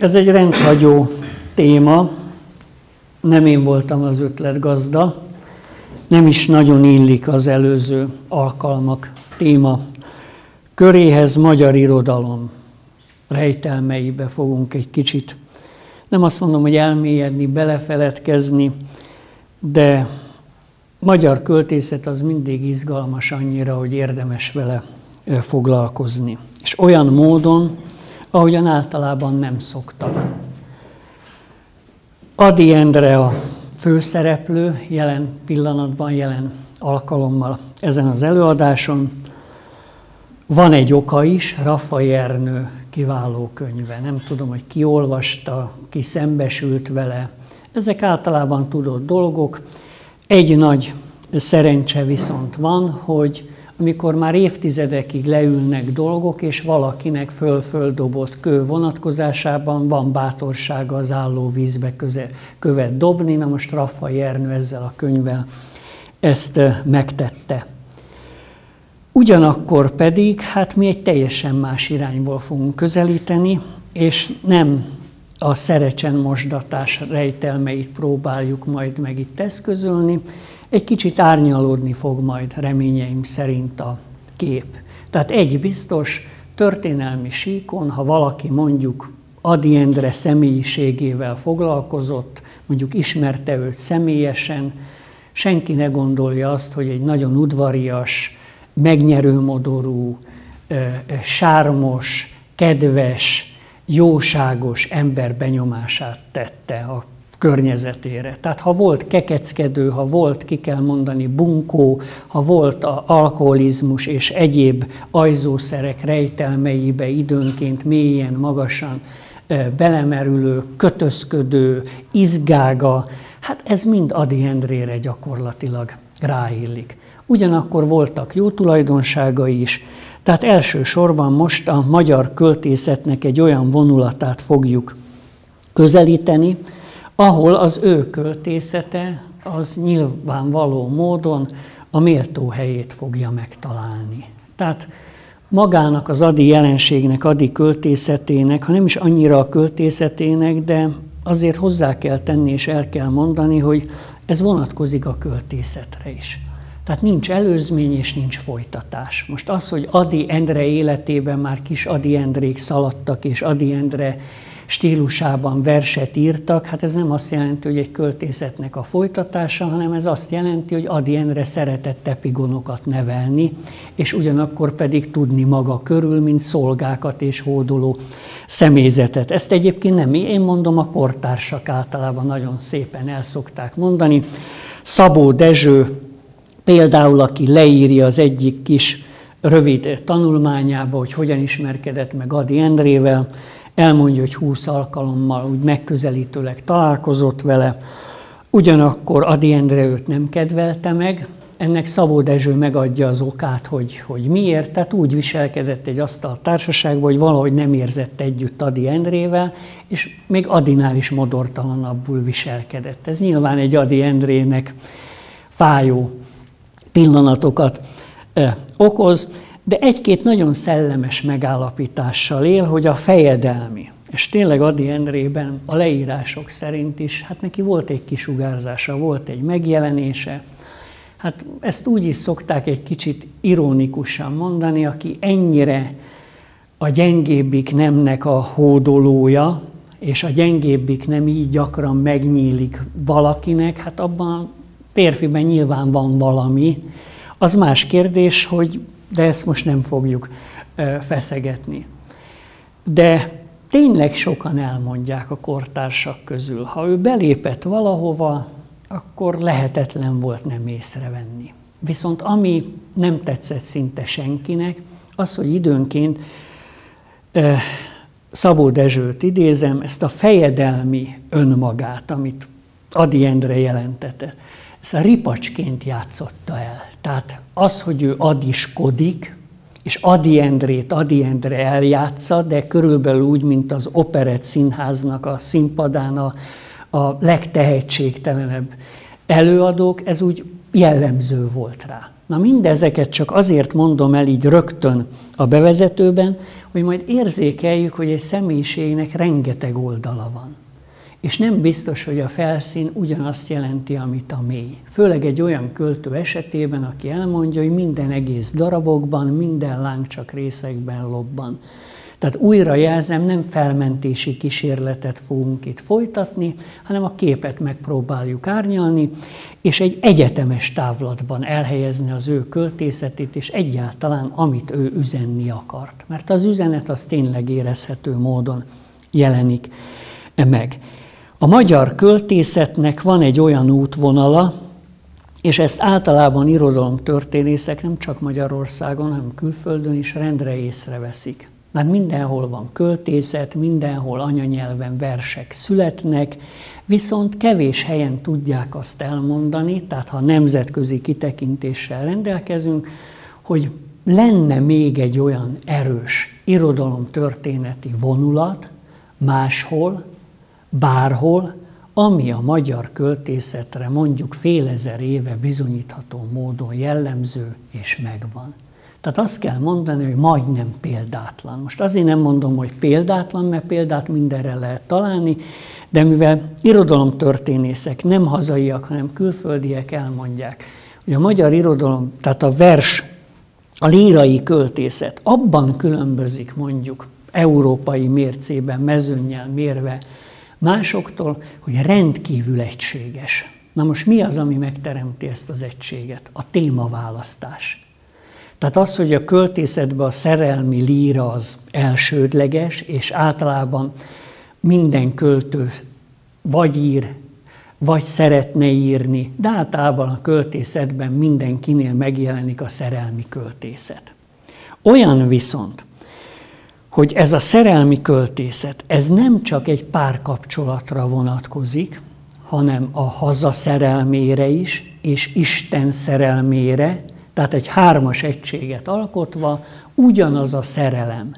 Ez egy rendhagyó téma, nem én voltam az ötletgazda, nem is nagyon illik az előző alkalmak téma köréhez. Magyar irodalom rejtelmeibe fogunk egy kicsit, nem azt mondom, hogy elmélyedni, belefeledkezni, de magyar költészet az mindig izgalmas annyira, hogy érdemes vele foglalkozni. És olyan módon, ahogyan általában nem szoktak. Ady Endre a főszereplő jelen pillanatban, jelen alkalommal ezen az előadáson. Van egy oka is, Raffay Ernő kiváló könyve. Nem tudom, hogy ki olvasta, ki szembesült vele. Ezek általában tudott dolgok. Egy nagy szerencse viszont van, hogy amikor már évtizedekig leülnek dolgok, és valakinek földobott kő vonatkozásában van bátorsága az álló vízbe követ dobni, na most Raffay Ernő ezzel a könyvvel ezt megtette. Ugyanakkor pedig, hát mi egy teljesen más irányból fogunk közelíteni, és nem a szerecsen mosdatás rejtelmeit próbáljuk majd meg itt eszközölni, egy kicsit árnyalódni fog majd reményeim szerint a kép. Tehát egy biztos, történelmi síkon, ha valaki mondjuk Ady Endre személyiségével foglalkozott, mondjuk ismerte őt személyesen, senki ne gondolja azt, hogy egy nagyon udvarias, megnyerőmodorú, sármos, kedves, jóságos ember benyomását tette a környezetére. Tehát ha volt kekeckedő, ha volt, ki kell mondani, bunkó, ha volt alkoholizmus és egyéb ajzószerek rejtelmeibe időnként mélyen, magasan belemerülő, kötözködő, izgága, hát ez mind Ady Endrére gyakorlatilag ráillik. Ugyanakkor voltak jó tulajdonságai is, tehát elsősorban most a magyar költészetnek egy olyan vonulatát fogjuk közelíteni, ahol az ő költészete az nyilvánvaló módon a méltó helyét fogja megtalálni. Tehát magának az Ady jelenségnek, Ady költészetének, ha nem is annyira a költészetének, de azért hozzá kell tenni és el kell mondani, hogy ez vonatkozik a költészetre is. Tehát nincs előzmény és nincs folytatás. Most az, hogy Ady Endre életében már kis Ady Endrék szaladtak, és Ady Endre stílusában verset írtak, hát ez nem azt jelenti, hogy egy költészetnek a folytatása, hanem ez azt jelenti, hogy Ady Endre szeretett epigonokat nevelni, és ugyanakkor pedig tudni maga körül, mint szolgákat és hódoló személyzetet. Ezt egyébként nem én mondom, a kortársak általában nagyon szépen el szokták mondani. Szabó Dezső például, aki leírja az egyik kis rövid tanulmányába, hogy hogyan ismerkedett meg Ady Endrével, elmondja, hogy 20 alkalommal úgy megközelítőleg találkozott vele, ugyanakkor Ady Endre őt nem kedvelte meg, ennek Szabó Dezső megadja az okát, hogy miért, tehát úgy viselkedett egy asztaltársaságban, hogy valahogy nem érzett együtt Ady Endrével, és még Adynál is modortalanabbul viselkedett. Ez nyilván egy Ady Endrének fájó pillanatokat okoz, de egy-két nagyon szellemes megállapítással él, hogy a fejedelmi, és tényleg Ady Endrében a leírások szerint is, hát neki volt egy kisugárzása, volt egy megjelenése, hát ezt úgy is szokták egy kicsit ironikusan mondani, aki ennyire a gyengébbik nemnek a hódolója, és a gyengébbik nem így gyakran megnyílik valakinek, hát abban a férfiben nyilván van valami. Az más kérdés, hogy de ezt most nem fogjuk feszegetni. De tényleg sokan elmondják a kortársak közül, ha ő belépett valahova, akkor lehetetlen volt nem észrevenni. Viszont ami nem tetszett szinte senkinek, az, hogy időnként Szabó Dezsőt idézem, ezt a fejedelmi önmagát, amit Ady Endre jelentette, ezt a ripacsként játszotta el. Tehát az, hogy ő adiskodik, és Ady Endrét Ady Endre eljátsza, de körülbelül úgy, mint az Operett Színháznak a színpadán a legtehetségtelenebb előadók, ez úgy jellemző volt rá. Na mindezeket csak azért mondom el így rögtön a bevezetőben, hogy majd érzékeljük, hogy egy személyiségnek rengeteg oldala van. És nem biztos, hogy a felszín ugyanazt jelenti, amit a mély. Főleg egy olyan költő esetében, aki elmondja, hogy minden egész darabokban, minden láng csak részekben lobban. Tehát újra jelzem, nem felmentési kísérletet fogunk itt folytatni, hanem a képet megpróbáljuk árnyalni, és egy egyetemes távlatban elhelyezni az ő költészetét, és egyáltalán amit ő üzenni akart. Mert az üzenet az tényleg érezhető módon jelenik meg. A magyar költészetnek van egy olyan útvonala, és ezt általában irodalomtörténészek nem csak Magyarországon, hanem külföldön is rendre észreveszik. Már mindenhol van költészet, mindenhol anyanyelven versek születnek, viszont kevés helyen tudják azt elmondani, tehát ha nemzetközi kitekintéssel rendelkezünk, hogy lenne még egy olyan erős irodalomtörténeti vonulat máshol, bárhol, ami a magyar költészetre mondjuk fél ezer éve bizonyítható módon jellemző és megvan. Tehát azt kell mondani, hogy majdnem példátlan. Most azért nem mondom, hogy példátlan, mert példát mindenre lehet találni, de mivel irodalomtörténészek, nem hazaiak, hanem külföldiek elmondják, hogy a magyar irodalom, tehát a vers, a lírai költészet abban különbözik mondjuk európai mércében, mezőnnyel mérve másoktól, hogy rendkívül egységes. Na most mi az, ami megteremti ezt az egységet? A témaválasztás. Tehát az, hogy a költészetben a szerelmi líra az elsődleges, és általában minden költő vagy ír, vagy szeretne írni, de általában a költészetben mindenkinél megjelenik a szerelmi költészet. Olyan viszont, hogy ez a szerelmi költészet, ez nem csak egy párkapcsolatra vonatkozik, hanem a haza szerelmére is, és Isten szerelmére, tehát egy hármas egységet alkotva, ugyanaz a szerelem,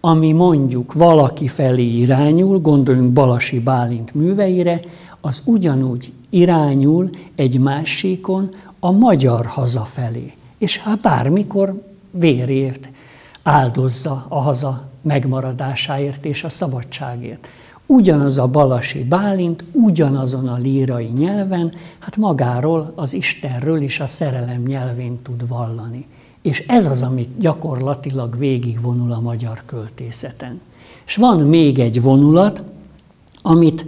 ami mondjuk valaki felé irányul, gondoljunk Balasi Bálint műveire, az ugyanúgy irányul egy másikon a magyar haza felé. És hát bármikor vérért áldozza a haza megmaradásáért és a szabadságért. Ugyanaz a Balasi Bálint, ugyanazon a lírai nyelven, hát magáról, az Istenről is a szerelem nyelvén tud vallani. És ez az, amit gyakorlatilag végigvonul a magyar költészeten. És van még egy vonulat, amit,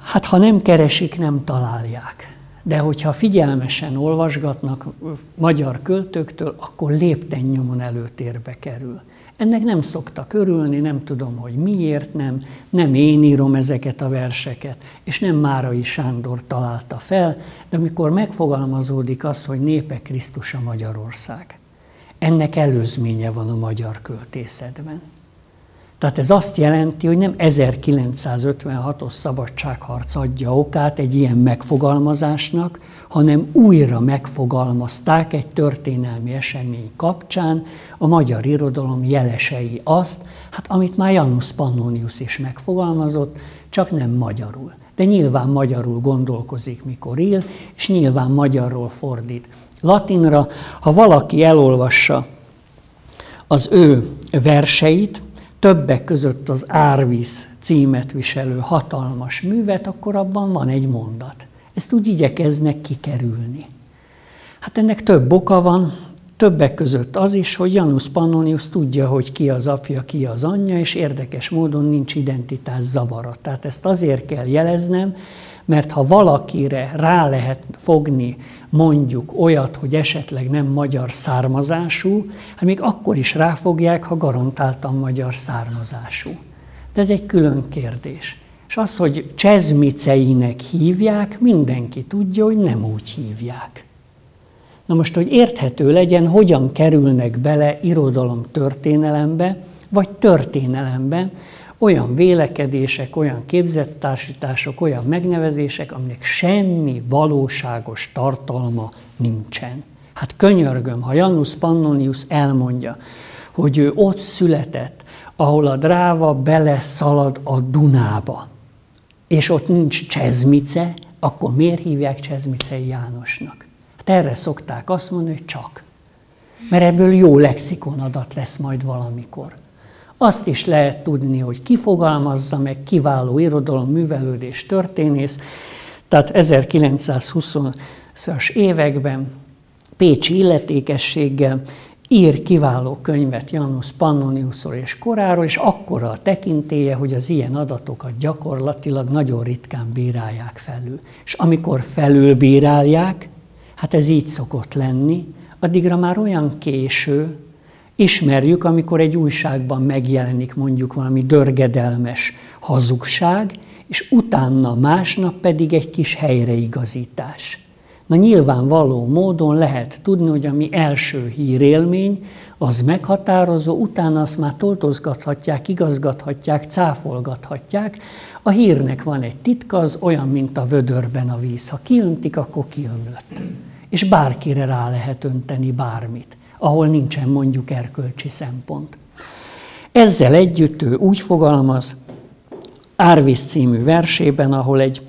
hát ha nem keresik, nem találják. De hogyha figyelmesen olvasgatnak magyar költőktől, akkor léptennyomon előtérbe kerül. Ennek nem szoktak örülni, nem tudom, hogy miért nem, nem én írom ezeket a verseket, és nem Márai Sándor találta fel, de amikor megfogalmazódik az, hogy népe Krisztus a Magyarország, ennek előzménye van a magyar költészetben. Tehát ez azt jelenti, hogy nem 1956-os szabadságharc adja okát egy ilyen megfogalmazásnak, hanem újra megfogalmazták egy történelmi esemény kapcsán a magyar irodalom jelesei azt, hát amit már Janus Pannonius is megfogalmazott, csak nem magyarul. De nyilván magyarul gondolkozik, mikor él, és nyilván magyarról fordít latinra. Ha valaki elolvassa az ő verseit, többek között az Árvíz címet viselő hatalmas művet, akkor abban van egy mondat. Ezt úgy igyekeznek kikerülni. Hát ennek több oka van, többek között az is, hogy Janus Pannonius tudja, hogy ki az apja, ki az anyja, és érdekes módon nincs identitás zavara. Tehát ezt azért kell jeleznem, mert ha valakire rá lehet fogni mondjuk olyat, hogy esetleg nem magyar származású, hát még akkor is ráfogják, ha garantáltan magyar származású. De ez egy külön kérdés. És az, hogy Csezmiceinek hívják, mindenki tudja, hogy nem úgy hívják. Na most, hogy érthető legyen, hogyan kerülnek bele irodalomtörténelembe, vagy történelembe, olyan vélekedések, olyan képzettársítások, olyan megnevezések, aminek semmi valóságos tartalma nincsen. Hát könyörgöm, ha Janus Pannonius elmondja, hogy ő ott született, ahol a dráva beleszalad a Dunába, és ott nincs Csezmice, akkor miért hívják Csezmicei Jánosnak? Hát erre szokták azt mondani, hogy csak. Mert ebből jó lexikonadat lesz majd valamikor. Azt is lehet tudni, hogy ki fogalmazza meg, kiváló irodalom, művelődés, történész. Tehát 1920-as években pécsi illetékességgel ír kiváló könyvet Janus Pannoniusról és koráról, és akkora a tekintélye, hogy az ilyen adatokat gyakorlatilag nagyon ritkán bírálják felül. És amikor felülbírálják, hát ez így szokott lenni, addigra már olyan késő, ismerjük, amikor egy újságban megjelenik mondjuk valami dörgedelmes hazugság, és utána másnap pedig egy kis helyreigazítás. Na nyilvánvaló módon lehet tudni, hogy a mi első hírélmény, az meghatározó, utána azt már toltozgathatják, igazgathatják, cáfolgathatják. A hírnek van egy titka, az olyan, mint a vödörben a víz. Ha kiöntik, akkor kiömlött. És bárkire rá lehet önteni bármit, ahol nincsen mondjuk erkölcsi szempont. Ezzel együtt ő úgy fogalmaz Árvíz című versében, ahol egy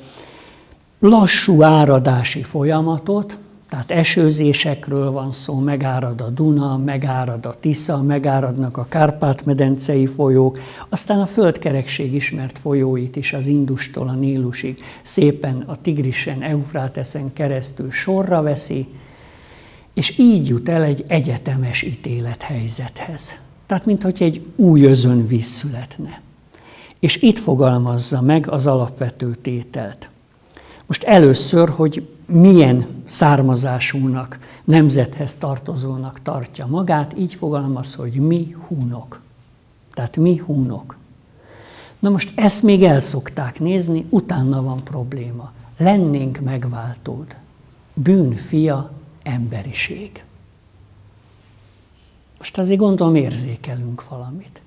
lassú áradási folyamatot, tehát esőzésekről van szó, megárad a Duna, megárad a Tisza, megáradnak a Kárpát-medencei folyók, aztán a földkerekség ismert folyóit is az Industól a Nílusig szépen a Tigrisen, Eufráteszen keresztül sorra veszi, és így jut el egy egyetemes ítélethelyzethez. Tehát, mintha egy új özönvíz születne. És itt fogalmazza meg az alapvető tételt. Most először, hogy milyen származásúnak, nemzethez tartozónak tartja magát, így fogalmaz, hogy mi húnok. Tehát mi húnok. Na most ezt még el szokták nézni, utána van probléma. Lennénk megváltód. Bűn fia, emberiség. Most azért gondolom érzékelünk valamit.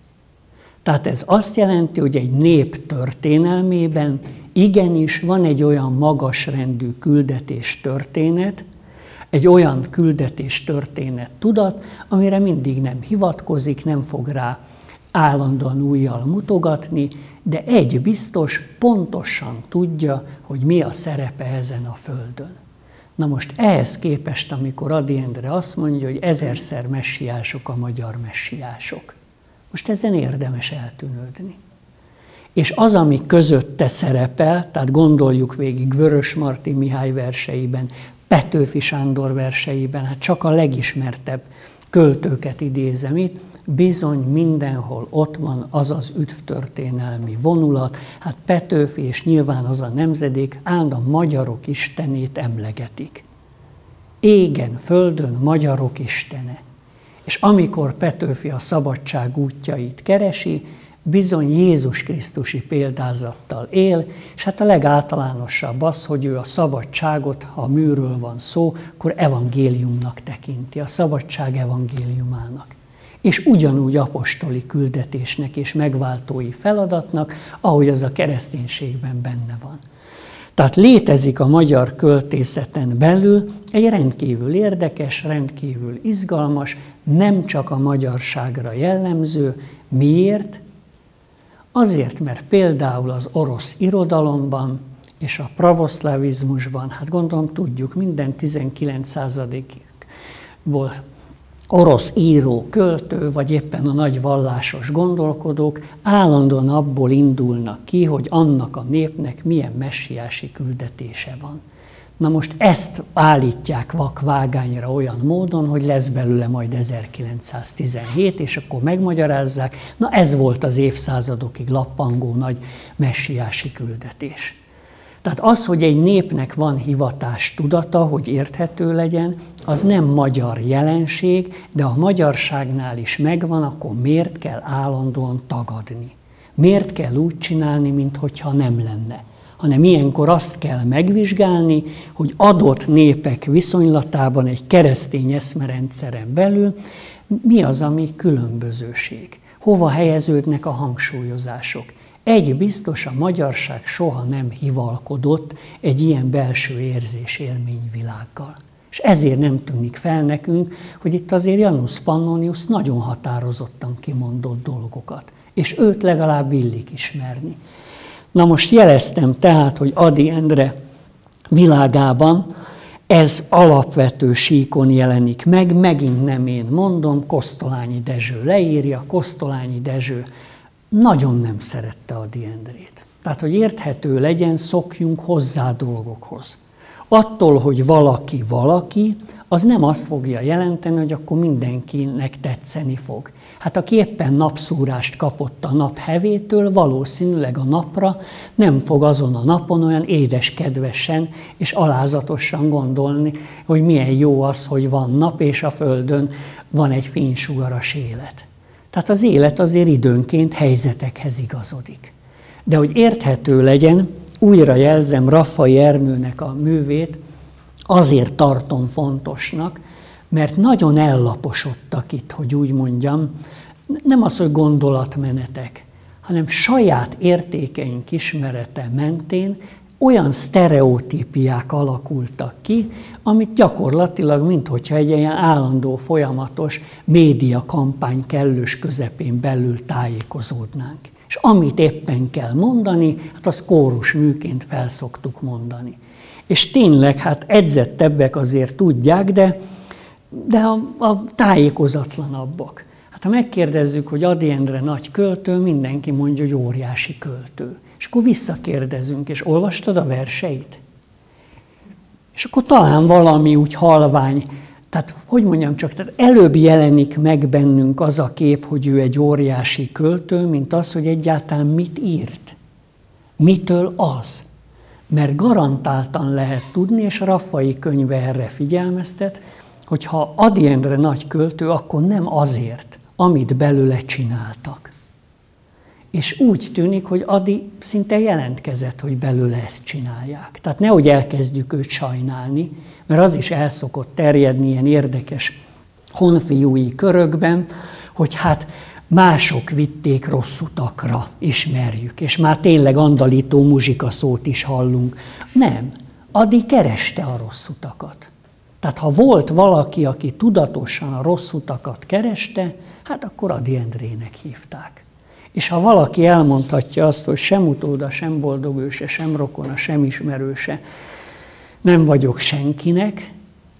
Tehát ez azt jelenti, hogy egy nép történelmében igenis van egy olyan magasrendű küldetéstörténet, egy olyan küldetéstörténet tudat, amire mindig nem hivatkozik, nem fog rá állandóan újjal mutogatni, de egy biztos, pontosan tudja, hogy mi a szerepe ezen a földön. Na most ehhez képest, amikor Ady Endre azt mondja, hogy ezerszer messiások a magyar messiások. Most ezen érdemes eltűnődni. És az, ami közötte szerepel, tehát gondoljuk végig Vörösmarty Mihály verseiben, Petőfi Sándor verseiben, hát csak a legismertebb költőket idézem itt, bizony mindenhol ott van az az üdvtörténelmi vonulat, hát Petőfi és nyilván az a nemzedék áld a magyarok istenét emlegetik. Égen, földön magyarok istene. És amikor Petőfi a szabadság útjait keresi, bizony Jézus Krisztusi példázattal él, és hát a legáltalánosabb az, hogy ő a szabadságot, ha a műről van szó, akkor evangéliumnak tekinti, a szabadság evangéliumának. És ugyanúgy apostoli küldetésnek és megváltói feladatnak, ahogy az a kereszténységben benne van. Tehát létezik a magyar költészeten belül egy rendkívül érdekes, rendkívül izgalmas, nem csak a magyarságra jellemző. Miért? Azért, mert például az orosz irodalomban és a pravoszlavizmusban, hát gondolom tudjuk, minden 19. századból orosz író, költő, vagy éppen a nagy vallásos gondolkodók állandóan abból indulnak ki, hogy annak a népnek milyen messiási küldetése van. Na most ezt állítják vakvágányra olyan módon, hogy lesz belőle majd 1917, és akkor megmagyarázzák, na ez volt az évszázadokig lappangó nagy messiási küldetés. Tehát az, hogy egy népnek van hivatás tudata, hogy érthető legyen, az nem magyar jelenség, de a magyarságnál is megvan, akkor miért kell állandóan tagadni? Miért kell úgy csinálni, minthogyha nem lenne? Hanem ilyenkor azt kell megvizsgálni, hogy adott népek viszonylatában egy keresztény eszmerendszeren belül mi az, ami különbözőség, hova helyeződnek a hangsúlyozások. Egy biztos, a magyarság soha nem hivalkodott egy ilyen belső érzés-élményvilággal. És ezért nem tűnik fel nekünk, hogy itt azért Janus Pannonius nagyon határozottan kimondott dolgokat, és őt legalább illik ismerni. Na most jeleztem tehát, hogy Ady Endre világában Ez alapvető síkon jelenik meg, megint nem én mondom, Kosztolányi Dezső leírja, Kosztolányi Dezső nagyon nem szerette a Djendrét. Tehát, hogy érthető legyen, szokjunk hozzá dolgokhoz. Attól, hogy valaki valaki, az nem azt fogja jelenteni, hogy akkor mindenkinek tetszeni fog. Hát aki éppen napszúrást kapott a nap hevétől, valószínűleg a napra nem fog azon a napon olyan édeskedvesen és alázatosan gondolni, hogy milyen jó az, hogy van nap, és a földön van egy fénysugaras élet. Tehát az élet azért időnként helyzetekhez igazodik. De hogy érthető legyen, újra jelzem Raffay Ernőnek a művét, azért tartom fontosnak, mert nagyon ellaposodtak itt, hogy úgy mondjam, nem az, hogy gondolatmenetek, hanem saját értékeink ismerete mentén olyan sztereotípiák alakultak ki, amit gyakorlatilag, minthogyha egy ilyen állandó, folyamatos médiakampány kellős közepén belül tájékozódnánk. És amit éppen kell mondani, hát az kórusműként fel szoktuk mondani. És tényleg, hát edzettebbek azért tudják, de a tájékozatlanabbak. Hát ha megkérdezzük, hogy Ady Endre nagy költő, mindenki mondja, hogy óriási költő. És akkor visszakérdezünk, és olvastad a verseit? És akkor talán valami úgy halvány, tehát hogy mondjam csak, tehát előbb jelenik meg bennünk az a kép, hogy ő egy óriási költő, mint az, hogy egyáltalán mit írt. Mitől az? Mert garantáltan lehet tudni, és Raffay könyve erre figyelmeztet, hogy ha Ady Endre nagy költő, akkor nem azért, amit belőle csináltak. És úgy tűnik, hogy Ady szinte jelentkezett, hogy belőle ezt csinálják. Tehát nehogy elkezdjük őt sajnálni, mert az is el szokott terjedni ilyen érdekes honfiúi körökben, hogy hát mások vitték rossz utakra, ismerjük, és már tényleg andalító muzsikaszót is hallunk. Nem, Ady kereste a rossz utakat. Tehát ha volt valaki, aki tudatosan a rossz utakat kereste, hát akkor Ady Endrének hívták. És ha valaki elmondhatja azt, hogy sem utóda, sem boldog őse, sem rokona, sem ismerőse, nem vagyok senkinek,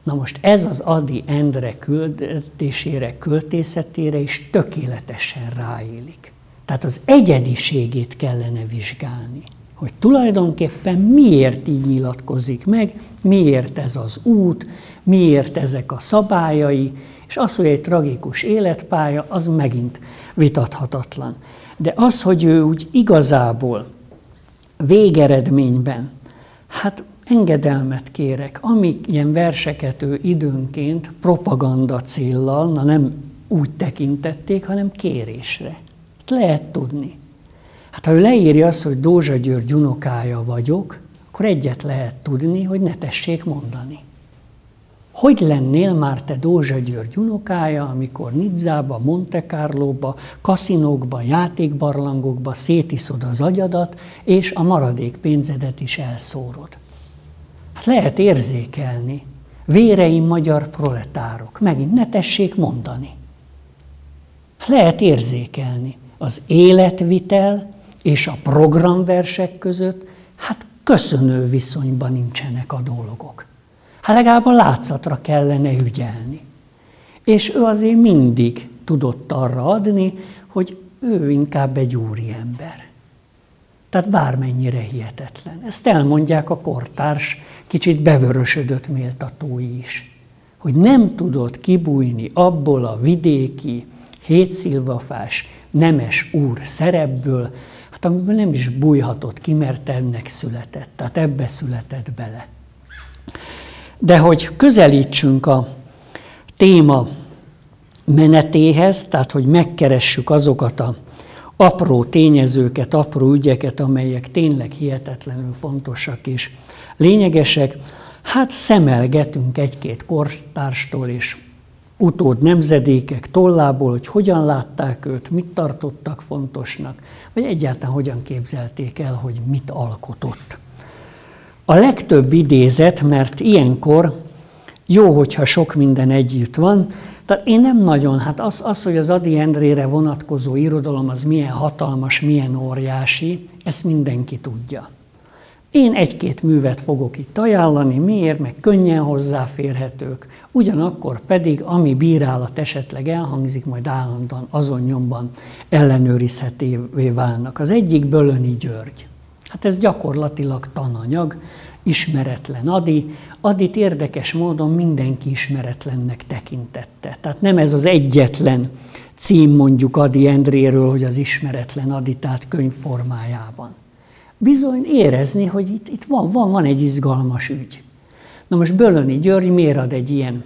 na most ez az Ady Endre küldetésére, költészetére is tökéletesen ráélik. Tehát az egyediségét kellene vizsgálni, hogy tulajdonképpen miért így nyilatkozik meg, miért ez az út, miért ezek a szabályai, és az, hogy egy tragikus életpálya, az megint vitathatatlan. De az, hogy ő úgy igazából végeredményben, hát engedelmet kérek, amíg ilyen verseket ő időnként propaganda céllal, na nem úgy tekintették, hanem kérésre. Lehet tudni. Hát ha ő leírja azt, hogy Dózsa György unokája vagyok, akkor egyet lehet tudni, hogy ne tessék mondani. Hogy lennél már te Dózsa György unokája, amikor Nizzába, Monte Carlóba, kaszinókba, játékbarlangokba szétiszod az agyadat, és a maradék pénzedet is elszórod? Hát lehet érzékelni. Véreim magyar proletárok, megint ne tessék mondani. Hát lehet érzékelni. Az életvitel és a programversek között, hát köszönő viszonyban nincsenek a dolgok. Hát legalább a látszatra kellene ügyelni. És ő azért mindig tudott arra adni, hogy ő inkább egy úriember. Tehát bármennyire hihetetlen. Ezt elmondják a kortárs, kicsit bevörösödött méltatói is. Hogy nem tudott kibújni abból a vidéki, hétszilvafás, nemes úr szerepből, hát amiből nem is bújhatott ki, mert ennek született. Tehát ebbe született bele. De hogy közelítsünk a téma menetéhez, tehát hogy megkeressük azokat az apró tényezőket, apró ügyeket, amelyek tényleg hihetetlenül fontosak és lényegesek, hát szemelgetünk egy-két kortárstól és utód nemzedékek tollából, hogy hogyan látták őt, mit tartottak fontosnak, vagy egyáltalán hogyan képzelték el, hogy mit alkotott. A legtöbb idézet, mert ilyenkor jó, hogyha sok minden együtt van, tehát én nem nagyon, hát az hogy az Ady Endrére vonatkozó irodalom az milyen hatalmas, milyen óriási, ezt mindenki tudja. Én egy-két művet fogok itt ajánlani, miért, meg könnyen hozzáférhetők, ugyanakkor pedig, ami bírálat esetleg elhangzik, majd állandóan azon nyomban ellenőrizhetővé válnak. Az egyik Bölöni György. Hát ez gyakorlatilag tananyag, ismeretlen Adi. Adit érdekes módon mindenki ismeretlennek tekintette. Tehát nem ez az egyetlen cím mondjuk Ady Endréről, hogy az ismeretlen Ady, tehát könyv formájában. Bizony érezni, hogy itt van egy izgalmas ügy. Na most Bölöni György miért ad egy ilyen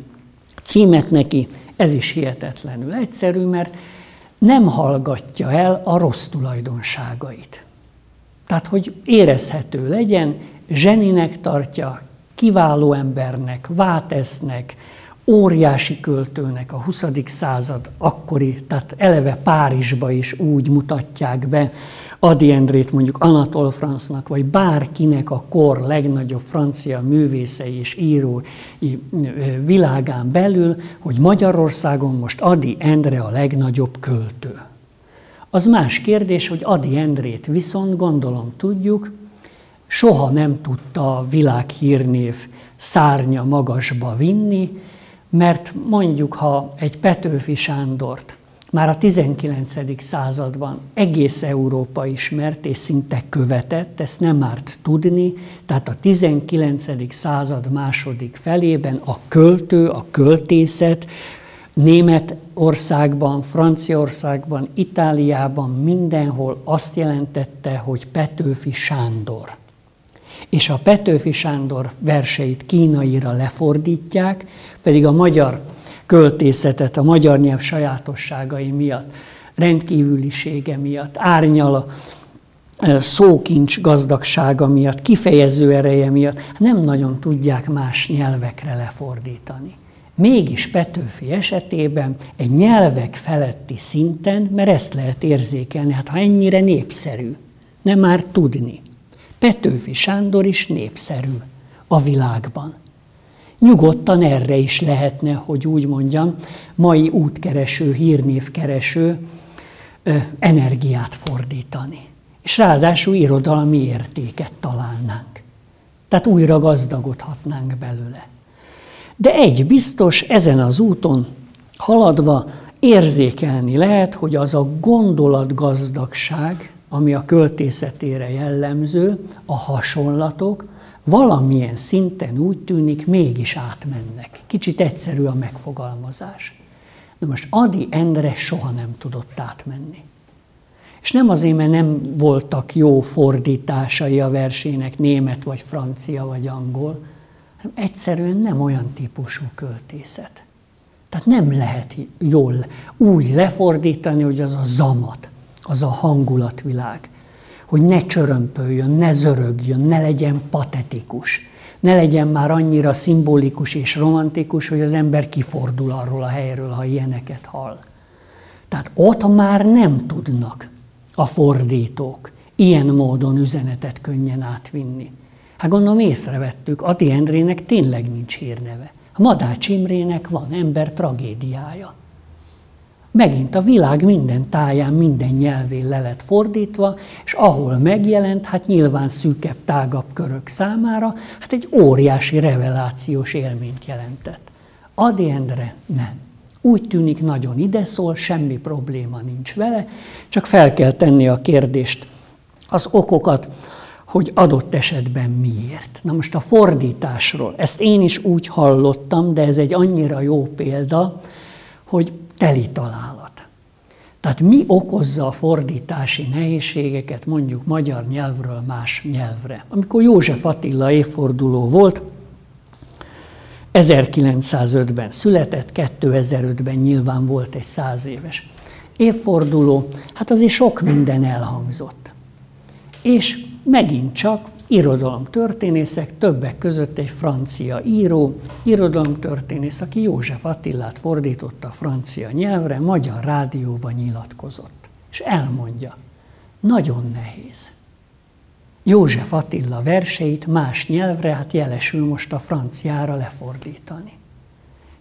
címet neki? Ez is hihetetlenül egyszerű, mert nem hallgatja el a rossz tulajdonságait. Tehát, hogy érezhető legyen, zseninek tartja, kiváló embernek, vátesznek, óriási költőnek a 20. század akkori, tehát eleve Párizsba is úgy mutatják be Ady Endrét, mondjuk Anatole France-nak, vagy bárkinek a kor legnagyobb francia művészei és írói világán belül, hogy Magyarországon most Ady Endre a legnagyobb költő. Az más kérdés, hogy Ady Endrét viszont, gondolom tudjuk, soha nem tudta a világhírnév szárnya magasba vinni, mert mondjuk, ha egy Petőfi Sándort már a 19. században egész Európa ismert és szinte követett, ezt nem árt tudni, tehát a 19. század második felében a költő, a költészet Németországban, Franciaországban, Itáliában mindenhol azt jelentette, hogy Petőfi Sándor. És a Petőfi Sándor verseit kínaira lefordítják, pedig a magyar költészetet, a magyar nyelv sajátosságai miatt, rendkívülisége miatt, árnyala, szókincs gazdagsága miatt, kifejező ereje miatt nem nagyon tudják más nyelvekre lefordítani. Mégis Petőfi esetében egy nyelvek feletti szinten, mert ezt lehet érzékelni, hát ha ennyire népszerű, nem már tudni. Petőfi Sándor is népszerű a világban. Nyugodtan erre is lehetne, hogy úgy mondjam, mai útkereső, hírnévkereső energiát fordítani. És ráadásul irodalmi értéket találnánk. Tehát újra gazdagodhatnánk belőle. De egy biztos, ezen az úton haladva érzékelni lehet, hogy az a gondolatgazdagság, ami a költészetére jellemző, a hasonlatok valamilyen szinten úgy tűnik mégis átmennek. Kicsit egyszerű a megfogalmazás. De most Ady Endre soha nem tudott átmenni. És nem azért, mert nem voltak jó fordításai a versének, német vagy francia vagy angol, hanem egyszerűen nem olyan típusú költészet. Tehát nem lehet jól úgy lefordítani, hogy az a zamat, az a hangulatvilág, hogy ne csörömpöljön, ne zörögjön, ne legyen patetikus, ne legyen már annyira szimbolikus és romantikus, hogy az ember kifordul arról a helyről, ha ilyeneket hall. Tehát ott már nem tudnak a fordítók ilyen módon üzenetet könnyen átvinni. Hát gondolom észrevettük, Ady Endrének tényleg nincs hírneve. Madács Imrének van ember tragédiája. Megint a világ minden táján, minden nyelvén le lett fordítva, és ahol megjelent, hát nyilván szűkebb, tágabb körök számára, hát egy óriási revelációs élményt jelentett. Ady Endre nem. Úgy tűnik, nagyon ideszól, semmi probléma nincs vele, csak fel kell tenni a kérdést, az okokat, hogy adott esetben miért. Na most a fordításról, ezt én is úgy hallottam, de ez egy annyira jó példa, hogy teli találat. Tehát mi okozza a fordítási nehézségeket mondjuk magyar nyelvről más nyelvre? Amikor József Attila évforduló volt, 1905-ben született, 2005-ben nyilván volt egy 100 éves évforduló, hát azért sok minden elhangzott. És megint csak irodalomtörténészek, többek között egy francia író, irodalomtörténész, aki József Attilát fordította a francia nyelvre, magyar rádióban nyilatkozott. És elmondja, nagyon nehéz. József Attila verseit más nyelvre, hát jelesül most a franciára lefordítani.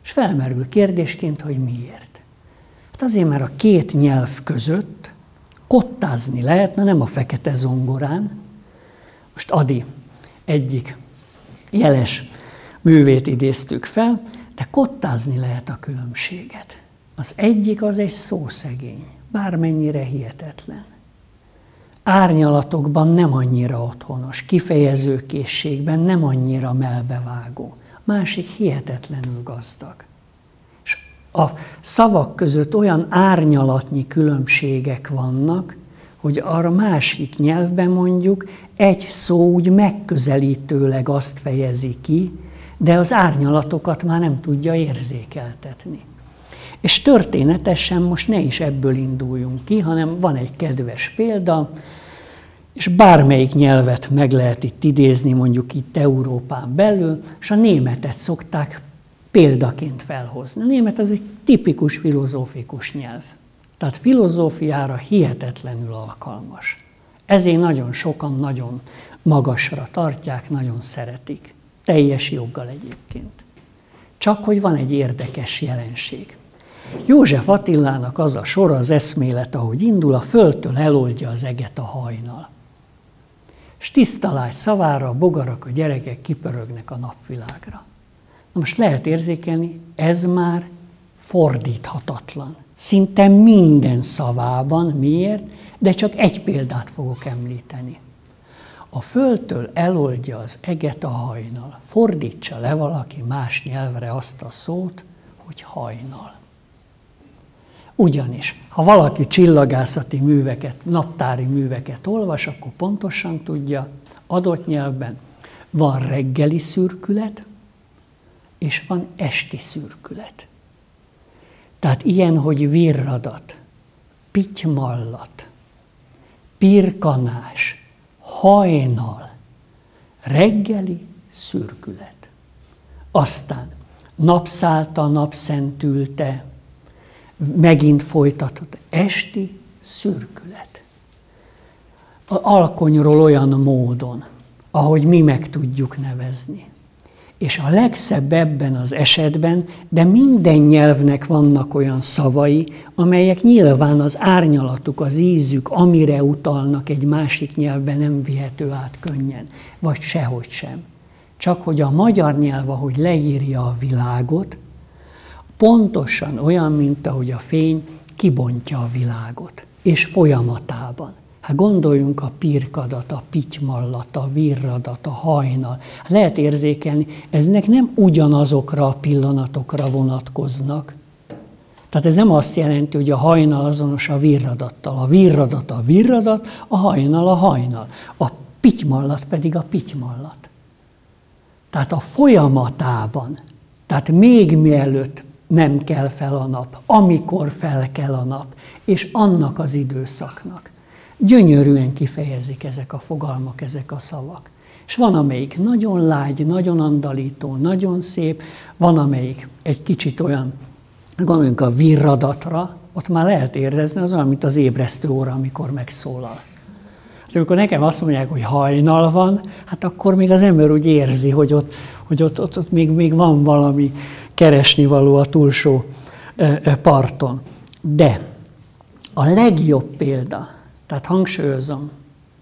És felmerül kérdésként, hogy miért. Hát azért, mert a két nyelv között kottázni lehetne, nem a fekete zongorán. Most Ady egyik jeles művét idéztük fel, de kottázni lehet a különbséget. Az egyik az egy szószegény, bármennyire hihetetlen. Árnyalatokban nem annyira otthonos, kifejezőkészségben nem annyira melbevágó. Másik hihetetlenül gazdag. És a szavak között olyan árnyalatnyi különbségek vannak, hogy arra másik nyelvben mondjuk egy szó úgy megközelítőleg azt fejezi ki, de az árnyalatokat már nem tudja érzékeltetni. És történetesen most ne is ebből induljunk ki, hanem van egy kedves példa, és bármelyik nyelvet meg lehet itt idézni, mondjuk itt Európán belül, és a németet szokták példaként felhozni. A német az egy tipikus filozófikus nyelv. Tehát filozófiára hihetetlenül alkalmas. Ezért nagyon sokan nagyon magasra tartják, nagyon szeretik. Teljes joggal egyébként. Csak hogy van egy érdekes jelenség. József Attilának az a sora, az eszmélet, ahogy indul, a földtől eloldja az eget a hajnal. S tisztalágy szavára a bogarak, a gyerekek kipörögnek a napvilágra. Na most lehet érzékelni, ez már fordíthatatlan. Szinte minden szavában, miért, de csak egy példát fogok említeni. A földtől eloldja az eget a hajnal. Fordítsa le valaki más nyelvre azt a szót, hogy hajnal. Ugyanis, ha valaki csillagászati műveket, naptári műveket olvas, akkor pontosan tudja, adott nyelvben van reggeli szürkület, és van esti szürkület. Tehát ilyen, hogy virradat, pitymallat, pirkanás, hajnal, reggeli szürkület. Aztán napszállta, napszentülte, megint folytatott esti szürkület. Az alkonyról olyan módon, ahogy mi meg tudjuk nevezni. És a legszebb ebben az esetben, de minden nyelvnek vannak olyan szavai, amelyek nyilván az árnyalatuk, az ízük, amire utalnak egy másik nyelvben nem vihető át könnyen, vagy sehogy sem. Csak hogy a magyar nyelv, ahogy leírja a világot, pontosan olyan, mint ahogy a fény kibontja a világot, és folyamatában. Hát gondoljunk a pirkadat, a pitymallat, a virradat, a hajnal. Lehet érzékelni, eznek nem ugyanazokra a pillanatokra vonatkoznak. Tehát ez nem azt jelenti, hogy a hajnal azonos a virradattal. A virradat a virradat, a hajnal a hajnal. A pitymallat pedig a pitymallat. Tehát a folyamatában, tehát még mielőtt nem kell fel a nap, amikor fel kell a nap, és annak az időszaknak. Gyönyörűen kifejezik ezek a fogalmak, ezek a szavak. És van, amelyik nagyon lágy, nagyon andalító, nagyon szép, van, amelyik egy kicsit olyan, gondoljunk a virradatra, ott már lehet érezni, az olyan, mint az ébresztő óra, amikor megszólal. Hát amikor nekem azt mondják, hogy hajnal van, hát akkor még az ember úgy érzi, hogy ott még van valami keresnivaló a túlsó parton. De a legjobb példa, tehát hangsúlyozom,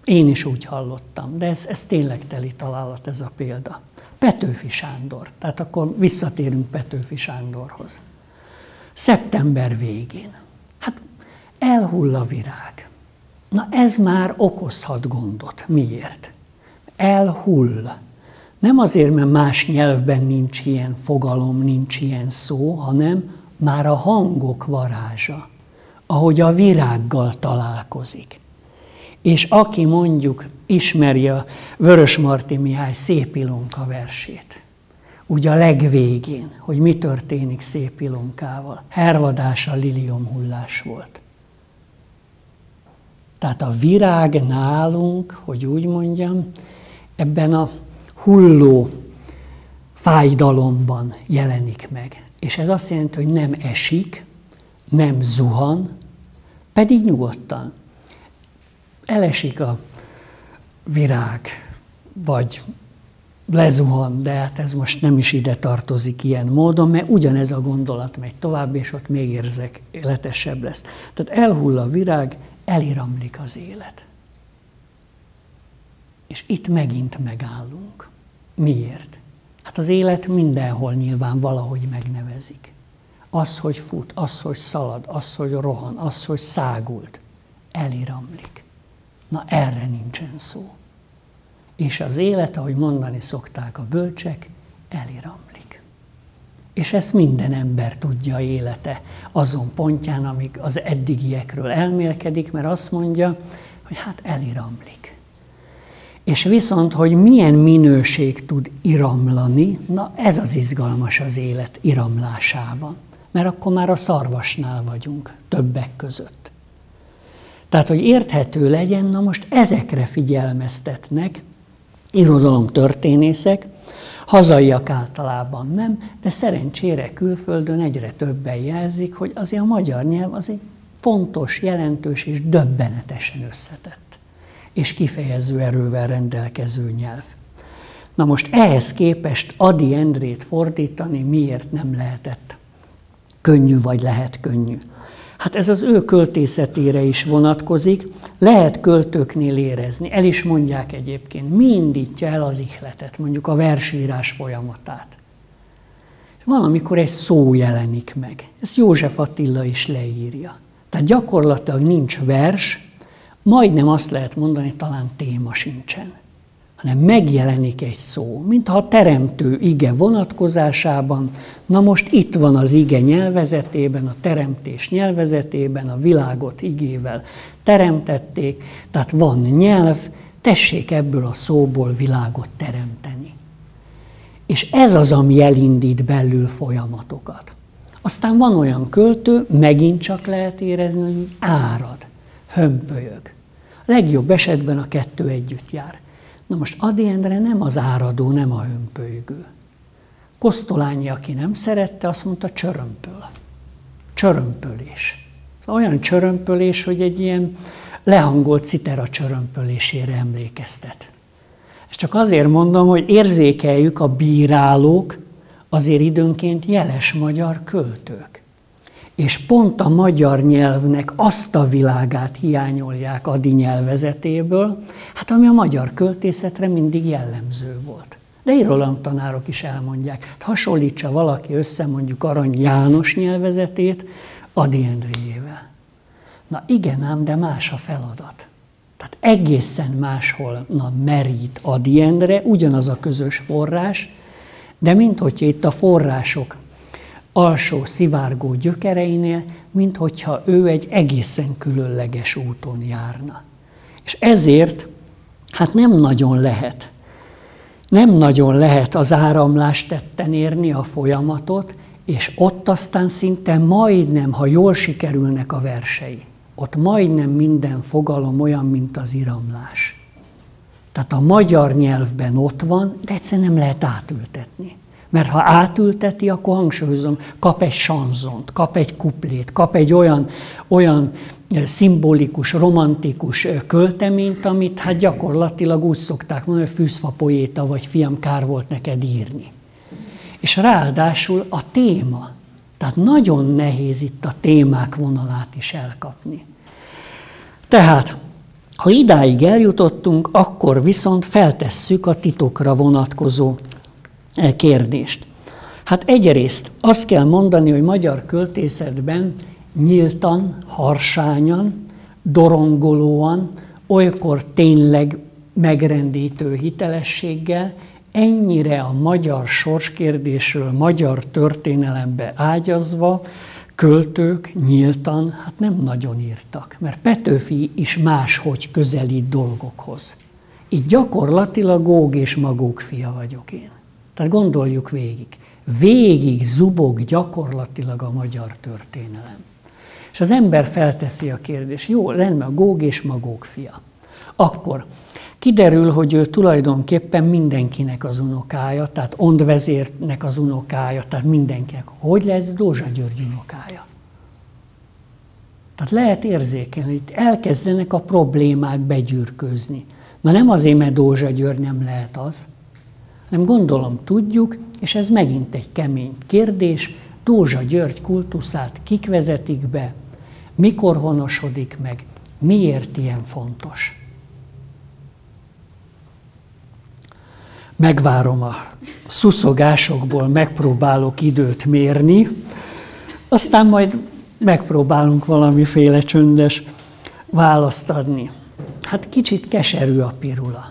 én is úgy hallottam, de ez tényleg teli találat ez a példa. Petőfi Sándor, tehát akkor visszatérünk Petőfi Sándorhoz. Szeptember végén, hát elhull a virág. Na ez már okozhat gondot. Miért? Elhull. Nem azért, mert más nyelvben nincs ilyen fogalom, nincs ilyen szó, hanem már a hangok varázsa, ahogy a virággal találkozik. És aki mondjuk ismeri a Vörösmarty Mihály Szép Ilonka versét, ugye a legvégén, hogy mi történik Szép Ilonkával, hervadása lilium hullás volt. Tehát a virág nálunk, hogy úgy mondjam, ebben a hulló fájdalomban jelenik meg. És ez azt jelenti, hogy nem esik, nem zuhan, pedig nyugodtan elesik a virág, vagy lezuhan, de hát ez most nem is ide tartozik ilyen módon, mert ugyanez a gondolat megy tovább, és ott még érzékletesebb lesz. Tehát elhull a virág, eliramlik az élet. És itt megint megállunk. Miért? Hát az élet mindenhol nyilván valahogy megnevezik. Az, hogy fut, az, hogy szalad, az, hogy rohan, az, hogy szágult, eliramlik. Na erre nincsen szó. És az élet, ahogy mondani szokták a bölcsek, eliramlik. És ezt minden ember tudja élete azon pontján, amíg az eddigiekről elmélkedik, mert azt mondja, hogy hát eliramlik. És viszont, hogy milyen minőség tud iramlani, na ez az izgalmas az élet iramlásában. Mert akkor már a szarvasnál vagyunk, többek között. Tehát, hogy érthető legyen, na most ezekre figyelmeztetnek irodalomtörténészek, hazaiak általában nem, de szerencsére külföldön egyre többen jelzik, hogy azért a magyar nyelv az egy fontos, jelentős és döbbenetesen összetett és kifejező erővel rendelkező nyelv. Na most ehhez képest Ady Endrét fordítani miért nem lehetett könnyű, vagy lehet könnyű? Hát ez az ő költészetére is vonatkozik, lehet költőknél érezni. El is mondják egyébként, mi indítja el az ihletet, mondjuk a versírás folyamatát. Valamikor egy szó jelenik meg. Ezt József Attila is leírja. Tehát gyakorlatilag nincs vers, majdnem azt lehet mondani, talán téma sincsen, hanem megjelenik egy szó, mintha a teremtő ige vonatkozásában, na most itt van az ige nyelvezetében, a teremtés nyelvezetében, a világot igével teremtették, tehát van nyelv, tessék ebből a szóból világot teremteni. És ez az, ami elindít belül folyamatokat. Aztán van olyan költő, megint csak lehet érezni, hogy árad, hömpölyög. A legjobb esetben a kettő együtt jár. Na most Ady Endre nem az áradó, nem a hömpölygő. Kosztolányi, aki nem szerette, azt mondta, csörömpöl. Csörömpölés. Olyan csörömpölés, hogy egy ilyen lehangolt citera csörömpölésére emlékeztet. Ezt csak azért mondom, hogy érzékeljük, a bírálók azért időnként jeles magyar költők. És pont a magyar nyelvnek azt a világát hiányolják Ady nyelvezetéből, hát ami a magyar költészetre mindig jellemző volt. De irodalomtanárok is elmondják, hát hasonlítsa valaki össze mondjuk Arany János nyelvezetét Ady Endréjével. Na igen ám, de más a feladat. Tehát egészen máshol merít Ady Endre, ugyanaz a közös forrás, de minthogyha itt a források alsó szivárgó gyökereinél, minthogyha ő egy egészen különleges úton járna. És ezért hát nem nagyon lehet az áramlást tetten érni, a folyamatot, és ott aztán szinte majdnem, ha jól sikerülnek a versei, ott majdnem minden fogalom olyan, mint az iramlás. Tehát a magyar nyelvben ott van, de egyszerűen nem lehet átültetni. Mert ha átülteti, akkor hangsúlyozom, kap egy sanzont, kap egy kuplét, kap egy olyan szimbolikus, romantikus költeményt, amit hát gyakorlatilag úgy szokták mondani, hogy fűzfa poéta, vagy fiam, kár volt neked írni. És ráadásul a téma, tehát nagyon nehéz itt a témák vonalát is elkapni. Tehát, ha idáig eljutottunk, akkor viszont feltesszük a titokra vonatkozó kérdést. Hát egyrészt azt kell mondani, hogy magyar költészetben nyíltan, harsányan, dorongolóan, olykor tényleg megrendítő hitelességgel ennyire a magyar sorskérdésről, magyar történelembe ágyazva költők nyíltan hát nem nagyon írtak, mert Petőfi is máshogy közelít dolgokhoz. Így gyakorlatilag Góg és Magók fia vagyok én. Tehát gondoljuk végig. Végig zubog gyakorlatilag a magyar történelem. És az ember felteszi a kérdést, jó, rendben, a Góg és Magók fia. Akkor kiderül, hogy ő tulajdonképpen mindenkinek az unokája, tehát Ond vezérnek az unokája, tehát mindenkinek. Hogy lesz Dózsa György unokája? Tehát lehet érzékelni, itt elkezdenek a problémák begyűrkőzni. Na nem azért, mert Dózsa György nem lehet az, nem gondolom tudjuk, és ez megint egy kemény kérdés, Dózsa György kultuszát kik vezetik be, mikor honosodik meg, miért ilyen fontos. megvárom a szuszogásokból, megpróbálok időt mérni, aztán majd megpróbálunk valamiféle csöndes választ adni. Hát kicsit keserű a pirula.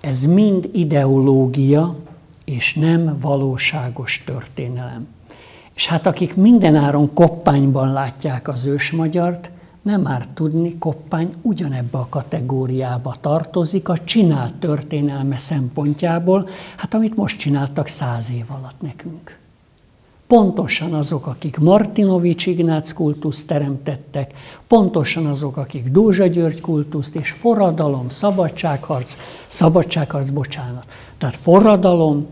Ez mind ideológia, és nem valóságos történelem. És hát akik mindenáron koppányban látják az ősmagyart, nem árt tudni, Koppány ugyanebbe a kategóriába tartozik a csinált történelme szempontjából, hát amit most csináltak 100 év alatt nekünk. Pontosan azok, akik Martinovics Ignác kultuszt teremtettek, pontosan azok, akik Dózsa György kultuszt, és forradalom, szabadságharc, bocsánat. Tehát forradalom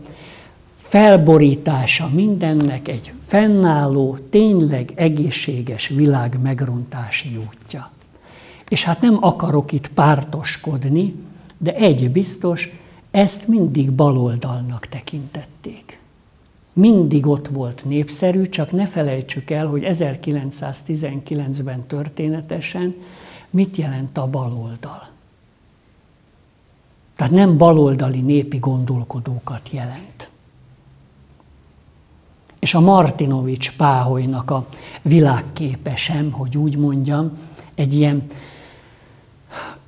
felborítása mindennek egy fennálló, tényleg egészséges világ megrontási útja. És hát nem akarok itt pártoskodni, de egy biztos, ezt mindig baloldalnak tekintették. Mindig ott volt népszerű, csak ne felejtsük el, hogy 1919-ben történetesen mit jelent a baloldal. Tehát nem baloldali népi gondolkodókat jelent. És a Martinovics Páholynak a világképe sem, hogy úgy mondjam, egy ilyen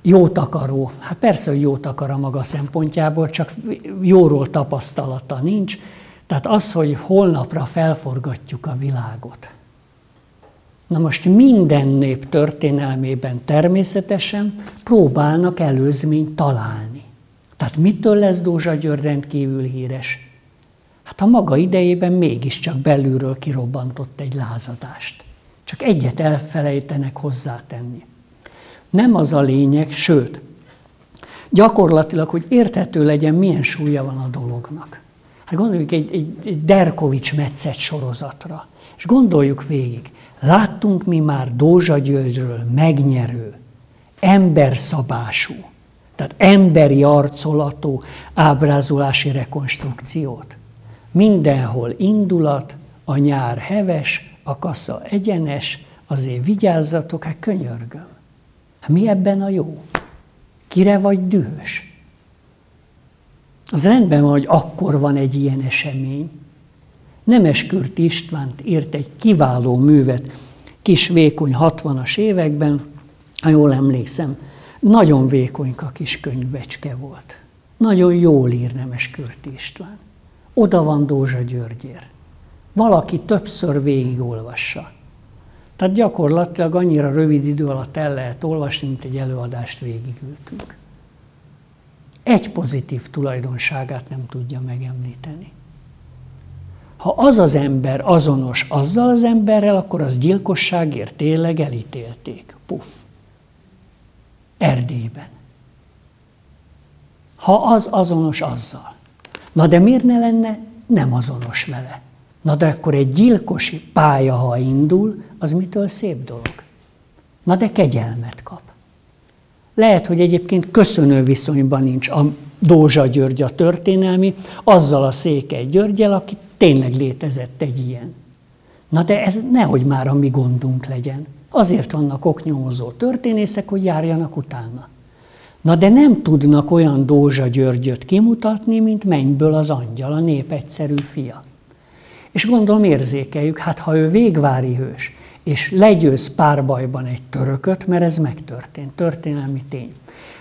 jótakaró, hát persze, hogy jótakar a maga szempontjából, csak jóról tapasztalata nincs. Tehát az, hogy holnapra felforgatjuk a világot. Na most minden nép történelmében természetesen próbálnak előzményt találni. Tehát mitől lesz Dózsa György rendkívül híres? Hát a maga idejében mégiscsak belülről kirobbantott egy lázadást. Csak egyet elfelejtenek hozzátenni. Nem az a lényeg, sőt, gyakorlatilag, hogy érthető legyen, milyen súlya van a dolognak. Hát gondoljuk egy Derkovics metszet sorozatra, és gondoljuk végig, láttunk mi már Dózsa Györgyről megnyerő, emberszabású, tehát emberi arcolatú ábrázolási rekonstrukciót. Mindenhol indulat, a nyár heves, a kassa egyenes, azért vigyázzatok, hát könyörgöm. Hát mi ebben a jó? Kire vagy dühös? Az rendben van, hogy akkor van egy ilyen esemény. Nemeskürti Istvánt írt egy kiváló művet, kis vékony 60-as években, ha jól emlékszem, nagyon vékonyka kis könyvecske volt. Nagyon jól ír Nemeskürti István. Oda van Dózsa Györgyér. Valaki többször végigolvassa. Tehát gyakorlatilag annyira rövid idő alatt el lehet olvasni, mint egy előadást végigültünk. Egy pozitív tulajdonságát nem tudja megemlíteni. Ha az az ember azonos azzal az emberrel, akkor az gyilkosságért tényleg elítélték. Puff. Erdélyben. Ha az azonos azzal. Na de miért ne lenne nem azonos vele? Na de akkor egy gyilkosi pálya, ha indul, az mitől szép dolog? Na de kegyelmet kap. Lehet, hogy egyébként köszönő viszonyban nincs a Dózsa György a történelmi, azzal a Székely Györgyel, aki tényleg létezett egy ilyen. Na de ez nehogy már a mi gondunk legyen. Azért vannak oknyomozó történészek, hogy járjanak utána. Na de nem tudnak olyan Dózsa Györgyöt kimutatni, mint mennyből az angyal, a nép egyszerű fia. És gondolom érzékeljük, hát ha ő végvári hős, és legyőz párbajban egy törököt, mert ez megtörtént, történelmi tény.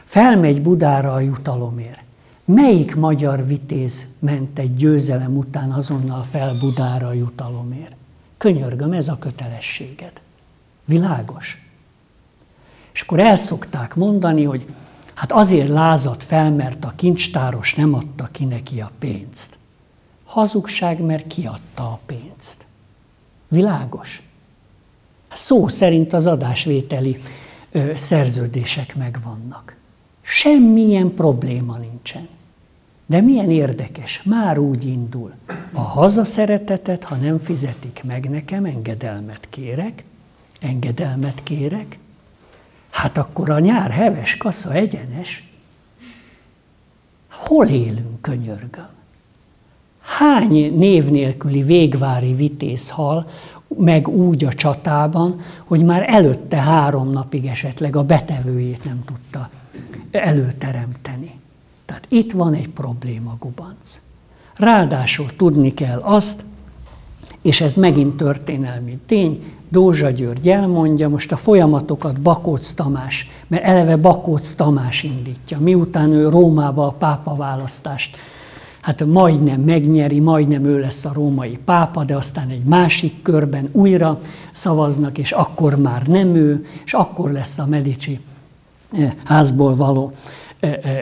Felmegy Budára a jutalomért. Melyik magyar vitéz ment egy győzelem után azonnal fel Budára a jutalomért? Könyörgöm, ez a kötelességed. Világos? És akkor el szokták mondani, hogy hát azért lázadt fel, mert a kincstáros nem adta ki neki a pénzt. Hazugság, mert kiadta a pénzt. Világos? Szó szerint az adásvételi szerződések megvannak. Semmilyen probléma nincsen. De milyen érdekes, már úgy indul. A hazaszeretetet, ha nem fizetik meg nekem, engedelmet kérek, hát akkor a nyár heves, kasza egyenes. Hol élünk, könyörgöm? Hány név nélküli végvári vitéz hal meg úgy a csatában, hogy már előtte 3 napig esetleg a betevőjét nem tudta előteremteni. Tehát Itt van egy probléma gubanc. Ráadásul tudni kell azt, és ez megint történelmi tény, Dózsa György elmondja, most a folyamatokat Bakócz Tamás, mert eleve Bakócz Tamás indítja, miután ő Rómába a pápa választást, hát majdnem megnyeri, majdnem ő lesz a római pápa, de aztán egy másik körben újra szavaznak, és akkor már nem ő, és akkor lesz a Medici házból való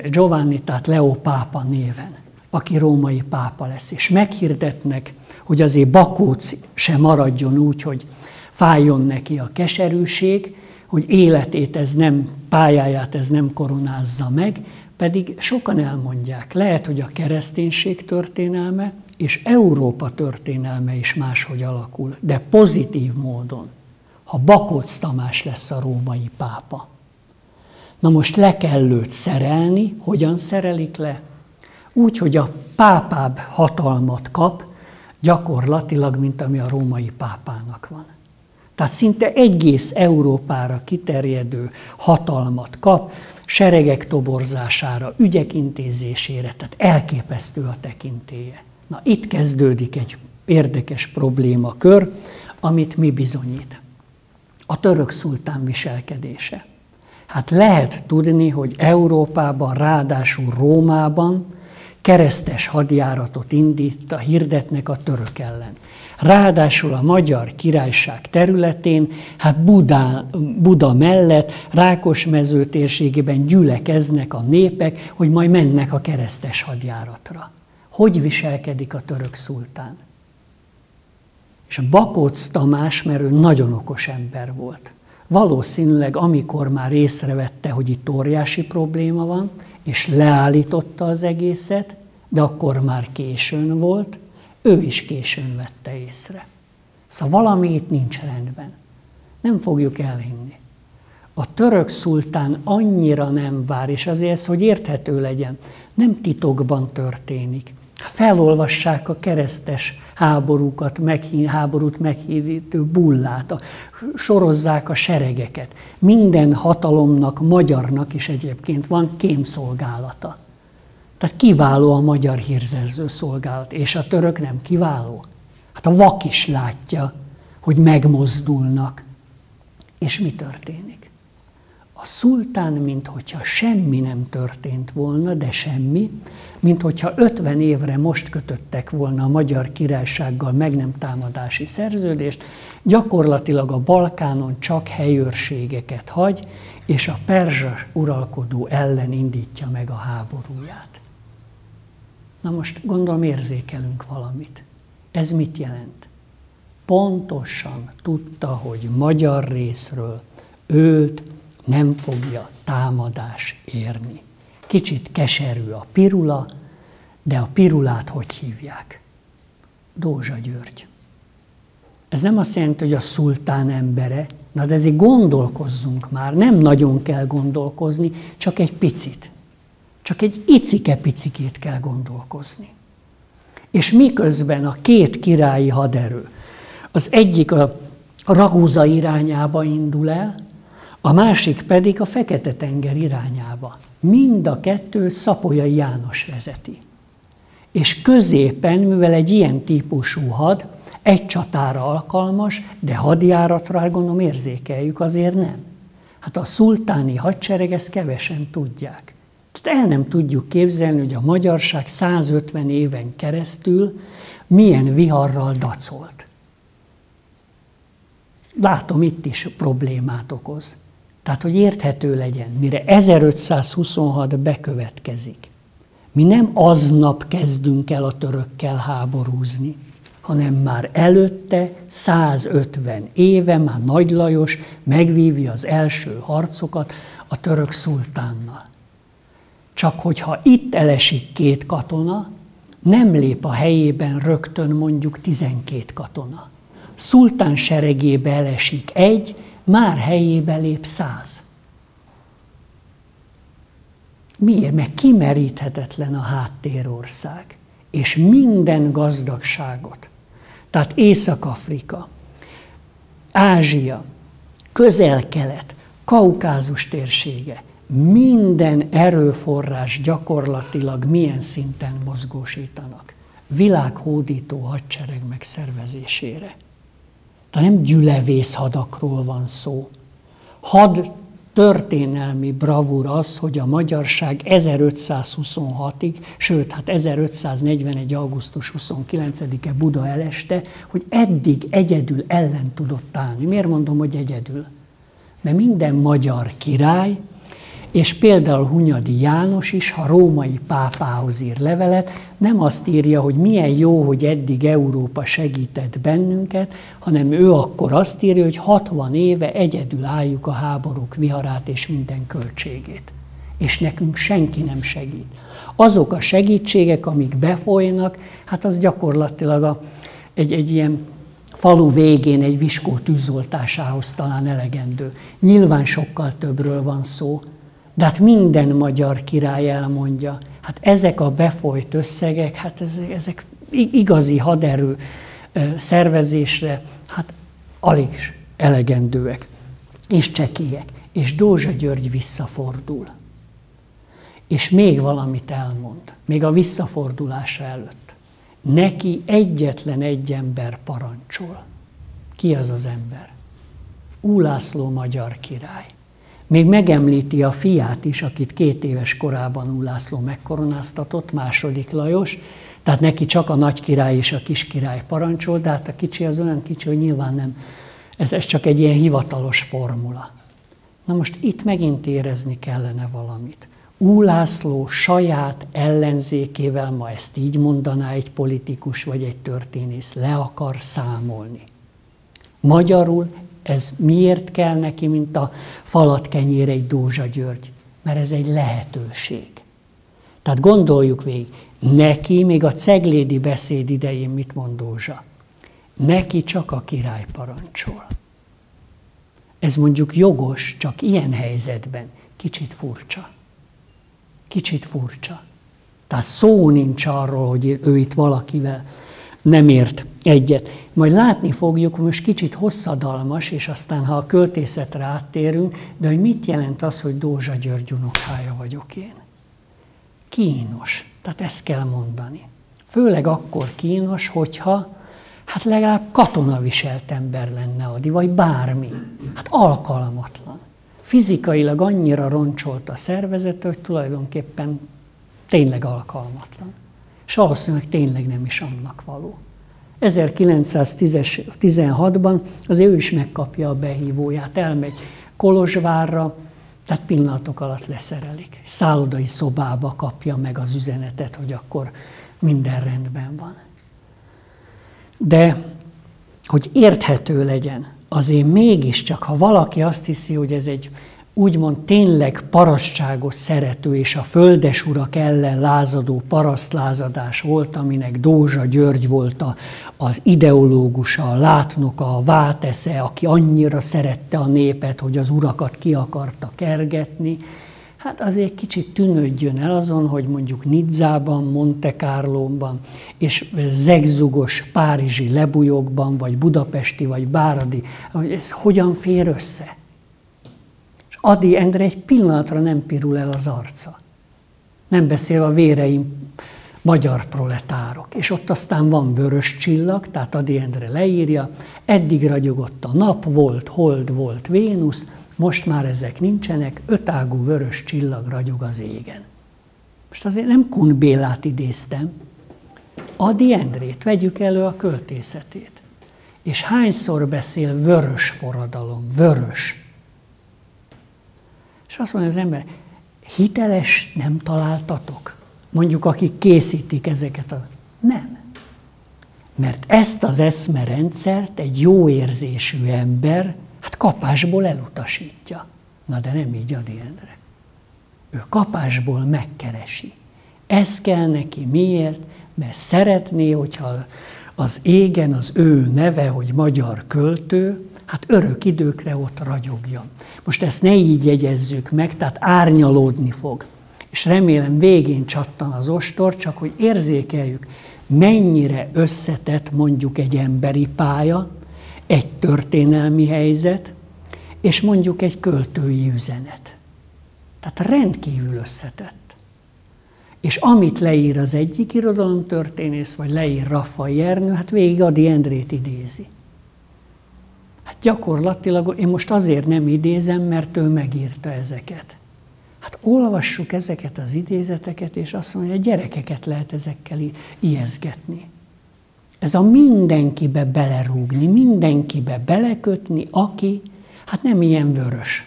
Giovanni, tehát Leó pápa néven, aki római pápa lesz, és meghirdetnek, hogy azért Bakócz se maradjon úgy, hogy fájjon neki a keserűség, hogy életét ez nem, pályáját ez nem koronázza meg, pedig sokan elmondják, lehet, hogy a kereszténység történelme és Európa történelme is máshogy alakul, de pozitív módon, ha Bakócz Tamás lesz a római pápa. Na most le kell őt szerelni, hogyan szerelik le? Úgy, hogy a pápább hatalmat kap, gyakorlatilag, mint ami a római pápának van. Tehát szinte egész Európára kiterjedő hatalmat kap, seregek toborzására, ügyek intézésére, tehát elképesztő a tekintélye. Na itt kezdődik egy érdekes problémakör, amit mi bizonyít. A török szultán viselkedése. Hát lehet tudni, hogy Európában, ráadásul Rómában keresztes hadjáratot indít a hirdetnek a török ellen. Ráadásul a Magyar Királyság területén, hát Buda mellett, Rákosmező térségében gyülekeznek a népek, hogy majd mennek a keresztes hadjáratra. Hogy viselkedik a török szultán? És Bakócz Tamás, mert ő nagyon okos ember volt. Valószínűleg amikor már észrevette, hogy itt óriási probléma van, és leállította az egészet, de akkor már későn volt, ő is későn vette észre. Szóval valami itt nincs rendben. Nem fogjuk elhinni. A török szultán annyira nem vár, és azért ez, hogy érthető legyen, nem titokban történik. Felolvassák a keresztes háborút meghirdető bullát, sorozzák a seregeket. Minden hatalomnak, magyarnak is egyébként van kémszolgálata. Tehát kiváló a magyar hírszerző szolgálat, és a török nem kiváló. Hát a vak is látja, hogy megmozdulnak. És mi történik? A szultán, minthogyha semmi nem történt volna, de semmi, minthogyha 50 évre most kötöttek volna a Magyar Királysággal meg nem támadási szerződést, gyakorlatilag a Balkánon csak helyőrségeket hagy, és a perzsa uralkodó ellen indítja meg a háborúját. Na most gondolom érzékelünk valamit. Ez mit jelent? Pontosan tudta, hogy magyar részről őt nem fogja támadás érni. Kicsit keserű a pirula, de a pirulát hogy hívják? Dózsa György. Ez nem azt jelenti, hogy a szultán embere, na de ezért gondolkozzunk már, nem nagyon kell gondolkozni, csak egy picit. Csak egy icike-picikét kell gondolkozni. És miközben a két királyi haderő, az egyik a Ragúza irányába indul el, a másik pedig a Fekete-tenger irányába. Mind a kettő Szapolyai János vezeti. És középen, mivel egy ilyen típusú had, egy csatára alkalmas, de hadjáratra, gondolom, érzékeljük, azért nem. Hát a szultáni hadsereg, ezt kevesen tudják. Tehát el nem tudjuk képzelni, hogy a magyarság 150 éven keresztül milyen viharral dacolt. Látom, itt is problémát okoz. Tehát, hogy érthető legyen, mire 1526 bekövetkezik. Mi nem aznap kezdünk el a törökkel háborúzni, hanem már előtte 150 éve már Nagy Lajos megvívja az első harcokat a török szultánnal. Csak hogyha itt elesik két katona, nem lép a helyében rögtön mondjuk 12 katona. Szultán seregébe elesik egy, már helyébe lép 100. Miért? Mert kimeríthetetlen a háttérország, és minden gazdagságot, tehát Észak-Afrika, Ázsia, Közel-Kelet, Kaukázus térsége, minden erőforrás gyakorlatilag milyen szinten mozgósítanak. Világhódító hadsereg megszervezésére. Tehát nem gyülevészhadakról van szó. Had történelmi bravúr az, hogy a magyarság 1526-ig, sőt, hát 1541. augusztus 29-e Buda eleste, hogy eddig egyedül ellen tudott állni. Miért mondom, hogy egyedül? Mert minden magyar király, és például Hunyadi János is, ha római pápához ír levelet, nem azt írja, hogy milyen jó, hogy eddig Európa segített bennünket, hanem ő akkor azt írja, hogy 60 éve egyedül álljuk a háborúk viharát és minden költségét. És nekünk senki nem segít. Azok a segítségek, amik befolynak, hát az gyakorlatilag egy ilyen falu végén egy viskó tűzoltásához talán elegendő. Nyilván sokkal többről van szó. De hát minden magyar király elmondja, hát ezek a befolyt összegek, hát ezek igazi haderő szervezésre, hát alig elegendőek, és csekélyek. És Dózsa György visszafordul. És még valamit elmond, még a visszafordulása előtt. Neki egyetlen egy ember parancsol. Ki az az ember? Ú László magyar király. Még megemlíti a fiát is, akit 2 éves korában Ú László megkoronáztatott, II. Lajos, tehát neki csak a nagykirály és a kiskirály parancsol, de hát a kicsi az olyan kicsi, hogy nyilván nem, ez csak egy ilyen hivatalos formula. Na most itt megint érezni kellene valamit. Ú László saját ellenzékével, ma ezt így mondaná egy politikus vagy egy történész, le akar számolni. Magyarul ez miért kell neki, mint a falatkenyér egy Dózsa György? Mert ez egy lehetőség. Tehát gondoljuk végig, neki még a ceglédi beszéd idején mit mond Dózsa? Neki csak a király parancsol. Ez mondjuk jogos, csak ilyen helyzetben kicsit furcsa. Kicsit furcsa. Tehát szó nincs arról, hogy ő itt valakivel nem ért egyet. Majd látni fogjuk, most kicsit hosszadalmas, és aztán, ha a költészetre áttérünk, de hogy mit jelent az, hogy Dózsa György unokája vagyok én? Kínos. Tehát ezt kell mondani. Főleg akkor kínos, hogyha hát legalább katonaviselt ember lenne Adi, vagy bármi. Hát alkalmatlan. Fizikailag annyira roncsolt a szervezet, hogy tulajdonképpen tényleg alkalmatlan. És valószínűleg tényleg nem is annak való. 1916-ban az ő is megkapja a behívóját, elmegy Kolozsvárra, tehát pillanatok alatt leszerelik. Szállodai szobába kapja meg az üzenetet, hogy akkor minden rendben van. De, hogy érthető legyen, azért mégiscsak, ha valaki azt hiszi, hogy ez egy úgymond tényleg parasztságot szerető és a földesurak ellen lázadó parasztlázadás volt, aminek Dózsa György volt az ideológusa, a látnoka, a vátesze, aki annyira szerette a népet, hogy az urakat ki akarta kergetni. Hát azért kicsit tűnődjön el azon, hogy mondjuk Nizzában, Monte Carlóban és zegzugos párizsi lebujokban, vagy budapesti, vagy báradi, hogy ez hogyan fér össze. Ady Endre egy pillanatra nem pirul el az arca. Nem beszélve a véreim magyar proletárok. És ott aztán van vörös csillag, tehát Ady Endre leírja, eddig ragyogott a nap, volt hold, volt Vénusz, most már ezek nincsenek, ötágú vörös csillag ragyog az égen. Most azért nem Kun Bélát idéztem, Ady Endrét, vegyük elő a költészetét. És hányszor beszél vörös forradalom, vörös. És azt mondja az ember, hiteles nem találtatok? Mondjuk, akik készítik ezeket a... Nem. Mert ezt az eszmerendszert egy jó érzésű ember, hát kapásból elutasítja. Na de nem így Ady Endre. Ő kapásból megkeresi. Ez kell neki miért? Mert szeretné, hogyha az égen az ő neve, hogy magyar költő, hát örök időkre ott ragyogjon. Most ezt ne így jegyezzük meg, tehát árnyalódni fog. És remélem végén csattan az ostor, csak hogy érzékeljük, mennyire összetett mondjuk egy emberi pálya, egy történelmi helyzet, és mondjuk egy költői üzenet. Tehát rendkívül összetett. És amit leír az egyik irodalomtörténész, vagy leír Raffay Ernő, hát végig Ady Endrét idézi. Hát gyakorlatilag én most azért nem idézem, mert ő megírta ezeket. Hát olvassuk ezeket az idézeteket, és azt mondja, hogy gyerekeket lehet ezekkel ijeszgetni. Ez a mindenkibe belerúgni, mindenkibe belekötni, aki hát nem ilyen vörös.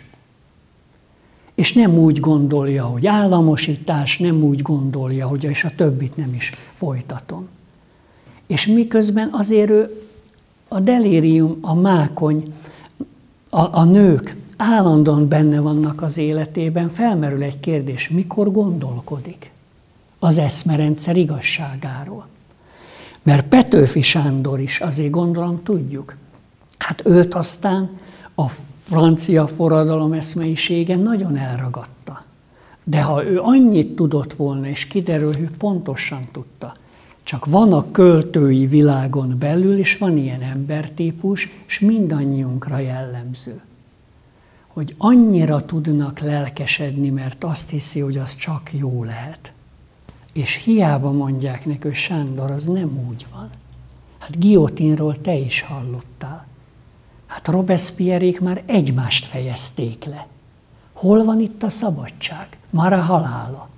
És nem úgy gondolja, hogy államosítás, nem úgy gondolja, hogy és a többit nem is folytatom. És miközben azért ő a delírium, a mákony, a nők állandóan benne vannak az életében, felmerül egy kérdés, mikor gondolkodik az eszmerendszer igazságáról. Mert Petőfi Sándor is, azért gondolom tudjuk, hát őt aztán a francia forradalom eszmeisége nagyon elragadta. De ha ő annyit tudott volna, és kiderül, hogy pontosan tudta, csak van a költői világon belül, és van ilyen embertípus, és mindannyiunkra jellemző, hogy annyira tudnak lelkesedni, mert azt hiszi, hogy az csak jó lehet. És hiába mondják neki, hogy Sándor, az nem úgy van. Hát Guillotinról te is hallottál. Hát Robespierre-ék már egymást fejezték le. Hol van itt a szabadság? Már a halála.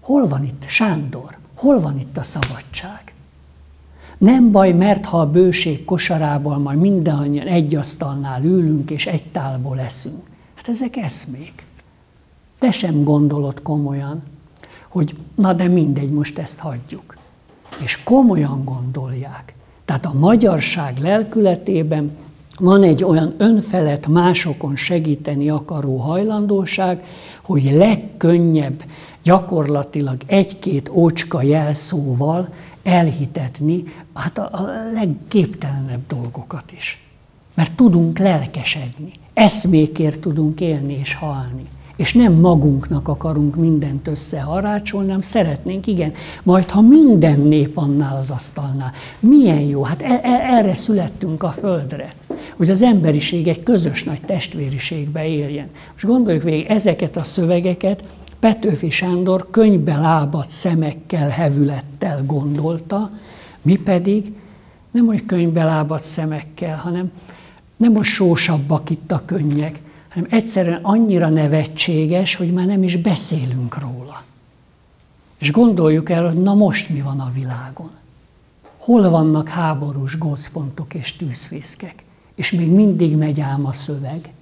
Hol van itt Sándor? Hol van itt a szabadság? Nem baj, mert ha a bőség kosarában majd mindannyian egy asztalnál ülünk és egy tálból eszünk. Hát ezek eszmék. Te sem gondolod komolyan, hogy na de mindegy, most ezt hagyjuk. És komolyan gondolják. Tehát a magyarság lelkületében van egy olyan önfelett másokon segíteni akaró hajlandóság, hogy legkönnyebb gyakorlatilag egy-két ócska jelszóval elhitetni hát a legképtelenebb dolgokat is. Mert tudunk lelkesedni, eszmékért tudunk élni és halni. És nem magunknak akarunk mindent összeharácsolni, hanem szeretnénk, igen, majd ha minden nép annál az asztalnál, milyen jó, hát erre születtünk a földre, hogy az emberiség egy közös nagy testvériségbe éljen. Most gondoljuk végig, ezeket a szövegeket Petőfi Sándor könyvbe lábadt szemekkel, hevülettel gondolta, mi pedig nem, hogy könyvbe lábadt szemekkel, hanem nem most sósabbak itt a könnyek, hanem egyszerűen annyira nevetséges, hogy már nem is beszélünk róla. És gondoljuk el, hogy na most mi van a világon. Hol vannak háborús gócpontok és tűzfészkek, és még mindig megy ám a szöveg.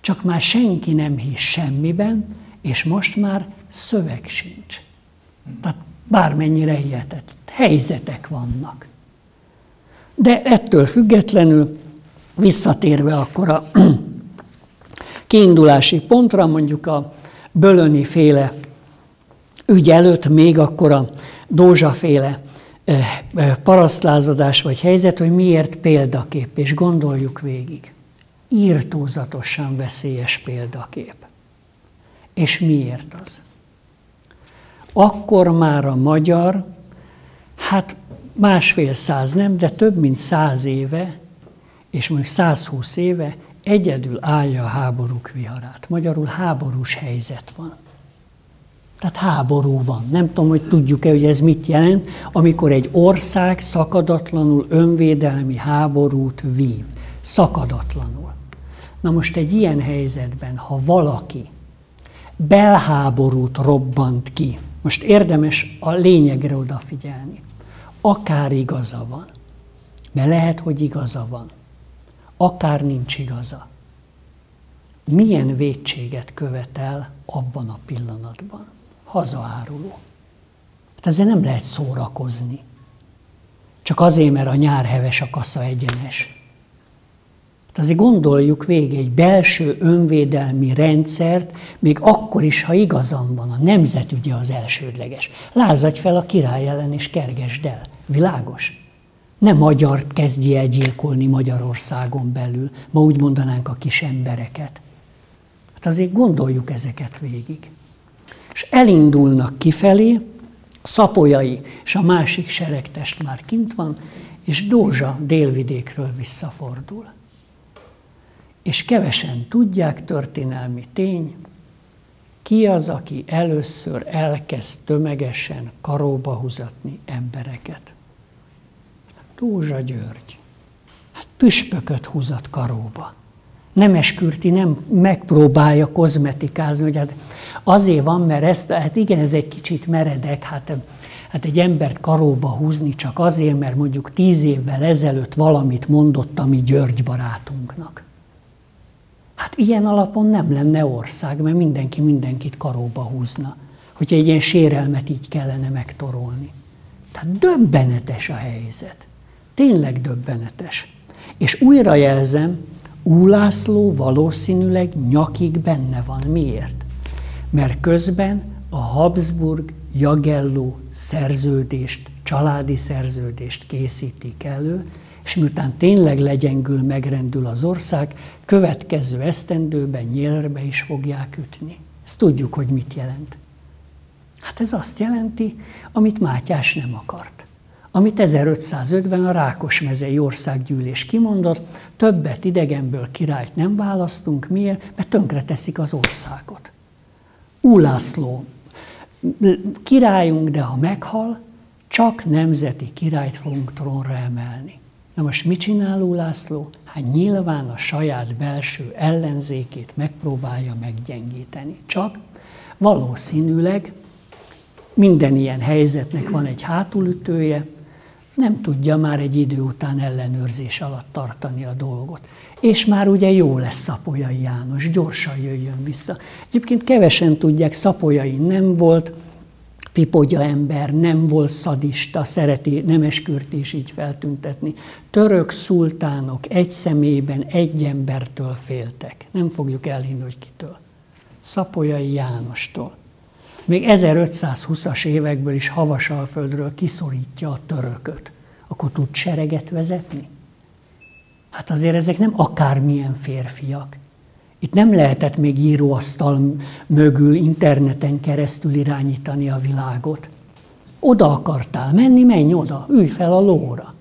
Csak már senki nem hisz semmiben, és most már szöveg sincs. Tehát bármennyire hihetett, helyzetek vannak. De ettől függetlenül, visszatérve akkor a kiindulási pontra, mondjuk a Bölöni féle ügy előtt még akkor a Dózsa féle parasztlázadás vagy helyzet, hogy miért példakép, és gondoljuk végig. Irtózatosan veszélyes példakép. És miért az? Akkor már a magyar, hát másfél száz nem, de több mint 100 éve, és mondjuk 120 éve egyedül állja a háborúk viharát. Magyarul háborús helyzet van. Tehát háború van. Nem tudom, hogy tudjuk-e, hogy ez mit jelent, amikor egy ország szakadatlanul önvédelmi háborút vív. Szakadatlanul. Na most egy ilyen helyzetben, ha valaki belháborút robbant ki, most érdemes a lényegre odafigyelni, akár igaza van, mert lehet, hogy igaza van, akár nincs igaza. Milyen vétséget követel abban a pillanatban? Hazaáruló. Hát ezzel nem lehet szórakozni. Csak azért, mert a nyár heves, a kasza egyenes. Hát azért gondoljuk végig egy belső önvédelmi rendszert, még akkor is, ha igazam van, a nemzet ügye az elsődleges. Lázadj fel a király ellen és kergesd el. Világos? Ne magyart kezdje el gyilkolni Magyarországon belül, ma úgy mondanánk a kis embereket. Hát azért gondoljuk ezeket végig. És elindulnak kifelé, Szapolyai és a másik seregtest már kint van, és Dózsa délvidékről visszafordul. és kevesen tudják, történelmi tény, ki az, aki először elkezd tömegesen karóba húzatni embereket. Dózsa György. Hát püspököt húzat karóba. Nemeskürti nem megpróbálja kozmetikázni, hogy hát azért van, mert ezt, hát igen, ez egy kicsit meredek, hát egy embert karóba húzni csak azért, mert mondjuk 10 évvel ezelőtt valamit mondott a mi György barátunknak. Hát ilyen alapon nem lenne ország, mert mindenki mindenkit karóba húzna, hogyha egy ilyen sérelmet így kellene megtorolni. Tehát döbbenetes a helyzet. Tényleg döbbenetes. És újra jelzem, Úlászló valószínűleg nyakig benne van. Miért? Mert közben a Habsburg-Jagelló szerződést, családi szerződést készítik elő, és miután tényleg legyengül, megrendül az ország, következő esztendőben nyélre is fogják ütni. Ezt tudjuk, hogy mit jelent. Hát ez azt jelenti, amit Mátyás nem akart. Amit 1505-ben a Rákosmezei Országgyűlés kimondott, többet idegenből királyt nem választunk. Miért? Mert tönkreteszik az országot. Úlászló királyunk, de ha meghal, csak nemzeti királyt fogunk trónra emelni. Na most mit csinál Úlászló? Hát nyilván a saját belső ellenzékét megpróbálja meggyengíteni. Csak valószínűleg minden ilyen helyzetnek van egy hátulütője, nem tudja már egy idő után ellenőrzés alatt tartani a dolgot. És már ugye jó lesz Szapolyai János, gyorsan jöjjön vissza. Egyébként kevesen tudják, Szapolyai nem volt pipogya ember, nem volt szadista, szereti Nemeskürti is így feltüntetni. Török szultánok egy személyben egy embertől féltek. Nem fogjuk elhinni, hogy kitől. Szapolyai Jánostól. Még 1520-as évekből is Havasalföldről kiszorítja a törököt. Akkor tud sereget vezetni? Hát azért ezek nem akármilyen férfiak. Itt nem lehetett még íróasztal mögül interneten keresztül irányítani a világot. Oda akartál menni, menj oda, ülj fel a lóra.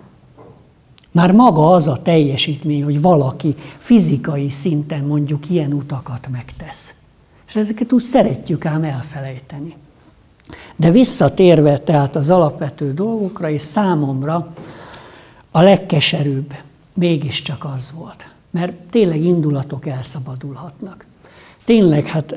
Már maga az a teljesítmény, hogy valaki fizikai szinten mondjuk ilyen utakat megtesz. És ezeket úgy szeretjük ám elfelejteni. De visszatérve tehát az alapvető dolgokra, és számomra a legkeserűbb mégiscsak az volt. Mert tényleg indulatok elszabadulhatnak. Tényleg, hát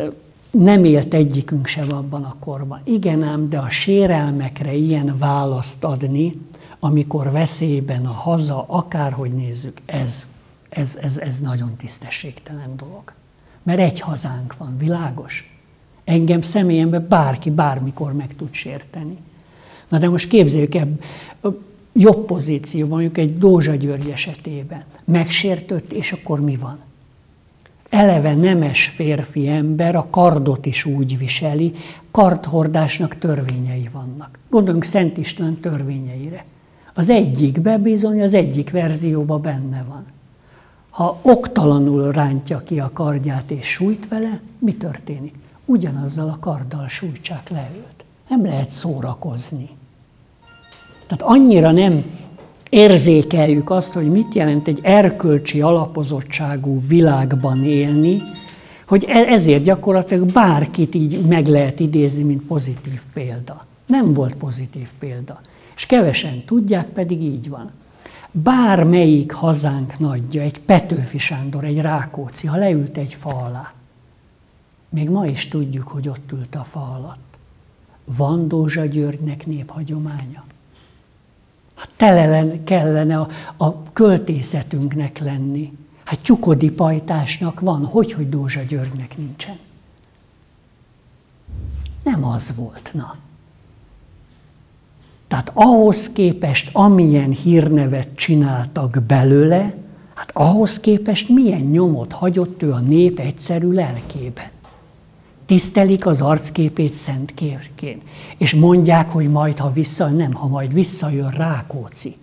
nem élt egyikünk sem abban a korban. Igen ám, de a sérelmekre ilyen választ adni, amikor veszélyben a haza, akárhogy nézzük, ez nagyon tisztességtelen dolog. Mert egy hazánk van, világos? Engem személyemben bárki bármikor meg tud sérteni. Na de most képzeljük el, jobb pozícióban, mondjuk egy Dózsa György esetében megsértött, és akkor mi van? Eleve nemes férfi ember a kardot is úgy viseli, kardhordásnak törvényei vannak. Gondoljunk Szent István törvényeire. Az egyikbe bizony, az egyik verzióban benne van. Ha oktalanul rántja ki a kardját és sújt vele, mi történik? Ugyanazzal a karddal sújtsák le őt. Nem lehet szórakozni. Tehát annyira nem érzékeljük azt, hogy mit jelent egy erkölcsi alapozottságú világban élni, hogy ezért gyakorlatilag bárkit így meg lehet idézni, mint pozitív példa. Nem volt pozitív példa. És kevesen tudják, pedig így van. Bármelyik hazánk nagyja, egy Petőfi Sándor, egy Rákóczi, ha leült egy fa alá, még ma is tudjuk, hogy ott ült a fa alatt. Van Dózsa Györgynek néphagyománya? Hát tele kellene a költészetünknek lenni. Hát Tyukodi Pajtásnak van, hogy Dózsa Györgynek nincsen. Nem az volt, na. Tehát ahhoz képest, amilyen hírnevet csináltak belőle, hát ahhoz képest milyen nyomot hagyott ő a nép egyszerű lelkében. Tisztelik az arcképét szentkérként, és mondják, hogy majd, ha vissza, nem, ha majd visszajön Rákóczi,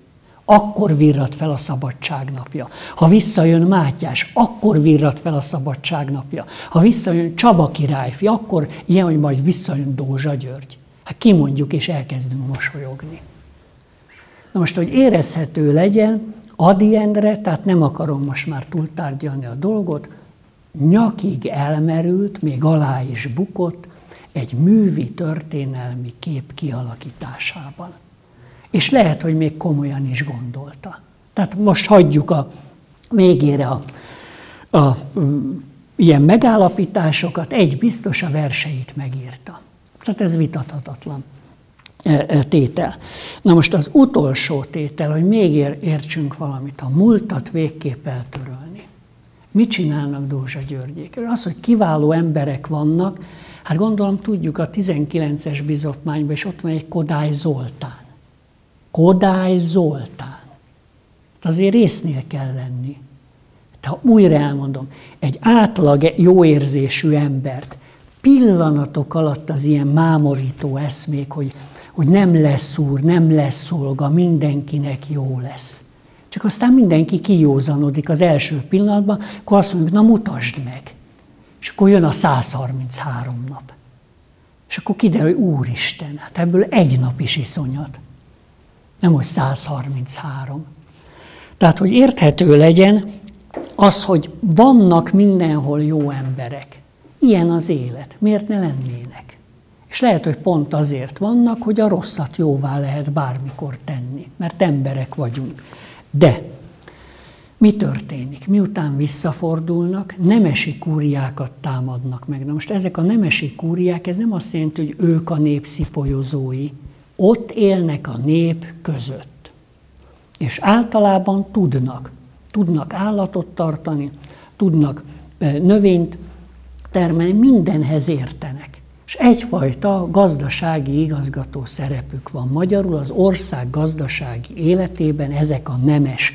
akkor virrat fel a szabadság napja. Ha visszajön Mátyás, akkor virrat fel a szabadság napja. Ha visszajön Csaba királyfi, akkor ilyen, hogy majd visszajön Dózsa György. Hát kimondjuk, és elkezdünk mosolyogni. Na most, hogy érezhető legyen, Ady Endre, tehát nem akarom most már túltárgyalni a dolgot, nyakig elmerült, még alá is bukott egy művi történelmi kép kialakításában. És lehet, hogy még komolyan is gondolta. Tehát most hagyjuk a végére a ilyen megállapításokat, egy biztos, a verseit megírta. Tehát ez vitathatatlan tétel. Na most az utolsó tétel, hogy még értsünk valamit, a múltat végképp eltörölni. Mit csinálnak Dózsa Györgyék? Az, hogy kiváló emberek vannak, hát gondolom tudjuk a 19-es bizotmányban, és ott van egy Kodály Zoltán. Kodály Zoltán. Azért résznél kell lenni. Ha újra elmondom, egy átlag jó érzésű embert pillanatok alatt az ilyen mámorító eszmék, hogy nem lesz úr, nem lesz szolga, mindenkinek jó lesz. Csak aztán mindenki kijózanodik az első pillanatban, akkor azt mondjuk, na mutasd meg. És akkor jön a 133 nap. És akkor kiderül, hogy úristen, hát ebből egy nap is iszonyat. Nem, hogy 133. Tehát, hogy érthető legyen az, hogy vannak mindenhol jó emberek. Ilyen az élet. Miért ne lennének? És lehet, hogy pont azért vannak, hogy a rosszat jóvá lehet bármikor tenni, mert emberek vagyunk. De mi történik? Miután visszafordulnak, nemesi kúriákat támadnak meg. Na most ezek a nemesi kúriák, ez nem azt jelenti, hogy ők a nép szipolyozói. Ott élnek a nép között. És általában tudnak állatot tartani, tudnak növényt termelni, mindenhez értenek. És egyfajta gazdasági igazgató szerepük van. Magyarul az ország gazdasági életében ezek a nemes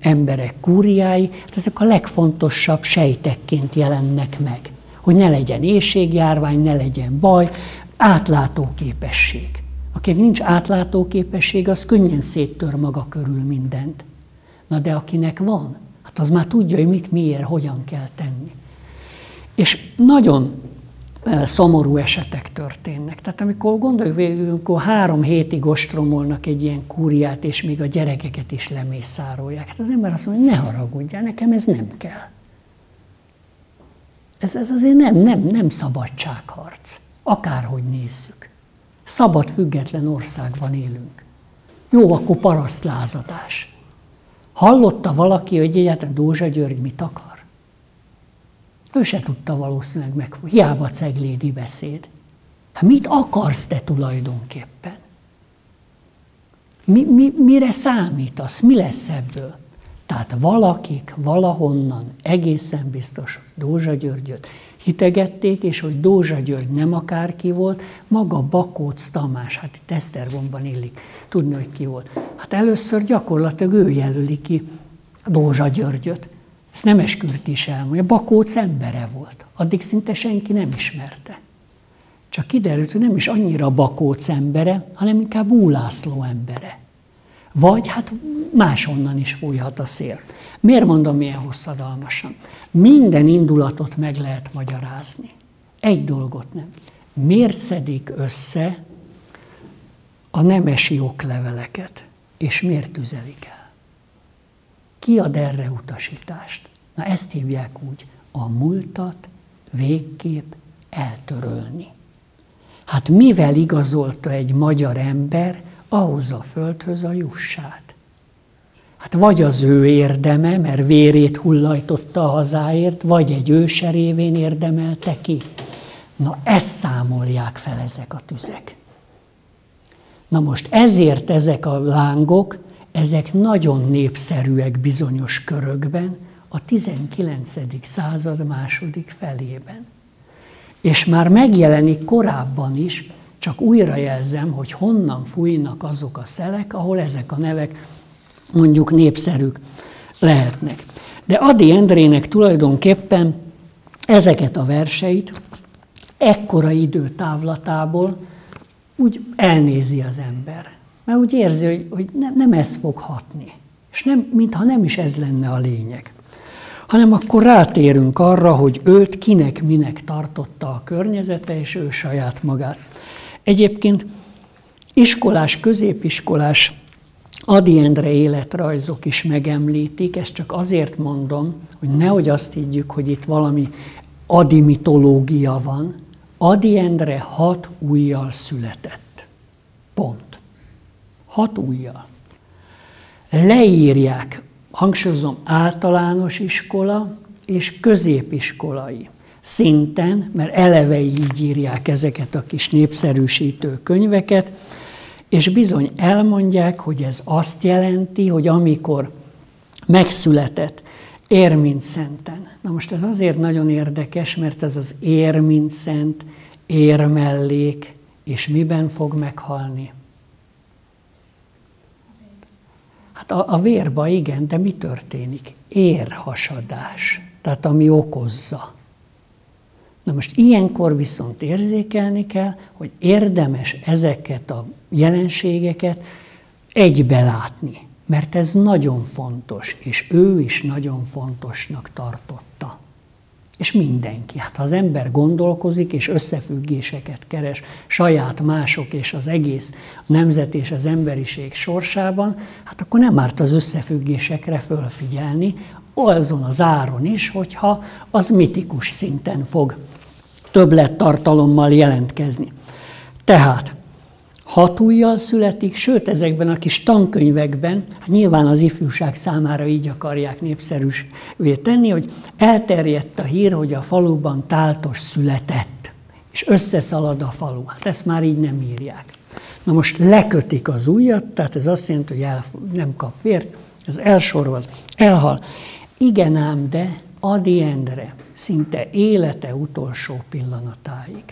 emberek, kúriái, hát ezek a legfontosabb sejtekként jelennek meg. Hogy ne legyen éhségjárvány, ne legyen baj, átlátóképesség. Akinek nincs átlátóképesség, az könnyen széttör maga körül mindent. Na de akinek van, hát az már tudja, hogy mit, miért, hogyan kell tenni. És nagyon szomorú esetek történnek. Tehát amikor gondoljuk végül, amikor 3 hétig ostromolnak egy ilyen kúriát, és még a gyerekeket is lemészárolják. Hát az ember azt mondja, hogy ne haragudjál, nekem ez nem kell. Ez azért nem szabadságharc. Akárhogy nézzük. Szabad, független országban élünk. Jó, akkor parasztlázadás. Hallotta valaki, hogy egyáltalán Dózsa György mit akar? Ő se tudta valószínűleg meg, hiába ceglédi beszéd. Hát mit akarsz te tulajdonképpen? Mire számítasz? Mi lesz ebből? Tehát valakik valahonnan egészen biztos, hogy Dózsa Györgyöt hitegették, és hogy Dózsa György nem akárki volt, maga Bakócz Tamás, hát itt Esztergomban illik tudni, hogy ki volt. Hát először gyakorlatilag ő jelöli ki Dózsa Györgyöt. Ezt Nemes Kürti is elmondja, Bakócz embere volt. Addig szinte senki nem ismerte. Csak kiderült, hogy nem is annyira Bakócz embere, hanem inkább Úlászló embere. Vagy hát máshonnan is fújhat a szél. Miért mondom ilyen hosszadalmasan? Minden indulatot meg lehet magyarázni. Egy dolgot nem. Miért szedik össze a nemesi okleveleket, és miért tüzelik el? Ki ad erre utasítást? Na ezt hívják úgy, a múltat végképp eltörölni. Hát mivel igazolta egy magyar ember ahhoz a földhöz a jussát? Hát vagy az ő érdeme, mert vérét hullajtotta a hazáért, vagy egy őse révén érdemelte ki. Na ezt számolják fel ezek a tüzek. Na most ezért ezek a lángok, ezek nagyon népszerűek bizonyos körökben a 19. század második felében. És már megjelenik korábban is, csak újra jelzem, hogy honnan fújnak azok a szelek, ahol ezek a nevek mondjuk népszerűk lehetnek. De Ady Endrének tulajdonképpen ezeket a verseit ekkora időtávlatából úgy elnézi az ember. Mert úgy érzi, hogy nem ez fog hatni. És nem, mintha nem is ez lenne a lényeg. Hanem akkor rátérünk arra, hogy őt kinek, minek tartotta a környezete, és ő saját magát. Egyébként iskolás, középiskolás Ady Endre életrajzok is megemlítik, ezt csak azért mondom, hogy nehogy azt higgyük, hogy itt valami Ady mitológia van. Ady Endre 6 ujjal született. Pont. 6 ujjal. Leírják, hangsúlyozom, általános iskola és középiskolai szinten, mert eleve így írják ezeket a kis népszerűsítő könyveket, és bizony elmondják, hogy ez azt jelenti, hogy amikor megszületett Érmintszenten. Na most ez azért nagyon érdekes, mert ez az Érmintszent, érmellék, és miben fog meghalni? Hát a vérba igen, de mi történik? Érhasadás, tehát ami okozza. Na most ilyenkor viszont érzékelni kell, hogy érdemes ezeket a jelenségeket egybelátni, mert ez nagyon fontos, és ő is nagyon fontosnak tartotta. És mindenki. Hát ha az ember gondolkozik, és összefüggéseket keres saját, mások és az egész nemzet és az emberiség sorsában, hát akkor nem árt az összefüggésekre fölfigyelni, azon az áron is, hogyha az mitikus szinten fog többlettartalommal jelentkezni. Tehát 6 ujjal születik, sőt ezekben a kis tankönyvekben, hát nyilván az ifjúság számára így akarják népszerűvé tenni, hogy elterjedt a hír, hogy a faluban táltos született, és összeszalad a falu. Hát ezt már így nem írják. Na most lekötik az ujjat, tehát ez azt jelenti, hogy nem kap vért, ez elsorvad, elhal. Igen ám, de Ady Endre szinte élete utolsó pillanatáig.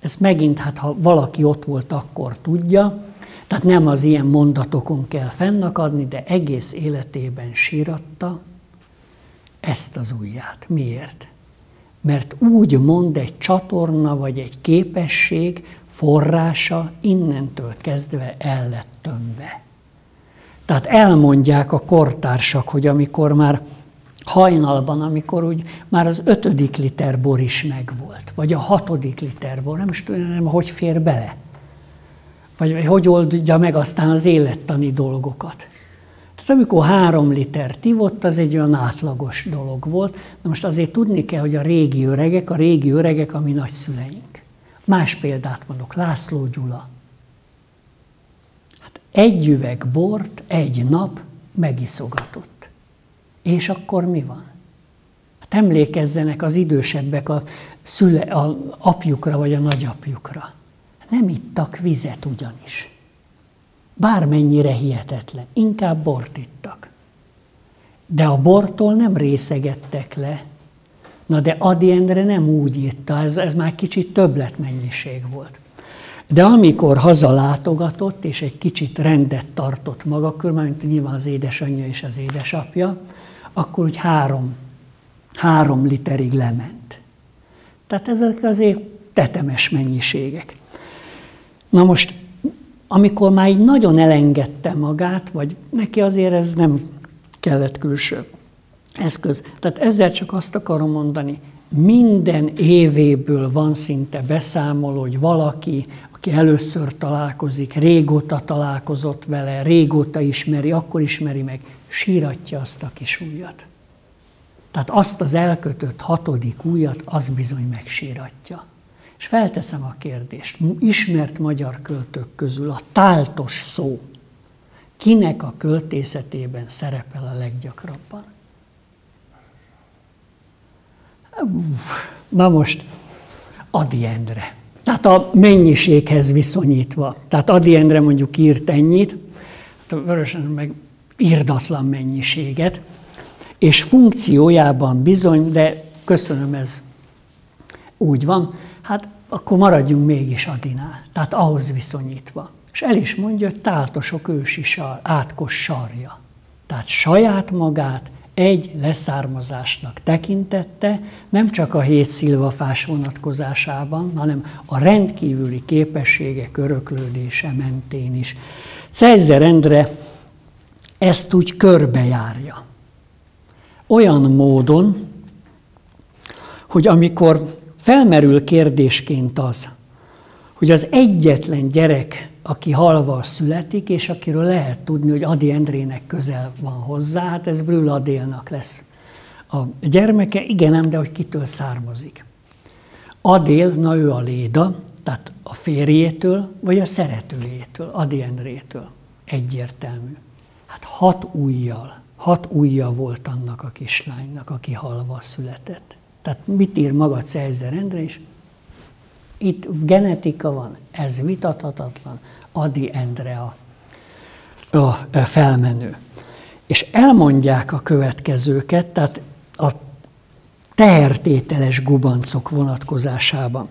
Ez megint, hát ha valaki ott volt, akkor tudja, tehát nem az ilyen mondatokon kell fennakadni, de egész életében síratta ezt az ujját. Miért? Mert úgy mond egy csatorna vagy egy képesség forrása innentől kezdve el lett tömve. Tehát elmondják a kortársak, hogy amikor már hajnalban, amikor úgy már az 5. liter bor is megvolt, vagy a 6. liter bor, nem is tudom, hogy fér bele, vagy hogy oldja meg aztán az élettani dolgokat. Tehát amikor 3 litert ivott, az egy olyan átlagos dolog volt. Na most azért tudni kell, hogy a régi öregek a mi nagyszüleink. Más példát mondok, László Gyula. Hát egy üveg bort egy nap megiszogatott. És akkor mi van? Hát emlékezzenek az idősebbek a apjukra vagy a nagyapjukra. Nem ittak vizet ugyanis. Bármennyire hihetetlen, inkább bort ittak. De a bortól nem részegettek le. Na de Ady Endre nem úgy itta, ez már kicsit többletmennyiség volt. De amikor hazalátogatott, és egy kicsit rendet tartott maga körül, mint nyilván az édesanyja és az édesapja, akkor úgy 3 literig lement. Tehát ezek azért tetemes mennyiségek. Na most, amikor már így nagyon elengedte magát, vagy neki azért ez nem kellett külső eszköz. Tehát ezzel csak azt akarom mondani, minden évéből van szinte beszámoló, hogy valaki, aki először találkozik, régóta találkozott vele, régóta ismeri, akkor ismeri meg, síratja azt a kis ujjat. Tehát azt az elkötött 6. ujjat, az bizony megsíratja. És felteszem a kérdést, ismert magyar költők közül a táltos szó kinek a költészetében szerepel a leggyakrabban? Na most, Ady Endre. Tehát a mennyiséghez viszonyítva. Tehát Ady Endre mondjuk írt ennyit, a Vörösen meg irdatlan mennyiséget, és funkciójában bizony, de köszönöm, ez úgy van, hát akkor maradjunk mégis Adynál, tehát ahhoz viszonyítva. És el is mondja, hogy táltosok ősi átkos sarja. Tehát saját magát egy leszármazásnak tekintette, nem csak a 7 szilvafás vonatkozásában, hanem a rendkívüli képességek öröklődése mentén is. Czejzer Endre ezt úgy körbejárja. Olyan módon, hogy amikor felmerül kérdésként az, hogy az egyetlen gyerek aki halva születik, és akiről lehet tudni, hogy Ady Endrének közel van hozzá, hát ez Brühl Adélnak lesz a gyermeke, igen ám, de hogy kitől származik. Adél, na ő a Léda, tehát a férjétől, vagy a szeretőjétől, Ady Endrétől. Egyértelmű. Hát hat ujja volt annak a kislánynak, aki halva született. Tehát mit ír maga Czejzer Endre is? Itt genetika van, ez vitathatatlan, Ady Endre a felmenő. És elmondják a következőket, tehát a tehertételes gubancok vonatkozásában.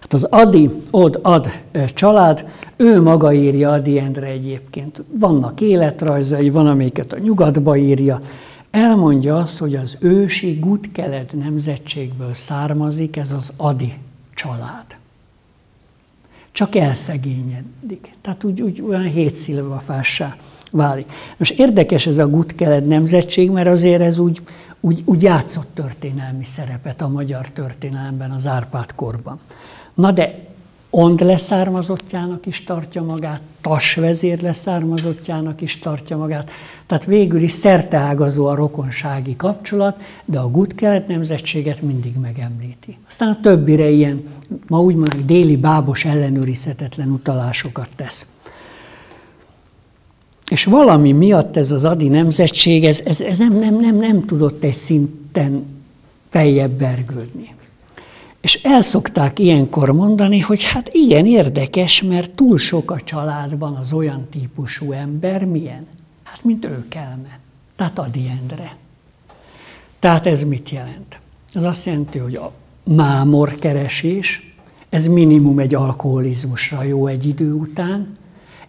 Hát az Ady, Od-Ad család, ő maga írja Ady Endre egyébként. Vannak életrajzai, van, amiket a nyugatba írja. Elmondja azt, hogy az ősi Gutkeled nemzetségből származik ez az Ady család. Csak elszegényedik, tehát úgy olyan hétszilvafássá válik. Most érdekes ez a Gutkeled nemzetség, mert azért ez úgy játszott történelmi szerepet a magyar történelemben az Árpád-korban. Na de Ond leszármazottjának is tartja magát, Tas vezér leszármazottjának is tartja magát, tehát végül is szerteágazó a rokonsági kapcsolat, de a Gutkeled nemzetséget mindig megemlíti. Aztán a többire ilyen, ma úgy mondjuk déli bábos ellenőrizhetetlen utalásokat tesz. És valami miatt ez az Ady nemzetség, ez nem tudott egy szinten feljebb vergődni. És el szokták ilyenkor mondani, hogy hát igen érdekes, mert túl sok a családban az olyan típusú ember, milyen? Hát mint Őkelme, tehát Ady Endre. Tehát ez mit jelent? Ez azt jelenti, hogy a mámorkeresés, ez minimum egy alkoholizmusra jó egy idő után,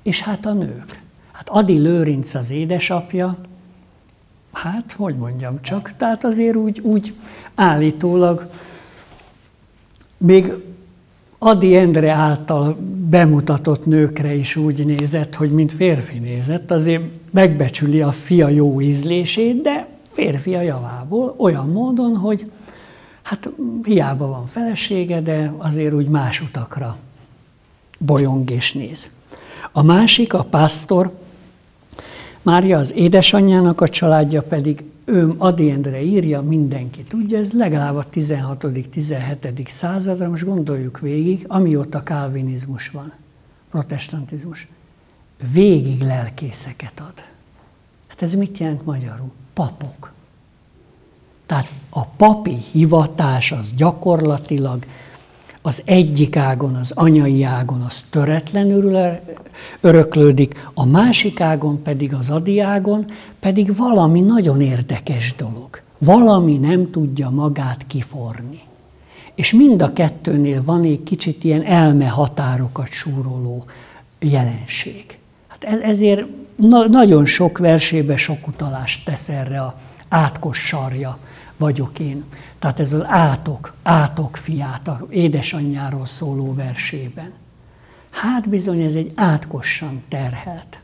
és hát a nők. Hát Ady Lőrinc az édesapja, hát hogy mondjam csak, tehát azért úgy állítólag, még Ady Endre által bemutatott nőkre is úgy nézett, hogy mint férfi nézett, azért megbecsüli a fia jó ízlését, de férfi a javából, olyan módon, hogy hát hiába van felesége, de azért úgy más utakra bolyong és néz. A másik, a pásztor, Mária az édesanyjának a családja pedig, ő Ady Endre írja, mindenki tudja, ez legalább a 16.-17. századra, most gondoljuk végig, amióta kálvinizmus van, protestantizmus, végig lelkészeket ad. Hát ez mit jelent magyarul? Papok. Tehát a papi hivatás az gyakorlatilag az egyik ágon, az anyai ágon az töretlenül öröklődik, a másik ágon pedig az Ady ágon pedig valami nagyon érdekes dolog. Valami nem tudja magát kiforni. És mind a kettőnél van egy kicsit ilyen elmehatárokat súroló jelenség. Hát ezért nagyon sok versébe sok utalást tesz erre a átkos sarja vagyok én. Tehát ez az átok fiát, az édesanyjáról szóló versében. Hát bizony ez egy átkossan terhelt,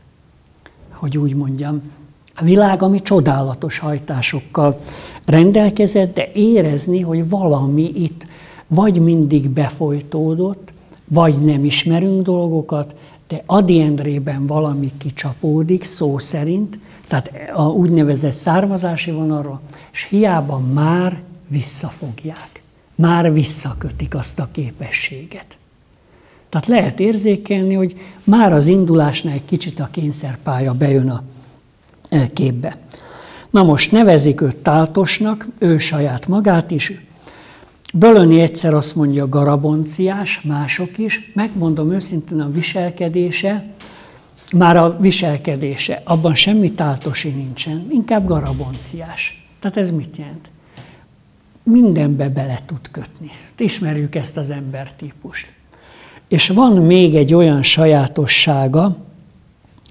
hogy úgy mondjam, a világ, ami csodálatos hajtásokkal rendelkezett, de érezni, hogy valami itt vagy mindig befolytódott, vagy nem ismerünk dolgokat, de Ady Endrében valami kicsapódik, szó szerint, tehát a úgynevezett származási vonalról, és hiába már visszafogják, már visszakötik azt a képességet. Tehát lehet érzékelni, hogy már az indulásnál egy kicsit a kényszerpálya bejön a képbe. Na most nevezik őt Táltosnak, ő saját magát is. Bölöni egyszer azt mondja garabonciás, mások is, megmondom őszintén a viselkedése, már a viselkedése, abban semmi táltosi nincsen, inkább garabonciás. Tehát ez mit jelent? Mindenbe bele tud kötni. Ismerjük ezt az embertípust. És van még egy olyan sajátossága,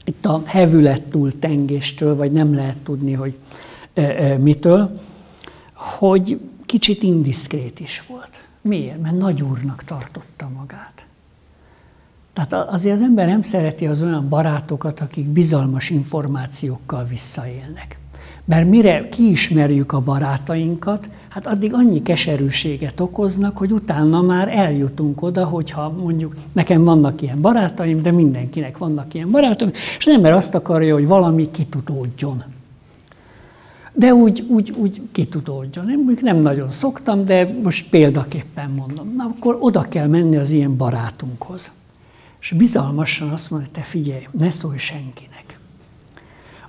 itt a hevület túltengéstől, vagy nem lehet tudni, hogy mitől, hogy kicsit indiszkrét is volt. Miért? Mert nagyúrnak tartotta magát. Tehát azért az ember nem szereti az olyan barátokat, akik bizalmas információkkal visszaélnek. Mert mire kiismerjük a barátainkat, hát addig annyi keserűséget okoznak, hogy utána már eljutunk oda, hogyha mondjuk nekem vannak ilyen barátaim, de mindenkinek vannak ilyen barátaim, és nem mert azt akarja, hogy valami kitudódjon. De úgy kitudódjon. Én mondjuk nem nagyon szoktam, de most példaképpen mondom. Na, akkor oda kell menni az ilyen barátunkhoz. És bizalmasan azt mondja, te figyelj, ne szólj senkinek.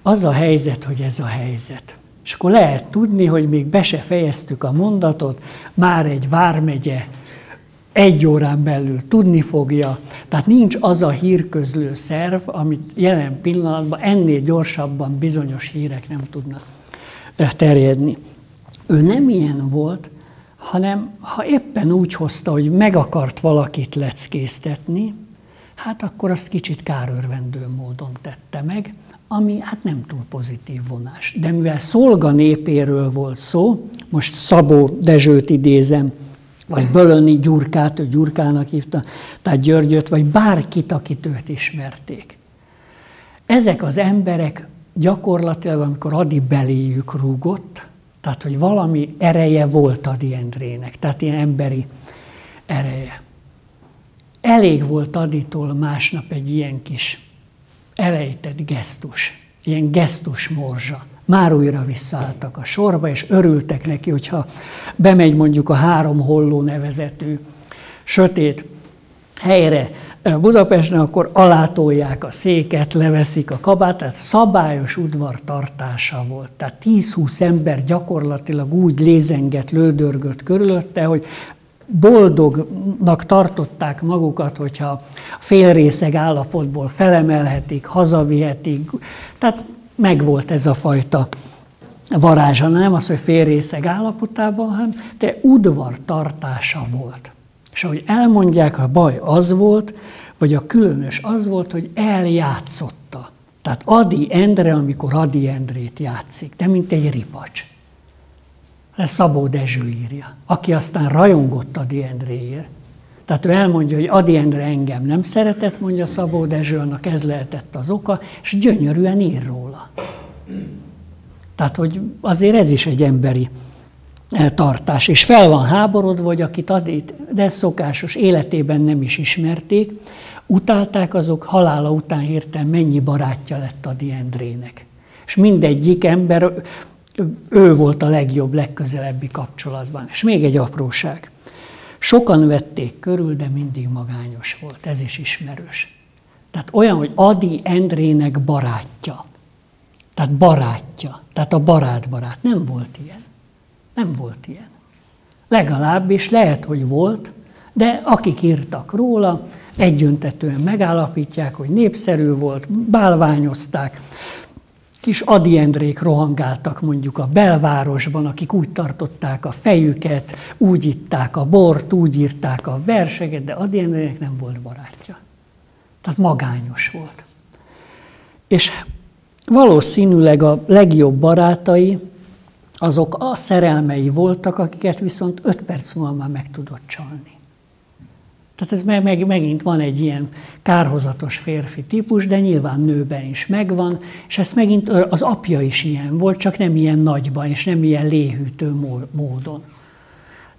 Az a helyzet, hogy ez a helyzet. És akkor lehet tudni, hogy még be se fejeztük a mondatot, már egy vármegye egy órán belül tudni fogja. Tehát nincs az a hírközlő szerv, amit jelen pillanatban ennél gyorsabban bizonyos hírek nem tudnak terjedni. Ő nem ilyen volt, hanem ha éppen úgy hozta, hogy meg akart valakit leckésztetni, hát akkor azt kicsit kárörvendő módon tette meg, ami hát nem túl pozitív vonás. De mivel szolga népéről volt szó, most Szabó Dezsőt idézem, vagy Bölöni Gyurkát, ő Gyurkának hívta, tehát Györgyöt, vagy bárkit, akit őt ismerték. Ezek az emberek gyakorlatilag, amikor Adi beléjük rúgott, tehát hogy valami ereje volt Ady Endrének, tehát ilyen emberi ereje. Elég volt Adytól másnap egy ilyen kis elejtett gesztus, ilyen gesztusmorzsa. Már újra visszaálltak a sorba, és örültek neki, hogyha bemegy mondjuk a Három Holló nevezetű sötét helyre Budapesten, akkor alátolják a széket, leveszik a kabát, tehát szabályos udvartartása volt. Tehát 10-20 ember gyakorlatilag úgy lézengett, lődörgött körülötte, hogy boldognak tartották magukat, hogyha félrészeg állapotból felemelhetik, hazavihetik. Tehát megvolt ez a fajta varázsa, nem az, hogy félrészeg állapotában, hanem de udvartartása volt. És ahogy elmondják, a baj az volt, vagy a különös az volt, hogy eljátszotta. Tehát Ady Endre, amikor Ady Endrét játszik, de mint egy ripacs. Ez Szabó Dezső írja, aki aztán rajongott Ady Endréért. Tehát ő elmondja, hogy Ady Endre engem nem szeretett, mondja Szabó Dezső, annak ez lehetett az oka, és gyönyörűen ír róla. Tehát, hogy azért ez is egy emberi tartás, és fel van háborodva, vagy akit Adyt, de ez szokásos, életében nem is ismerték, utálták azok, halála után hirtelen mennyi barátja lett Ady Endrének. És mindegyik ember, ő volt a legjobb, legközelebbi kapcsolatban. És még egy apróság. Sokan vették körül, de mindig magányos volt. Ez is ismerős. Tehát olyan, hogy Ady Endrének barátja. Tehát barátja. Tehát a barát-barát. Nem volt ilyen. Nem volt ilyen. Legalábbis lehet, hogy volt, de akik írtak róla, egyöntetően megállapítják, hogy népszerű volt, bálványozták. Kis Ady Endrék rohangáltak mondjuk a belvárosban, akik úgy tartották a fejüket, úgy itták a bort, úgy írták a verseket, de Ady Endrének nem volt barátja. Tehát magányos volt. És valószínűleg a legjobb barátai azok a szerelmei voltak, akiket viszont 5 perc múlva már meg tudott csalni. Tehát ez megint van egy ilyen kárhozatos férfi típus, de nyilván nőben is megvan, és ezt megint az apja is ilyen volt, csak nem ilyen nagyban, és nem ilyen léhűtő módon.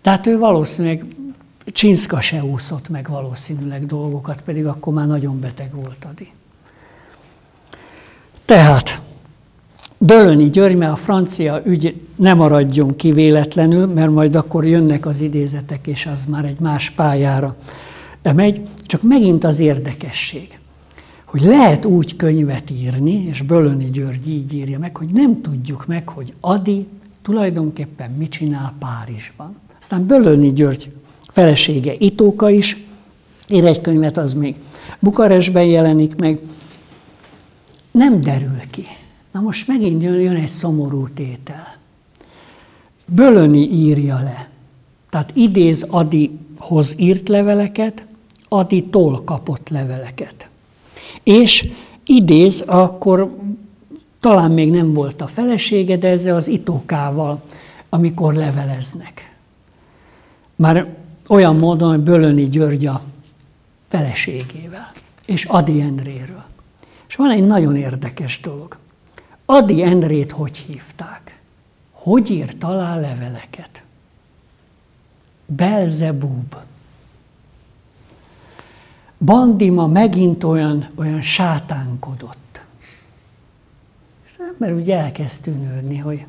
Tehát ő valószínűleg csinszka se úszott meg valószínűleg dolgokat, pedig akkor már nagyon beteg volt Ady. Tehát Bölöni György, mert a francia ügy nem maradjon ki véletlenül, mert majd akkor jönnek az idézetek, és az már egy más pályára megy. Csak megint az érdekesség, hogy lehet úgy könyvet írni, és Bölöni György így írja meg, hogy nem tudjuk meg, hogy Ady tulajdonképpen mit csinál Párizsban. Aztán Bölöni György felesége Itóka is ír egy könyvet, az még Bukarestben jelenik meg. Nem derül ki. Na most megint jön egy szomorú tétel. Bölöni írja le. Tehát idéz Adyhoz írt leveleket, Adytól kapott leveleket. És idéz, akkor talán még nem volt a felesége, de ezzel az Itókával, amikor leveleznek. Már olyan módon, hogy Bölöni György a feleségével, és Ady Endréről. És van egy nagyon érdekes dolog. Ady Endrét hogy hívták? Hogy írt alá leveleket? Belzebub. Bandima megint olyan sátánkodott. És az ember úgy elkezd tűnődni, hogy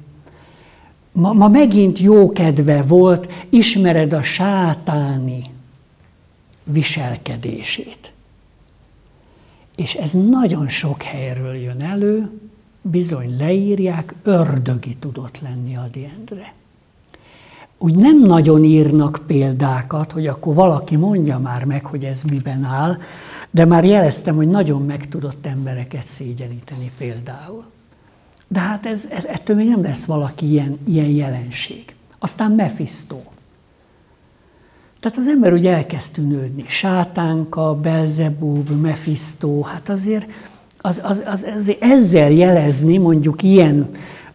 ma megint jó kedve volt, ismered a sátáni viselkedését. És ez nagyon sok helyről jön elő, bizony leírják, ördögi tudott lenni Ady Endre. Úgy nem nagyon írnak példákat, hogy akkor valaki mondja már meg, hogy ez miben áll, de már jeleztem, hogy nagyon meg tudott embereket szégyeníteni például. De hát ettől még nem lesz valaki ilyen jelenség. Aztán Mefisztó. Tehát az ember úgy elkezd tűnődni. Sátánka, Belzebub, Mefisztó, hát azért ezzel jelezni mondjuk ilyen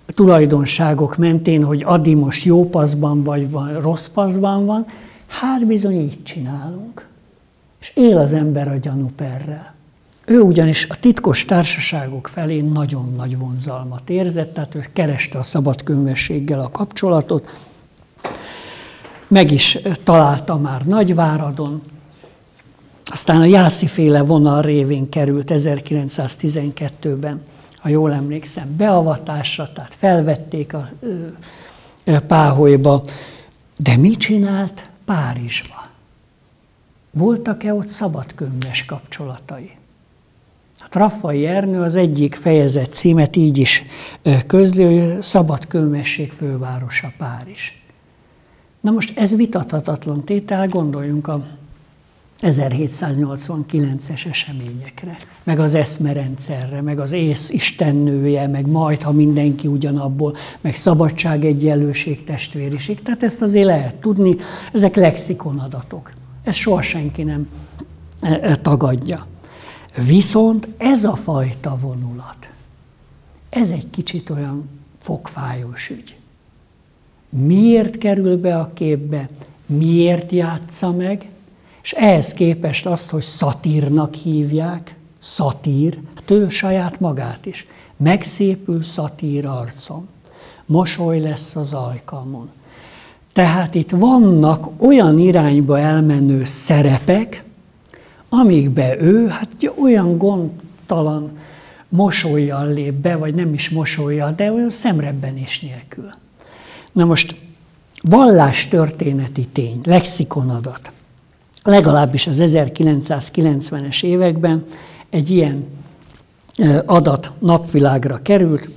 tulajdonságok mentén, hogy Ady most jó paszban vagy van, rossz paszban van, hát bizony így csinálunk. És él az ember a gyanúperrel. Ő ugyanis a titkos társaságok felé nagyon nagy vonzalmat érzett, tehát ő kereste a szabadkönyvességgel a kapcsolatot, meg is találta már Nagyváradon, aztán a Jászi-féle vonal révén került 1912-ben, ha jól emlékszem, beavatásra, tehát felvették a páholyba. De mit csinált Párizsba? Voltak-e ott szabadkönyves kapcsolatai? Hát Raffai Ernő az egyik fejezet címet így is közli, hogy szabadkönyvesség fővárosa Párizs. Na most ez vitathatatlan tétel, gondoljunk a 1789-es eseményekre, meg az eszmerendszerre, meg az ész istennője, meg majd, ha mindenki ugyanabból, meg szabadság, egyenlőség, testvériség. Tehát ezt azért lehet tudni, ezek lexikonadatok. Ezt soha senki nem tagadja. Viszont ez a fajta vonulat, ez egy kicsit olyan fogfájós ügy. Miért kerül be a képbe, miért játsza meg, és ehhez képest azt, hogy szatírnak hívják, szatír, hát ő saját magát is. Megszépül szatír arcom, mosoly lesz az ajkamon. Tehát itt vannak olyan irányba elmenő szerepek, amikbe ő hát olyan gondtalan mosollyal lép be, vagy nem is mosollyal, de olyan szemrebbenés nélkül. Na most vallástörténeti tény, lexikonadat. Legalábbis az 1990-es években egy ilyen adat napvilágra került,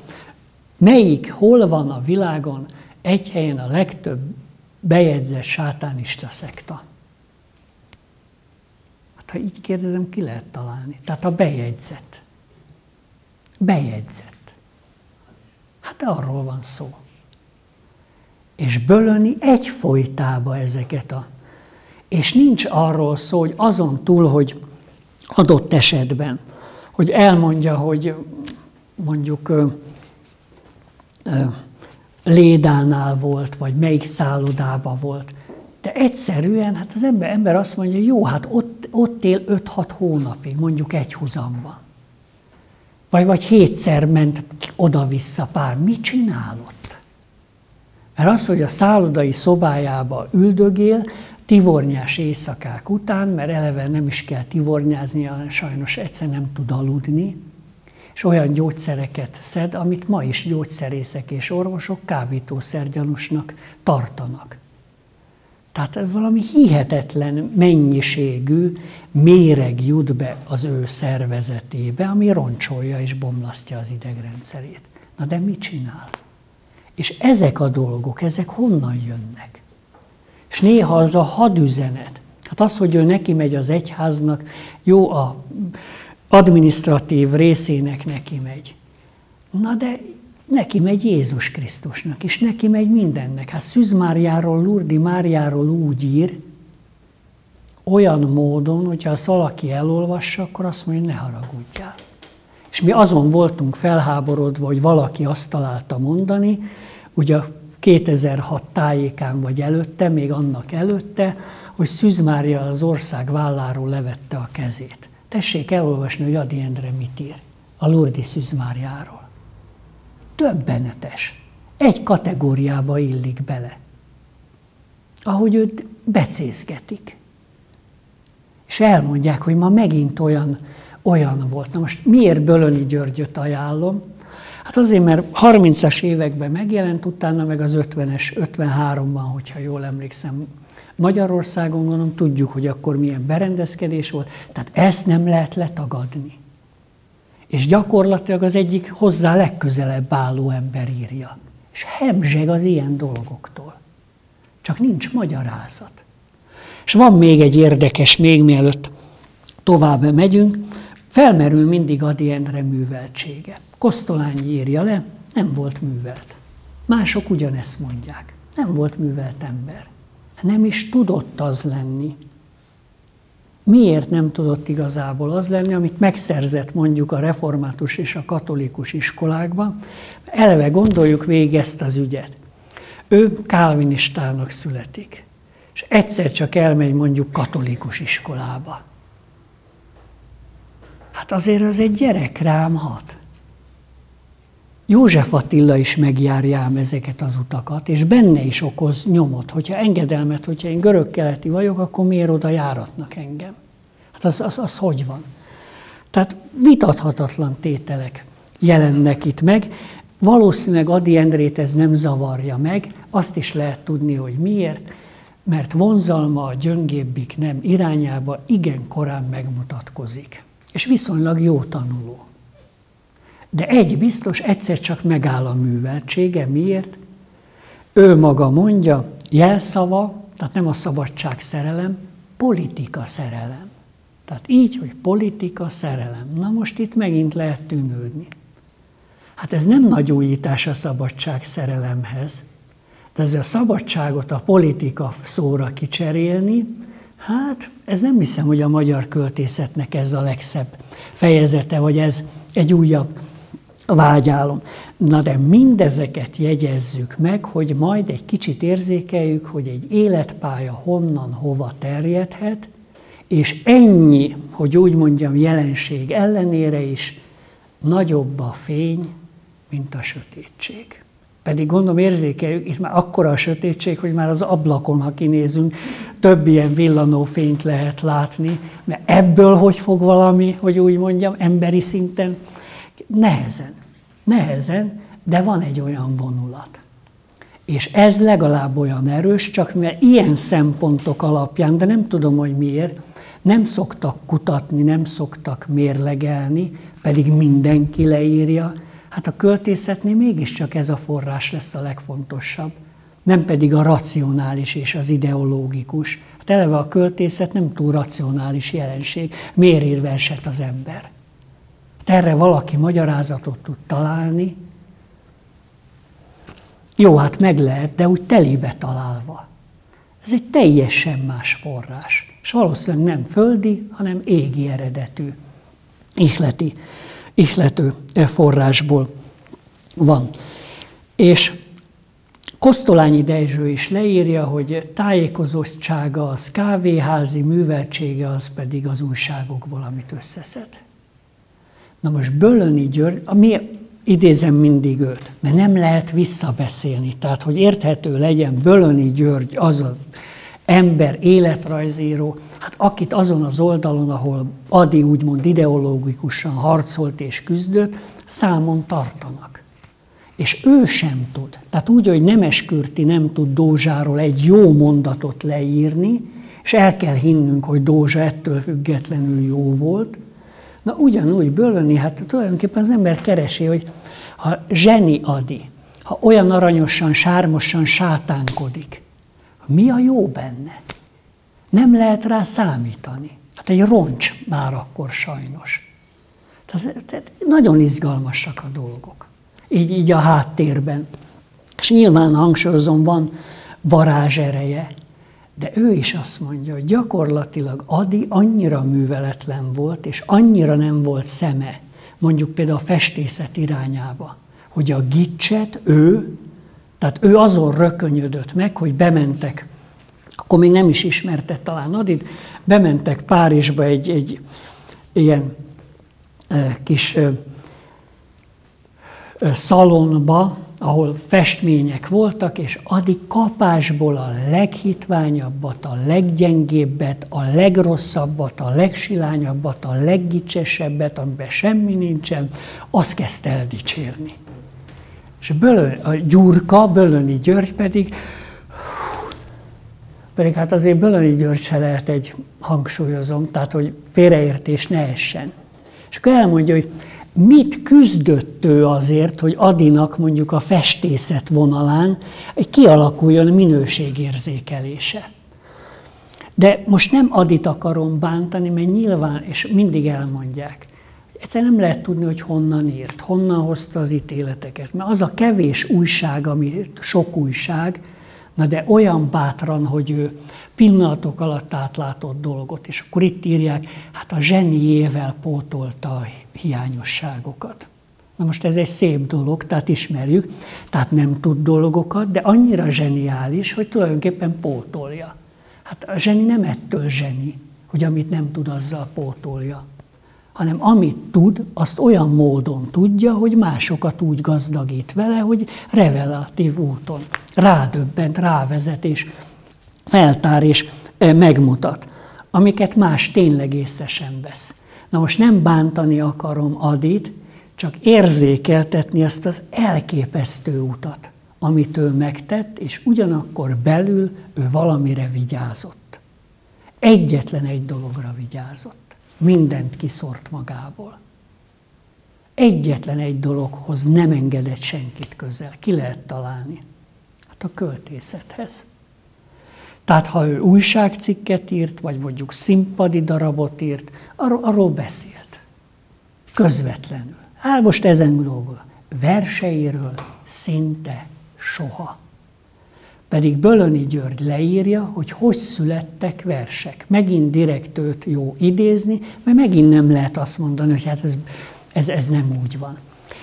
melyik hol van a világon egy helyen a legtöbb bejegyzett sátánista szekta. Hát ha így kérdezem, ki lehet találni? Tehát a bejegyzett. Bejegyzett. Hát arról van szó. És bölöni egyfolytába ezeket a... És nincs arról szó, hogy azon túl, hogy adott esetben, hogy elmondja, hogy mondjuk Lédánál volt, vagy melyik szállodában volt. De egyszerűen hát az ember azt mondja, jó, hát ott él 5-6 hónapig, mondjuk egy huzamban. Vagy 7-szer ment oda-vissza pár. Mit csinál ott? Mert az, hogy a szállodai szobájába üldögél, tivornyás éjszakák után, mert eleve nem is kell tivornyázni, hanem sajnos egyszer nem tud aludni, és olyan gyógyszereket szed, amit ma is gyógyszerészek és orvosok kábítószergyanúsnak tartanak. Tehát valami hihetetlen mennyiségű méreg jut be az ő szervezetébe, ami roncsolja és bomlasztja az idegrendszerét. Na de mit csinál? És ezek a dolgok, ezek honnan jönnek? És néha az a hadüzenet, hát az, hogy ő neki megy az egyháznak, jó, a adminisztratív részének neki megy. Na de neki megy Jézus Krisztusnak, és neki megy mindennek. Hát Szűz Máriáról, Lurdi Máriáról úgy ír, olyan módon, hogyha azt valaki elolvassa, akkor azt mondja, ne haragudjál. És mi azon voltunk felháborodva, hogy valaki azt találta mondani, ugye 2006 tájékán vagy előtte, még annak előtte, hogy Szűz Mária az ország válláról levette a kezét. Tessék elolvasni, hogy Ady Endre mit ír a Lourdes Szűz Máriáról. Döbbenetes. Egy kategóriába illik bele. ahogy őt becézgetik. És elmondják, hogy ma megint olyan volt. Na most miért Bölöni Györgyöt ajánlom? Hát azért, mert 30-as években megjelent, utána meg az 50-es, 53-ban, hogyha jól emlékszem, Magyarországon, gondolom, tudjuk, hogy akkor milyen berendezkedés volt. Tehát ezt nem lehet letagadni. És gyakorlatilag az egyik hozzá legközelebb álló ember írja. És hemzseg az ilyen dolgoktól. Csak nincs magyarázat. És van még egy érdekes, még mielőtt tovább megyünk, felmerül mindig Ady Endre műveltsége. Kosztolányi írja le, nem volt művelt. Mások ugyanezt mondják. Nem volt művelt ember. Nem is tudott az lenni. Miért nem tudott igazából az lenni, amit megszerzett mondjuk a református és a katolikus iskolákban? Eleve gondoljuk végig ezt az ügyet. Ő kálvinistának születik, és egyszer csak elmegy mondjuk katolikus iskolába. Hát azért az egy gyerek rám hat. József Attila is megjárja ám ezeket az utakat, és benne is okoz nyomot. Hogyha engedelmet, hogyha én görög-keleti vagyok, akkor miért oda járatnak engem? Hát az hogy van? Tehát vitathatatlan tételek jelennek itt meg. Valószínűleg Ady Endrét ez nem zavarja meg, azt is lehet tudni, hogy miért, mert vonzalma a gyöngébbik nem irányába igen korán megmutatkozik. És viszonylag jó tanuló. De egy biztos, egyszer csak megáll a műveltsége. Miért? Ő maga mondja, jelszava, tehát nem a szabadság szerelem, politika szerelem. Tehát így, hogy politika szerelem. Na most itt megint lehet tűnődni. Hát ez nem nagy újítás a szabadság szerelemhez, de ez a szabadságot a politika szóra kicserélni, hát ez nem hiszem, hogy a magyar költészetnek ez a legszebb fejezete, vagy ez egy újabb vágyálom. Na de mindezeket jegyezzük meg, hogy majd egy kicsit érzékeljük, hogy egy életpálya honnan, hova terjedhet, és ennyi, hogy úgy mondjam, jelenség ellenére is nagyobb a fény, mint a sötétség. Pedig gondolom érzékeljük, itt már akkora a sötétség, hogy már az ablakon, ha kinézünk, több ilyen villanófényt lehet látni, mert ebből hogy fog valami, hogy úgy mondjam, emberi szinten? Nehezen, de van egy olyan vonulat. És ez legalább olyan erős, csak mert ilyen szempontok alapján, de nem tudom, hogy miért, nem szoktak kutatni, nem szoktak mérlegelni, pedig mindenki leírja. Hát a költészetnél mégiscsak ez a forrás lesz a legfontosabb, nem pedig a racionális és az ideológikus. Hát eleve a költészet nem túl racionális jelenség, miért ír verset az ember? Hát erre valaki magyarázatot tud találni. Jó, hát meg lehet, de úgy telibe találva. Ez egy teljesen más forrás, és valószínűleg nem földi, hanem égi eredetű, ihlető forrásból van. És Kosztolányi Dezső is leírja, hogy tájékozottsága az kávéházi, műveltsége az pedig az újságokból, amit összeszed. Na most Bölöni György, miért idézem mindig őt? Mert nem lehet visszabeszélni. Tehát, hogy érthető legyen, Bölöni György az az ember, életrajzíró, hát akit azon az oldalon, ahol Ady úgymond ideológikusan harcolt és küzdött, számon tartanak. És ő sem tud. Tehát úgy, hogy Nemeskürti nem tud Dózsáról egy jó mondatot leírni, és el kell hinnünk, hogy Dózsa ettől függetlenül jó volt. Na ugyanúgy Bölöni, hát tulajdonképpen az ember keresi, hogy ha zseni Ady, ha olyan aranyosan, sármosan sátánkodik, mi a jó benne? Nem lehet rá számítani. Hát egy roncs már akkor sajnos. Tehát nagyon izgalmasak a dolgok. Így a háttérben. És nyilván hangsúlyozom, van varázsereje, de ő is azt mondja, hogy gyakorlatilag Ady annyira műveletlen volt, és annyira nem volt szeme, mondjuk például a festészet irányába, hogy a gicset ő, tehát ő azon rökönyödött meg, hogy bementek, akkor még nem is ismerte talán Adyt, bementek Párizsba egy ilyen kis szalonba, ahol festmények voltak, és addig kapásból a leghitványabbat, a leggyengébbet, a legrosszabbat, a legsilányabbat, a leggicsesebbet, amiben semmi nincsen, azt kezdte el dicsérni. És Bölöni György pedig hát azért Bölöni György se lehet egy, hangsúlyozom, tehát hogy félreértés ne essen. És akkor elmondja, hogy mit küzdött ő azért, hogy Adinak mondjuk a festészet vonalán kialakuljon a minőségérzékelése. De most nem Adit akarom bántani, mert nyilván, és mindig elmondják, egyszerűen nem lehet tudni, hogy honnan írt, honnan hozta az ítéleteket. Mert az a kevés újság, ami sok újság, na de olyan bátran, hogy ő pillanatok alatt átlátott dolgot, és akkor itt írják, hát a zseniével pótolta a hiányosságokat. Na most ez egy szép dolog, tehát ismerjük, tehát nem tud dolgokat, de annyira zseniális, hogy tulajdonképpen pótolja. Hát a zseni nem ettől zseni, hogy amit nem tud, azzal pótolja, hanem amit tud, azt olyan módon tudja, hogy másokat úgy gazdagít vele, hogy revelatív úton rádöbbent, rávezet és feltár és megmutat, amiket más tényleg észre sem vesz. Na most nem bántani akarom Adit, csak érzékeltetni azt az elképesztő utat, amit ő megtett, és ugyanakkor belül ő valamire vigyázott. Egyetlen egy dologra vigyázott. Mindent kiszort magából. Egyetlen egy dologhoz nem engedett senkit közel. Ki lehet találni? Hát a költészethez. Tehát ha ő újságcikket írt, vagy mondjuk színpadi darabot írt, arról beszélt. Közvetlenül. Hát most ezen dolgul. Verseiről szinte soha. Pedig Bölöni György leírja, hogy hogy születtek versek. Megint direkt őt jó idézni, mert megint nem lehet azt mondani, hogy hát ez nem úgy van.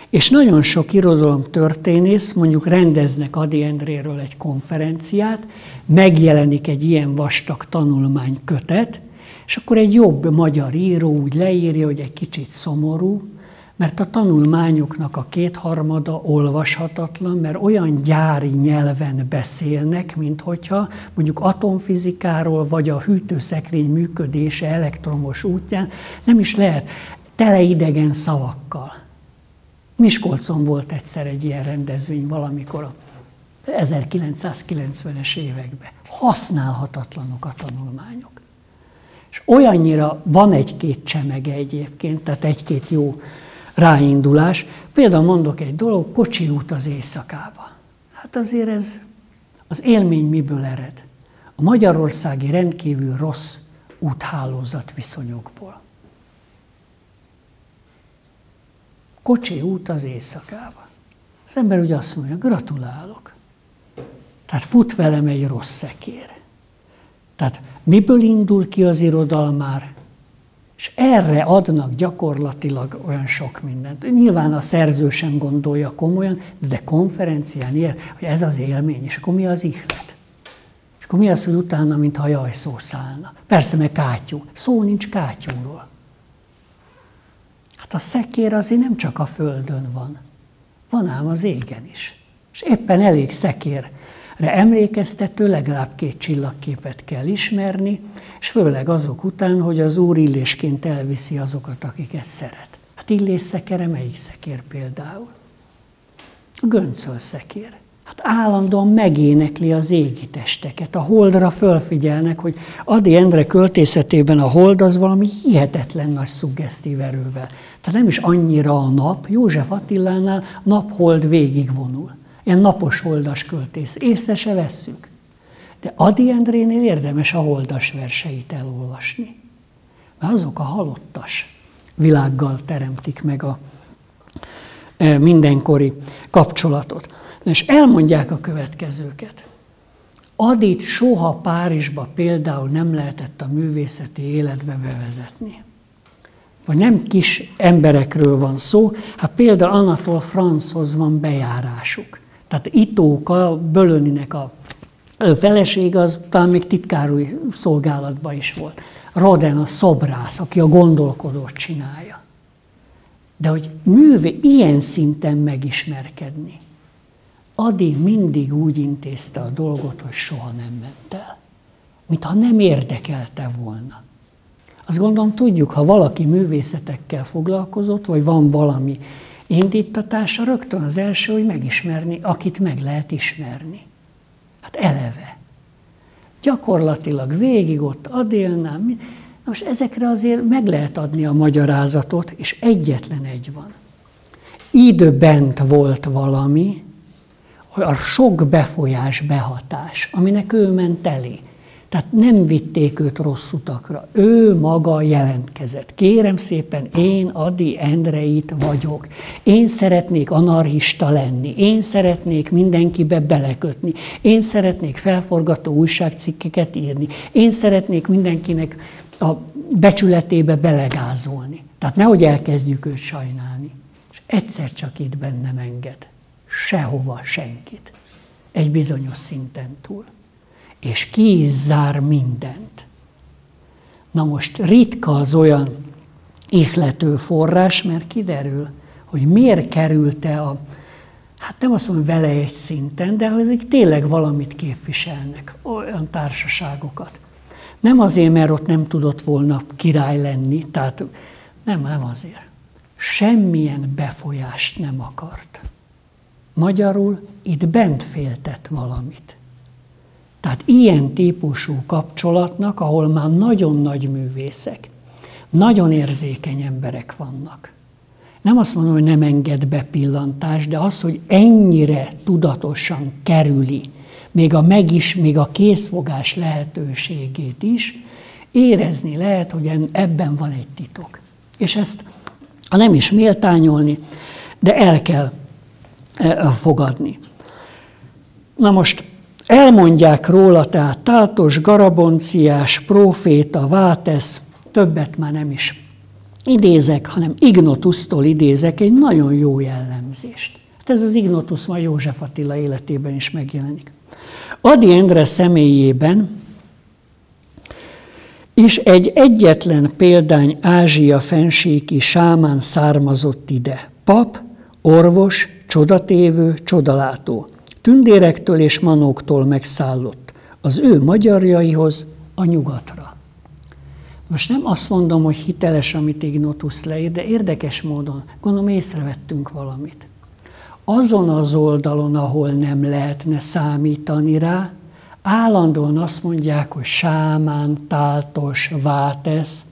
És nagyon sok irodalomtörténész, mondjuk rendeznek Ady Endréről egy konferenciát, megjelenik egy ilyen vastag tanulmánykötet, és akkor egy jobb magyar író úgy leírja, hogy egy kicsit szomorú, mert a tanulmányoknak a kétharmada olvashatatlan, mert olyan gyári nyelven beszélnek, mint hogyha mondjuk atomfizikáról vagy a hűtőszekrény működése elektromos útján nem is lehet, tele idegen szavakkal. Miskolcon volt egyszer egy ilyen rendezvény valamikor a 1990-es években. Használhatatlanok a tanulmányok. És olyannyira van egy-két csemege egyébként, tehát egy-két jó ráindulás. Például mondok egy dolog, Kocsi út az éjszakába. Hát azért ez az élmény miből ered? A magyarországi rendkívül rossz úthálózat viszonyokból. Kocsi út az éjszakába. Az ember ugye azt mondja, gratulálok. Tehát fut velem egy rossz szekér. Tehát miből indul ki az irodalmár? És erre adnak gyakorlatilag olyan sok mindent. Nyilván a szerző sem gondolja komolyan, de konferencián ilyen, hogy ez az élmény, és akkor mi az ihlet? És akkor mi az, hogy utána, mintha jajszó szállna? Persze, meg kátyú. Szó nincs kátyúról. Hát a szekér azért nem csak a földön van. Van ám az égen is. És éppen elég szekérre emlékeztető, legalább két csillagképet kell ismerni, és főleg azok után, hogy az Úr illésként elviszi azokat, akiket szeret. Hát Illés szekere melyik szekér például? A göncöl szekér. Hát állandóan megénekli az égi testeket. A holdra fölfigyelnek, hogy Ady Endre költészetében a hold az valami hihetetlen nagy szuggesztív erővel. Tehát nem is annyira a nap, József Attilánál nap-hold végigvonul. Ilyen napos holdas költész. Észre se vesszük. De Ady Endrénél érdemes a holdas verseit elolvasni. Mert azok a halottas világgal teremtik meg a mindenkori kapcsolatot. És elmondják a következőket. Adit soha Párizsba például nem lehetett a művészeti életbe bevezetni. Vagy nem kis emberekről van szó, hát például Anatole Francehoz van bejárásuk. Tehát Itóka, Bölöninek a felesége, az talán még titkárúj szolgálatban is volt. Rodin a szobrász, aki a gondolkodót csinálja. De hogy művé ilyen szinten megismerkedni, Adi mindig úgy intézte a dolgot, hogy soha nem ment el. Mintha nem érdekelte volna. Azt gondolom, tudjuk, ha valaki művészetekkel foglalkozott, vagy van valami indíttatása, rögtön az első, hogy megismerni, akit meg lehet ismerni. Hát eleve. Gyakorlatilag végig ott Adélnál. Most ezekre azért meg lehet adni a magyarázatot, és egyetlen egy van. Időbent volt valami, a sok befolyás, behatás, aminek ő ment elé. Tehát nem vitték őt rossz utakra. Ő maga jelentkezett. Kérem szépen, én Adi Endreit vagyok. Én szeretnék anarchista lenni. Én szeretnék mindenkibe belekötni. Én szeretnék felforgató újságcikkeket írni. Én szeretnék mindenkinek a becsületébe belegázolni. Tehát nehogy elkezdjük őt sajnálni. És egyszer csak itt bennem enged. Sehova senkit. Egy bizonyos szinten túl. És ki is zár mindent. Na most ritka az olyan ihlető forrás, mert kiderül, hogy miért kerülte a, hát nem azt mondom vele egy szinten, de ezek tényleg valamit képviselnek, olyan társaságokat. Nem azért, mert ott nem tudott volna király lenni, tehát nem azért. Semmilyen befolyást nem akart. Magyarul itt bent féltett valamit. Tehát ilyen típusú kapcsolatnak, ahol már nagyon nagy művészek, nagyon érzékeny emberek vannak. Nem azt mondom, hogy nem enged be pillantást, de az, hogy ennyire tudatosan kerüli még a készfogás lehetőségét is, érezni lehet, hogy ebben van egy titok. És ezt nem is méltányolni, de el kell fogadni. Na most elmondják róla, tehát Táltos, Garabonciás, Próféta, Vátesz, többet már nem is idézek, hanem Ignotusztól idézek egy nagyon jó jellemzést. Hát ez az Ignotusz majd József Attila életében is megjelenik. Ady Endre személyében is egy egyetlen példány Ázsia-fensíki sámán származott ide. Pap, orvos, csodatévő, csodalátó. Tündérektől és manóktól megszállott, az ő magyarjaihoz, a nyugatra. Most nem azt mondom, hogy hiteles, amit Ignotusz leír, de érdekes módon, gondolom észrevettünk valamit. Azon az oldalon, ahol nem lehetne számítani rá, állandóan azt mondják, hogy Sámán, Táltos, Vátesz,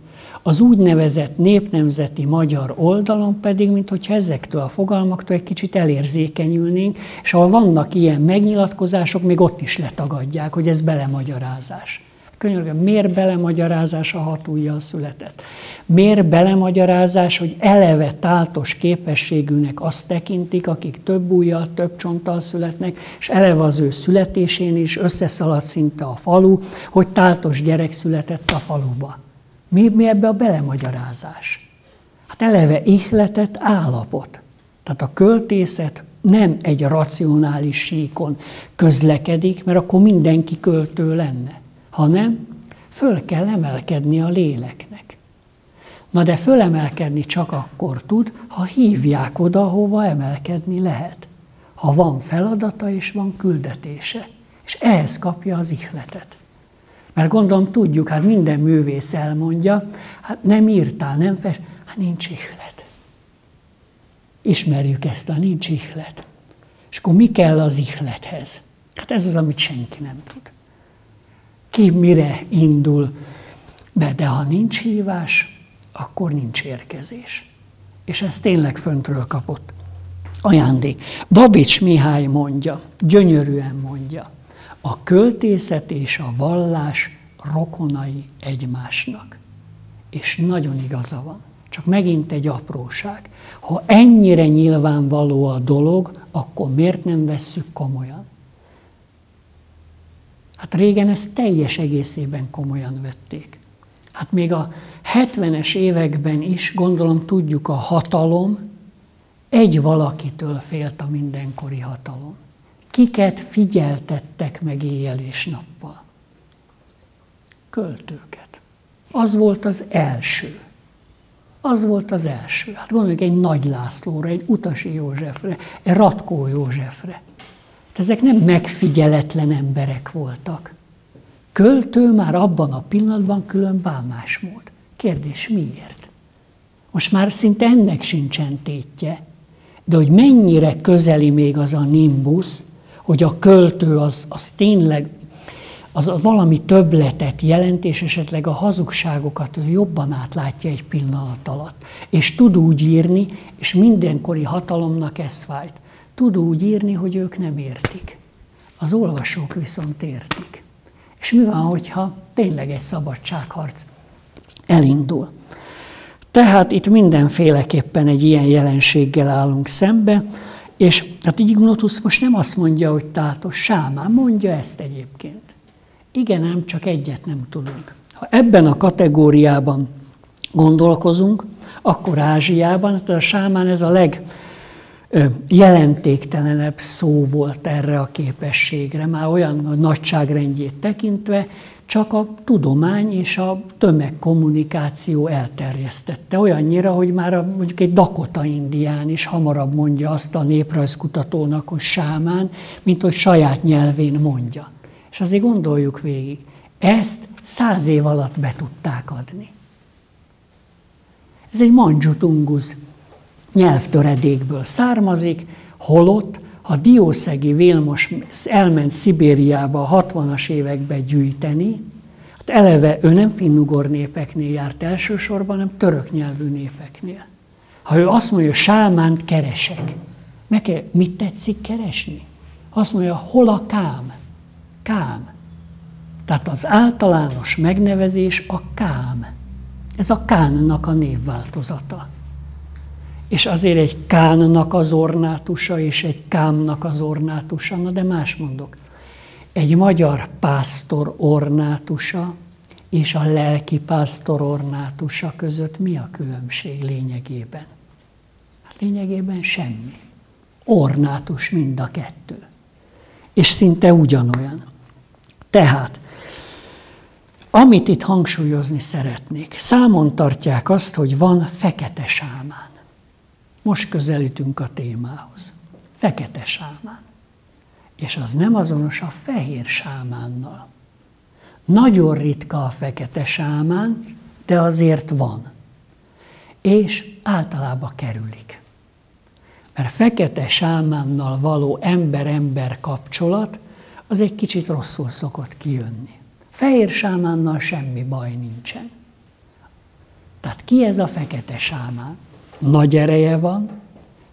az úgynevezett népnemzeti magyar oldalon pedig, mintha ezektől a fogalmaktól egy kicsit elérzékenyülnénk, és ahol vannak ilyen megnyilatkozások, még ott is letagadják, hogy ez belemagyarázás. Könyörgöm, miért belemagyarázás, a hat ujjal született? Miért belemagyarázás, hogy eleve táltos képességűnek azt tekintik, akik több ujjal, több csonttal születnek, és eleve az ő születésén is összeszaladt szinte a falu, hogy táltos gyerek született a faluba. Mi ebbe a belemagyarázás? Hát eleve ihletett állapot. Tehát a költészet nem egy racionális síkon közlekedik, mert akkor mindenki költő lenne, hanem föl kell emelkedni a léleknek. Na de fölemelkedni csak akkor tud, ha hívják oda, hova emelkedni lehet. Ha van feladata és van küldetése, és ehhez kapja az ihletet. Mert gondolom, tudjuk, hát minden művész elmondja, hát nem írtál, nem fest, hát nincs ihlet. Ismerjük ezt, a nincs ihlet. És akkor mi kell az ihlethez? Hát ez az, amit senki nem tud. Ki mire indul be, de ha nincs hívás, akkor nincs érkezés. És ez tényleg föntről kapott ajándék. Babics Mihály mondja, gyönyörűen mondja. A költészet és a vallás rokonai egymásnak. És nagyon igaza van. Csak megint egy apróság. Ha ennyire nyilvánvaló a dolog, akkor miért nem vesszük komolyan? Hát régen ezt teljes egészében komolyan vették. Hát még a 70-es években is, gondolom tudjuk, a hatalom egy valakitől félt a mindenkori hatalom. Kiket figyeltettek meg éjjel és nappal? Költőket. Az volt az első. Az volt az első. Hát gondoljuk egy Nagy Lászlóra, egy Utasi Józsefre, egy Ratkó Józsefre. Hát ezek nem megfigyeletlen emberek voltak. Költő már abban a pillanatban külön bálmás volt. Kérdés miért? Most már szinte ennek sincsen tétje, de hogy mennyire közeli még az a nimbus, hogy a költő az tényleg az valami többletet jelent, és esetleg a hazugságokat ő jobban átlátja egy pillanat alatt. És tud úgy írni, és mindenkori hatalomnak ez fájt. Tud úgy írni, hogy ők nem értik. Az olvasók viszont értik. És mi van, hogyha tényleg egy szabadságharc elindul? Tehát itt mindenféleképpen egy ilyen jelenséggel állunk szembe, és hát Ignotus most nem azt mondja, hogy tátos sámán, mondja ezt egyébként. Igen, ám csak egyet nem tudunk. Ha ebben a kategóriában gondolkozunk, akkor Ázsiában, hát a sámán ez a legjelentéktelenebb szó volt erre a képességre, már olyan nagyságrendjét tekintve, csak a tudomány és a tömegkommunikáció elterjesztette. Olyannyira, hogy már mondjuk egy Dakota indián is hamarabb mondja azt a néprajzkutatónak, hogy sámán, mint hogy saját nyelvén mondja. És azért gondoljuk végig, ezt 100 év alatt be tudták adni. Ez egy mandzsutunguz nyelvtöredékből származik, holott, ha Diószegi Vilmos elment Szibériába a 60-as évekbe gyűjteni, hát eleve ő nem finnugor népeknél járt elsősorban, hanem török nyelvű népeknél. Ha ő azt mondja, sámánt keresek, mit tetszik keresni? Azt mondja, hol a kám? Kám. Tehát az általános megnevezés a kám. Ez a kánnak a névváltozata. És azért egy kánnak az ornátusa és egy kámnak az ornátusa, na de más mondok. Egy magyar pásztor ornátusa és a lelki pásztor ornátusa között mi a különbség lényegében? Hát lényegében semmi. Ornátus mind a kettő. És szinte ugyanolyan. Tehát, amit itt hangsúlyozni szeretnék, számon tartják azt, hogy van fekete sámán. Most közelítünk a témához. Fekete sámán. És az nem azonos a fehér sámánnal. Nagyon ritka a fekete sámán, de azért van. És általában kerülik. Mert fekete sámánnal való ember-ember kapcsolat, az egy kicsit rosszul szokott kijönni. Fehér sámánnal semmi baj nincsen. Tehát ki ez a fekete sámán? Nagy ereje van,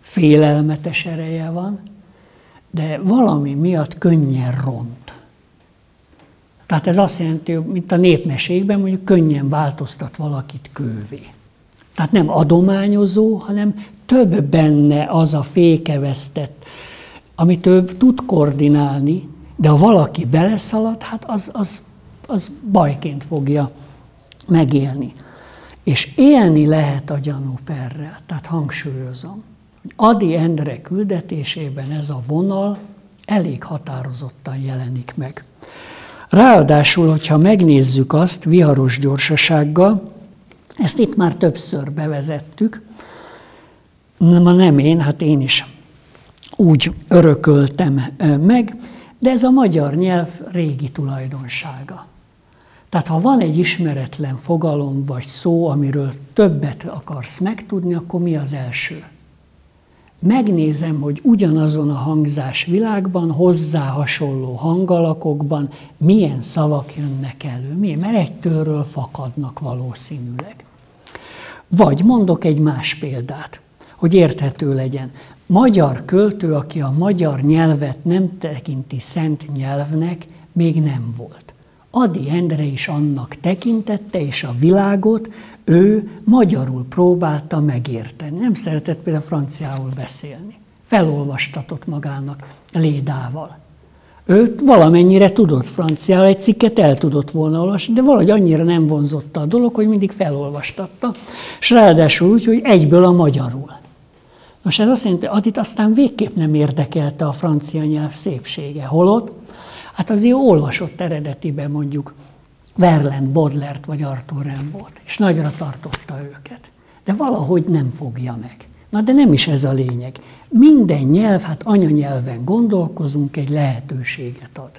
félelmetes ereje van, de valami miatt könnyen ront. Tehát ez azt jelenti, mint a népmesékben, mondjuk könnyen változtat valakit kővé. Tehát nem adományozó, hanem több benne az a fékevesztett, amit ő tud koordinálni, de ha valaki beleszalad, hát az bajként fogja megélni. És élni lehet a gyanúperrel, tehát hangsúlyozom, hogy Ady Endre küldetésében ez a vonal elég határozottan jelenik meg. Ráadásul, hogyha megnézzük azt viharos gyorsasággal, ezt itt már többször bevezettük, nem én, hát én is úgy örököltem meg, de ez a magyar nyelv régi tulajdonsága. Tehát ha van egy ismeretlen fogalom vagy szó, amiről többet akarsz megtudni, akkor mi az első? Megnézem, hogy ugyanazon a hangzás világban, hozzá hasonló hangalakokban milyen szavak jönnek elő. Miért? Mert egytől fakadnak valószínűleg. Vagy mondok egy más példát, hogy érthető legyen. Magyar költő, aki a magyar nyelvet nem tekinti szent nyelvnek, még nem volt. Ady Endre is annak tekintette, és a világot ő magyarul próbálta megérteni. Nem szeretett például franciául beszélni. Felolvastatott magának Lédával. Ő valamennyire tudott franciául, egy cikket el tudott volna olvasni, de valahogy annyira nem vonzotta a dolog, hogy mindig felolvastatta, és ráadásul úgy, hogy egyből a magyarul. Most ez azt jelenti, hogy Adyt aztán végképp nem érdekelte a francia nyelv szépsége, holott, hát azért olvasott eredetiben mondjuk Verlaine Baudelaire-t vagy Arthur Rimbaud-t, és nagyra tartotta őket. De valahogy nem fogja meg. Na de nem is ez a lényeg. minden nyelv, hát anyanyelven gondolkozunk, egy lehetőséget ad.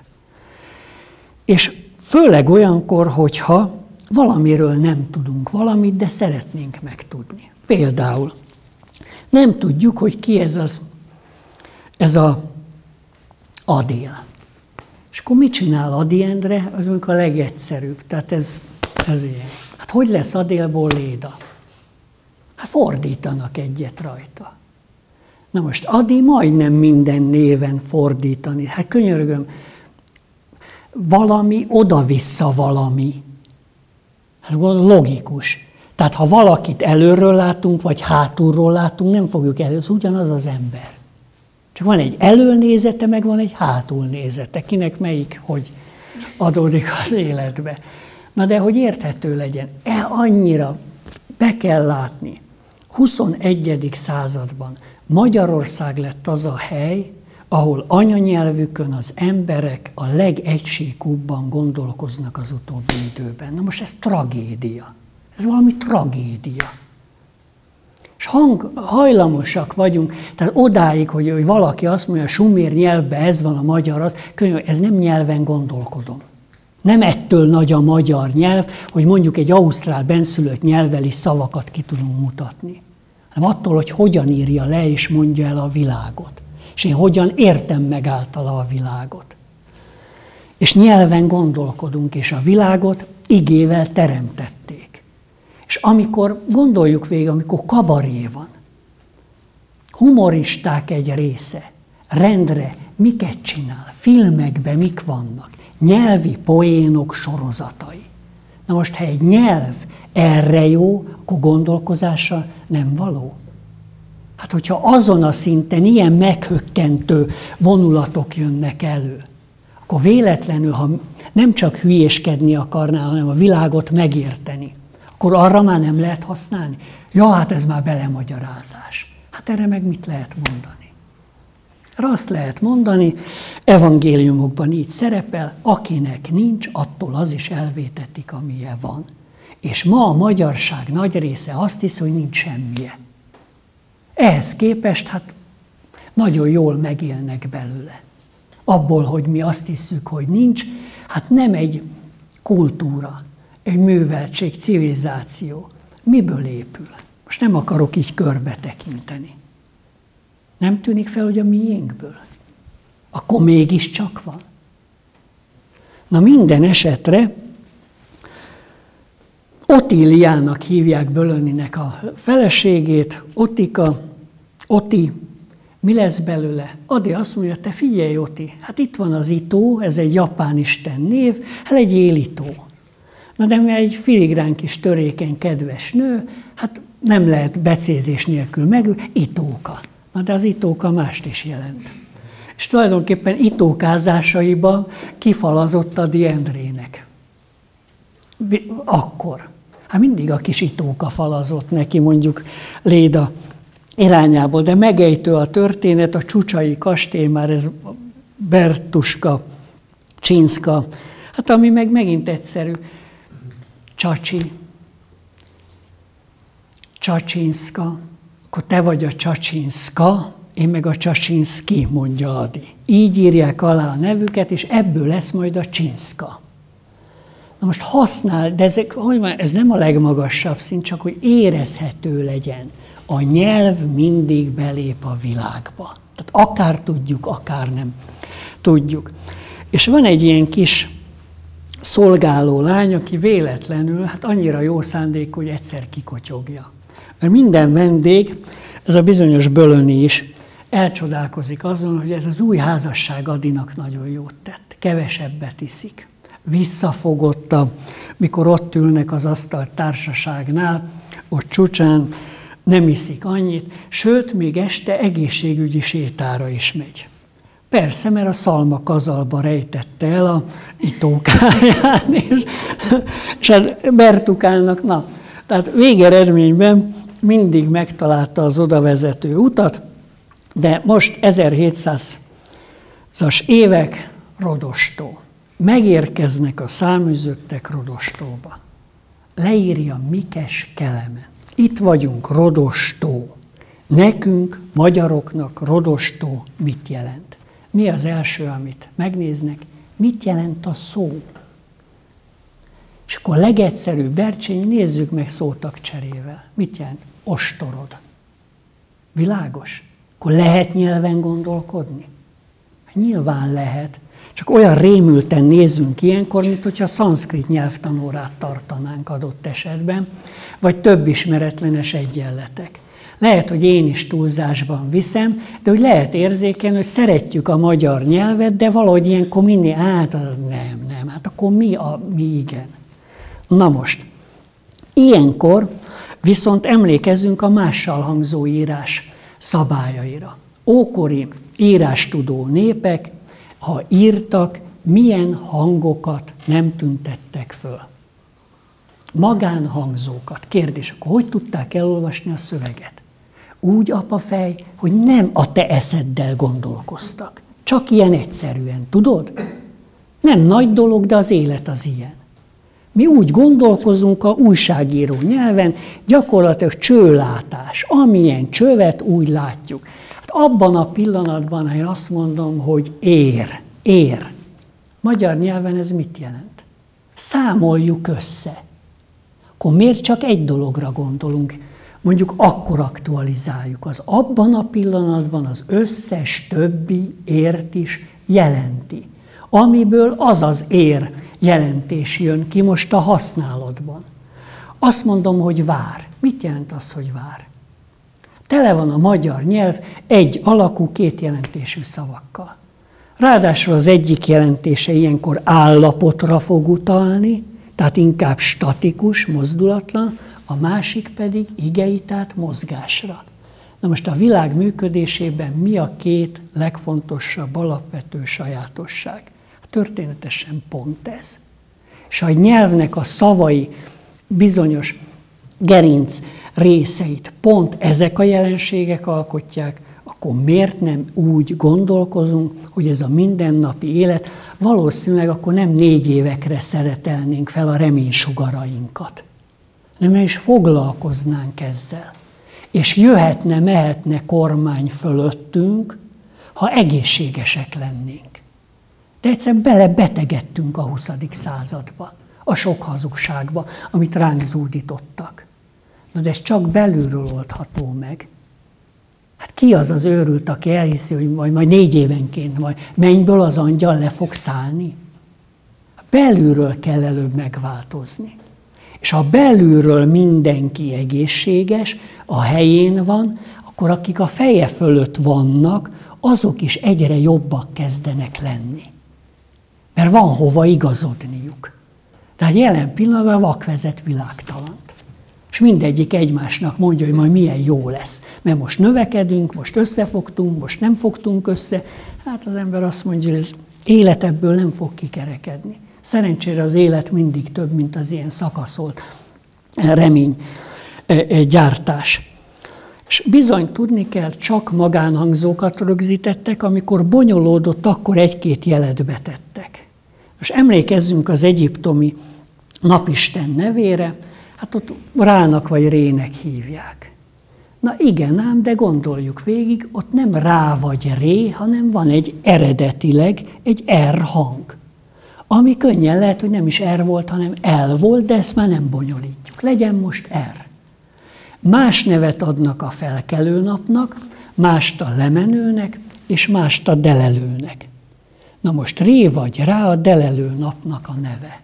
És főleg olyankor, hogyha valamiről nem tudunk valamit, de szeretnénk megtudni. Például nem tudjuk, hogy ki ez a Adél. És akkor mit csinál Ady Endre? Az mondjuk a legegyszerűbb. Tehát ez ilyen. Hát hogy lesz Adélból Léda? Hát fordítanak egyet rajta. Na most Ady majdnem minden néven fordítani. Hát könyörgöm, valami oda-vissza valami. Hát logikus. Tehát ha valakit előről látunk, vagy hátulról látunk, nem fogjuk először, ugyanaz az ember. Csak van egy előnézete, meg van egy hátulnézete, kinek melyik, hogy adódik az életbe. Na de hogy érthető legyen, annyira be kell látni. 21. században Magyarország lett az a hely, ahol anyanyelvükön az emberek a legegységúbban gondolkoznak az utóbbi időben. Na most ez tragédia. Ez valami tragédia. És hajlamosak vagyunk, tehát odáig, hogy valaki azt mondja, a sumér nyelvben ez van, a magyar az, ez nem nyelven gondolkodom. Nem ettől nagy a magyar nyelv, hogy mondjuk egy ausztrál benszülött nyelvvel is szavakat ki tudunk mutatni. Hanem attól, hogy hogyan írja le és mondja el a világot. És én hogyan értem meg általa a világot. És nyelven gondolkodunk, és a világot igével teremtették. És amikor, gondoljuk végig, amikor kabaré van, humoristák egy része, rendre miket csinál, filmekben mik vannak, nyelvi poénok sorozatai. Na most, ha egy nyelv erre jó, akkor gondolkozással nem való. Hát, hogyha azon a szinten ilyen meghökkentő vonulatok jönnek elő, akkor véletlenül, ha nem csak hülyéskedni akarnál, hanem a világot megérteni, akkor arra már nem lehet használni. Ja, hát ez már belemagyarázás. Hát erre meg mit lehet mondani? Erre azt lehet mondani, evangéliumokban így szerepel, akinek nincs, attól az is elvétetik, amilyen van. És ma a magyarság nagy része azt hiszi, hogy nincs semmije. Ehhez képest hát nagyon jól megélnek belőle. Abból, hogy mi azt hiszük, hogy nincs, hát nem egy kultúra, egy műveltség, civilizáció. Miből épül? Most nem akarok így körbe tekinteni. Nem tűnik fel, hogy a miénkből? Akkor mégiscsak van. Na minden esetre Otíliának hívják Bölöninek a feleségét, Oti, mi lesz belőle? Ady azt mondja, te figyelj, Oti, hát itt van az Itó, ez egy japán isten név, hát legyél Itó. Na de mert egy filigrán kis törékeny, kedves nő, hát nem lehet becézés nélkül megül, Itóka. Na de az Itóka mást is jelent. És tulajdonképpen itókázásaiba kifalazott Ady Endrének. Akkor. Hát mindig a kis Itóka falazott neki, mondjuk Léda irányából, de megejtő a történet, a Csucsai kastély, már ez Bertuska, Csinszka, hát ami meg megint egyszerű, Csacsi, Csacsinszka, akkor te vagy a Csacsinszka, én meg a Csacsinszki, mondja Ady. Így írják alá a nevüket, és ebből lesz majd a Csinszka. Na most használ, de ez nem a legmagasabb szint, csak hogy érezhető legyen. A nyelv mindig belép a világba. Tehát akár tudjuk, akár nem tudjuk. És van egy ilyen kis szolgáló lány, aki véletlenül, hát annyira jó szándékú, hogy egyszer kikotyogja. Mert minden vendég, ez a bizonyos Bölöni is, elcsodálkozik azon, hogy ez az új házasság Adynak nagyon jót tett. Kevesebbet iszik. Visszafogottabb, mikor ott ülnek az asztalt társaságnál, ott Csúcsán, nem iszik annyit, sőt, még este egészségügyi sétára is megy. Persze, mert a szalma kazalba rejtette el a itókáján, és Bertukának, na, tehát végeredményben mindig megtalálta az odavezető utat, de most 1700-as évek, Rodostó. Megérkeznek a száműzöttek Rodostóba. Leírja Mikes Kelemen. Itt vagyunk, Rodostó. Nekünk, magyaroknak Rodostó mit jelent? Mi az első, amit megnéznek? Mit jelent a szó? És akkor legegyszerűbb Bercsény, nézzük meg szótag cserével. Mit jelent? Ostorod. Világos? Akkor lehet nyelven gondolkodni? Nyilván lehet. Csak olyan rémülten nézzünk ilyenkor, mint hogyha szanszkrit nyelvtanórát tartanánk adott esetben, vagy több ismeretlenes egyenletek. Lehet, hogy én is túlzásban viszem, de úgy lehet érzékelni, hogy szeretjük a magyar nyelvet, de valahogy ilyenkor minél, nem, hát akkor mi igen. Na most, ilyenkor viszont emlékezzünk a mással hangzó írás szabályaira. Ókori írástudó népek, ha írtak, milyen hangokat nem tüntettek föl. Magánhangzókat. Kérdés, akkor hogy tudták elolvasni a szöveget? Úgy, apafej, hogy nem a te eszeddel gondolkoztak. Csak ilyen egyszerűen, tudod? Nem nagy dolog, de az élet az ilyen. Mi úgy gondolkozunk a újságíró nyelven, gyakorlatilag csőlátás. Amilyen csövet, úgy látjuk. Hát abban a pillanatban én azt mondom, hogy ér. Magyar nyelven ez mit jelent? Számoljuk össze. Akkor miért csak egy dologra gondolunk? Mondjuk akkor aktualizáljuk. Az abban a pillanatban az összes többi ért is jelenti. Amiből az az ér jelentés jön ki most a használatban. Azt mondom, hogy vár. Mit jelent az, hogy vár? Tele van a magyar nyelv egy alakú, két jelentésű szavakkal. Ráadásul az egyik jelentése ilyenkor állapotra fog utalni, tehát inkább statikus, mozdulatlan, a másik pedig igei, tehát mozgásra. Na most a világ működésében mi a két legfontosabb alapvető sajátosság? Történetesen pont ez. És a nyelvnek a szavai bizonyos gerinc részeit pont ezek a jelenségek alkotják, akkor miért nem úgy gondolkozunk, hogy ez a mindennapi élet, valószínűleg akkor nem 4 évekre szeretelnénk fel a reménysugarainkat, nem is foglalkoznánk ezzel. És jöhetne, mehetne kormány fölöttünk, ha egészségesek lennénk. De egyszer belebetegedtünk a 20. századba, a sok hazugságba, amit ránk zúdítottak. Na de ez csak belülről oldható meg. Hát ki az az őrült, aki elhiszi, hogy majd 4 évenként majd mennyből az angyal le fog szállni? Belülről kell előbb megváltozni. És ha belülről mindenki egészséges, a helyén van, akkor akik a feje fölött vannak, azok is egyre jobbak kezdenek lenni. Mert van hova igazodniuk. Tehát jelen pillanatban vak vezet világtalant. És mindegyik egymásnak mondja, hogy majd milyen jó lesz. Mert most növekedünk, most összefogtunk, most nem fogtunk össze. Hát az ember azt mondja, hogy az élet ebből nem fog kikerekedni. Szerencsére az élet mindig több, mint az ilyen szakaszolt reménygyártás. És bizony tudni kell, csak magánhangzókat rögzítettek, amikor bonyolódott, akkor 1-2 jelet betettek. Most emlékezzünk az egyiptomi napisten nevére, hát ott Rának vagy Rének hívják. Na igen ám, de gondoljuk végig, ott nem Rá vagy Ré, hanem van egy eredetileg egy R hang. Ami könnyen lehet, hogy nem is R volt, hanem L volt, de ezt már nem bonyolítjuk. Legyen most R. Más nevet adnak a felkelő napnak, mást a lemenőnek, és mást a delelőnek. Na most Ré vagy Rá a delelő napnak a neve.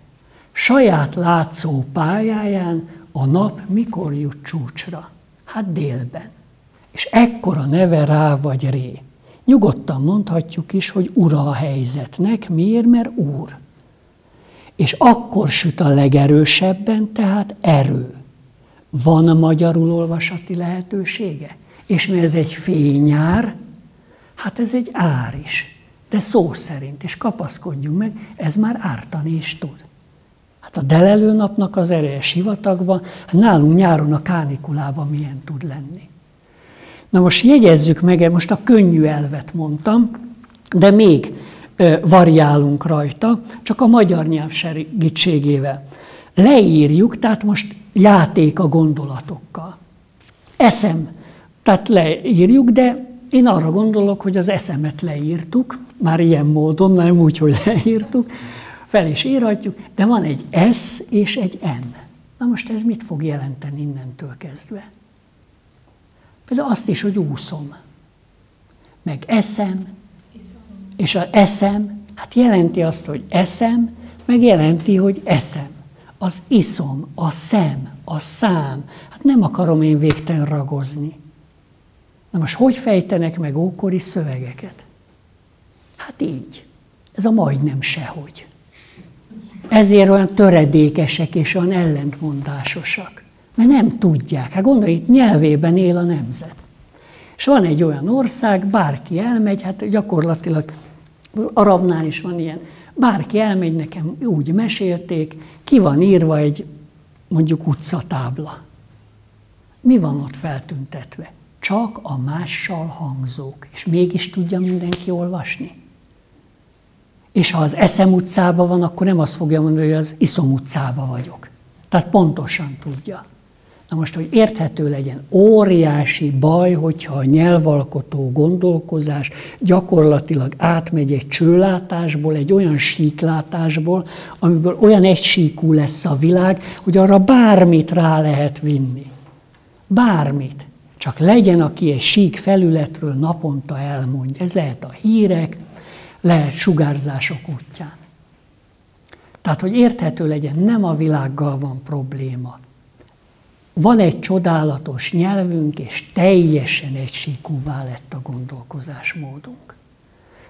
Saját látszó pályáján a nap mikor jut csúcsra? Hát délben. És ekkora neve Rá vagy Ré. Nyugodtan mondhatjuk is, hogy ura a helyzetnek. Miért? Mert úr. És akkor süt a legerősebben, tehát erő. Van magyarul olvasati lehetősége? És mert ez egy fényár, hát ez egy ár is. De szó szerint, és kapaszkodjunk meg, ez már ártani is tud. Hát a delelő napnak az ereje sivatagban, nálunk nyáron a kánikulában milyen tud lenni. Na most jegyezzük meg, most a könnyű elvet mondtam, de még variálunk rajta, csak a magyar nyelv segítségével. Leírjuk, tehát most játék a gondolatokkal. Eszem Tehát leírjuk, de én arra gondolok, hogy az eszemet leírtuk, már ilyen módon, nem úgy, hogy leírtuk, fel is írhatjuk, de van egy S és egy N. Na most ez mit fog jelenteni innentől kezdve? Például azt is, hogy úszom, meg eszem, és az eszem, hát jelenti azt, hogy eszem, meg jelenti, hogy eszem. Az iszom, a szem, a szám, hát nem akarom én végtelen ragozni. Na most hogy fejtenek meg ókori szövegeket? Hát így. Ez a majdnem sehogy. Ezért olyan töredékesek és olyan ellentmondásosak. Mert nem tudják. Hát gondolj, itt nyelvében él a nemzet. És van egy olyan ország, bárki elmegy, hát gyakorlatilag arabnál is van ilyen, bárki elmegy, nekem úgy mesélték, ki van írva egy mondjuk utcatábla. Mi van ott feltüntetve? Csak a mással hangzók, és mégis tudja mindenki olvasni. És ha az eszem utcában van, akkor nem azt fogja mondani, hogy az iszom utcában vagyok. Tehát pontosan tudja. Na most, hogy érthető legyen, óriási baj, hogyha a nyelvalkotó gondolkozás gyakorlatilag átmegy egy csőlátásból, egy olyan síklátásból, amiből olyan egysíkú lesz a világ, hogy arra bármit rá lehet vinni. Bármit. Csak legyen, aki egy sík felületről naponta elmondja. Ez lehet a hírek, lehet sugárzások útján. Tehát, hogy érthető legyen, nem a világgal van probléma. Van egy csodálatos nyelvünk, és teljesen egysíkúvá lett a gondolkozásmódunk.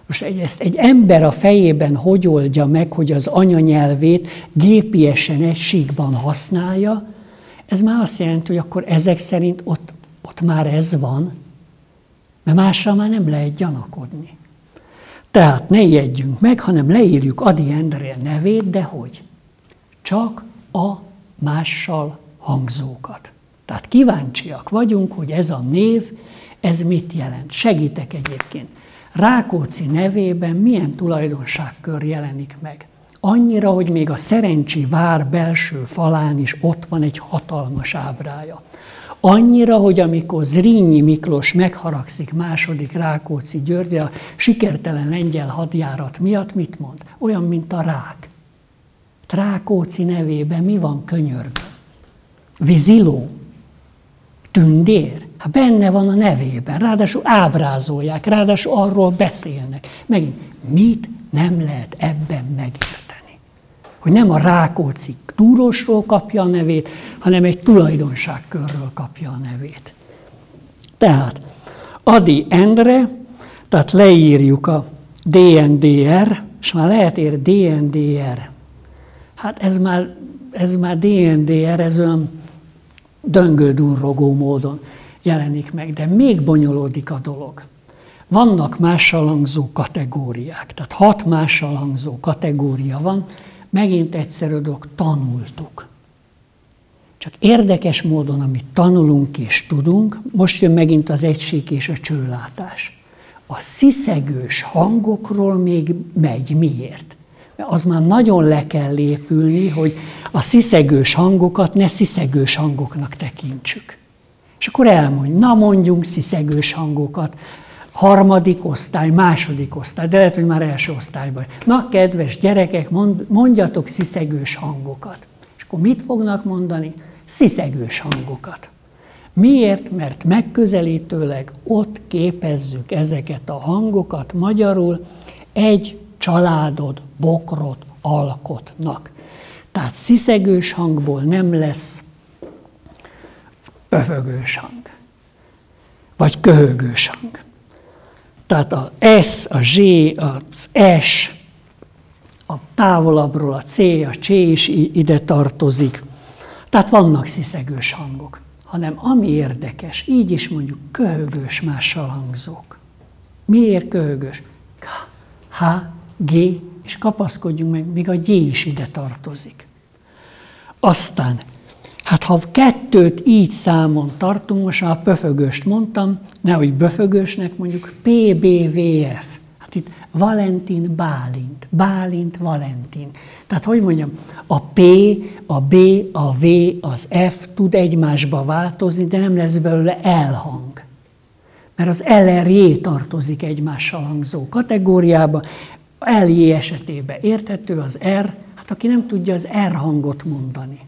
Most ezt egy ember a fejében hogy oldja meg, hogy az anyanyelvét gépiesen egy síkban használja, ez már azt jelenti, hogy akkor ezek szerint ott már ez van, mert mással már nem lehet gyanakodni. Tehát ne ijedjünk meg, hanem leírjuk Ady Endre nevét, de hogy? Csak a mással hangzókat. Tehát kíváncsiak vagyunk, hogy ez a név, ez mit jelent. Segítek egyébként. Rákóczi nevében milyen tulajdonságkör jelenik meg? Annyira, hogy még a Szerencsi vár belső falán is ott van egy hatalmas ábrája. Annyira, hogy amikor Zrínyi Miklós megharagszik második Rákóczi Györgyre a sikertelen lengyel hadjárat miatt, mit mond? Olyan, mint a rák. Rákóczi nevében mi van, könyörgöm? Viziló? Tündér? Hát benne van a nevében, ráadásul ábrázolják, ráadásul arról beszélnek. Megint, mit nem lehet ebben megérteni? Hogy nem a Rákóczi túrósról kapja a nevét, hanem egy tulajdonságkörről kapja a nevét. Tehát Ady Endre, tehát leírjuk a DNDR, és már lehet ér DNDR. Hát ez már DNDR, ez olyan döngöldurrogó módon jelenik meg, de még bonyolódik a dolog. Vannak mással hangzó kategóriák, tehát 6 mással hangzó kategória van, megint egyszerű dolog, tanultuk. Csak érdekes módon, amit tanulunk és tudunk, most jön megint az egysík és a csőlátás. A sziszegős hangokról még megy. Miért? Mert az már nagyon le kell lépülni, hogy a sziszegős hangokat ne sziszegős hangoknak tekintsük. És akkor elmondjuk, na mondjunk sziszegős hangokat, harmadik osztály, második osztály, de lehet, hogy már első osztályban. Na, kedves gyerekek, mondjatok sziszegős hangokat. És akkor mit fognak mondani? Sziszegős hangokat. Miért? Mert megközelítőleg ott képezzük ezeket a hangokat magyarul, egy családod, bokrot alkotnak. Tehát sziszegős hangból nem lesz pöfögős hang, vagy köhögős hang. Tehát a S, a Z, az S, a távolabbról a C, a C is ide tartozik. Tehát vannak sziszegős hangok, hanem ami érdekes, így is mondjuk köhögős mással hangzók. Miért köhögős? K, H, G, és kapaszkodjunk meg, még a G is ide tartozik. Aztán, hát ha kettőt így számon tartunk, most már a pöfögőst mondtam, nehogy böfögősnek mondjuk PBVF. Hát itt Valentin, Bálint, Bálint, Valentin. Tehát hogy mondjam, a P, a B, a V, az F tud egymásba változni, de nem lesz belőle elhang. mert az LRJ tartozik egymással hangzó kategóriába, LJ esetében érthető az R, hát aki nem tudja az R hangot mondani,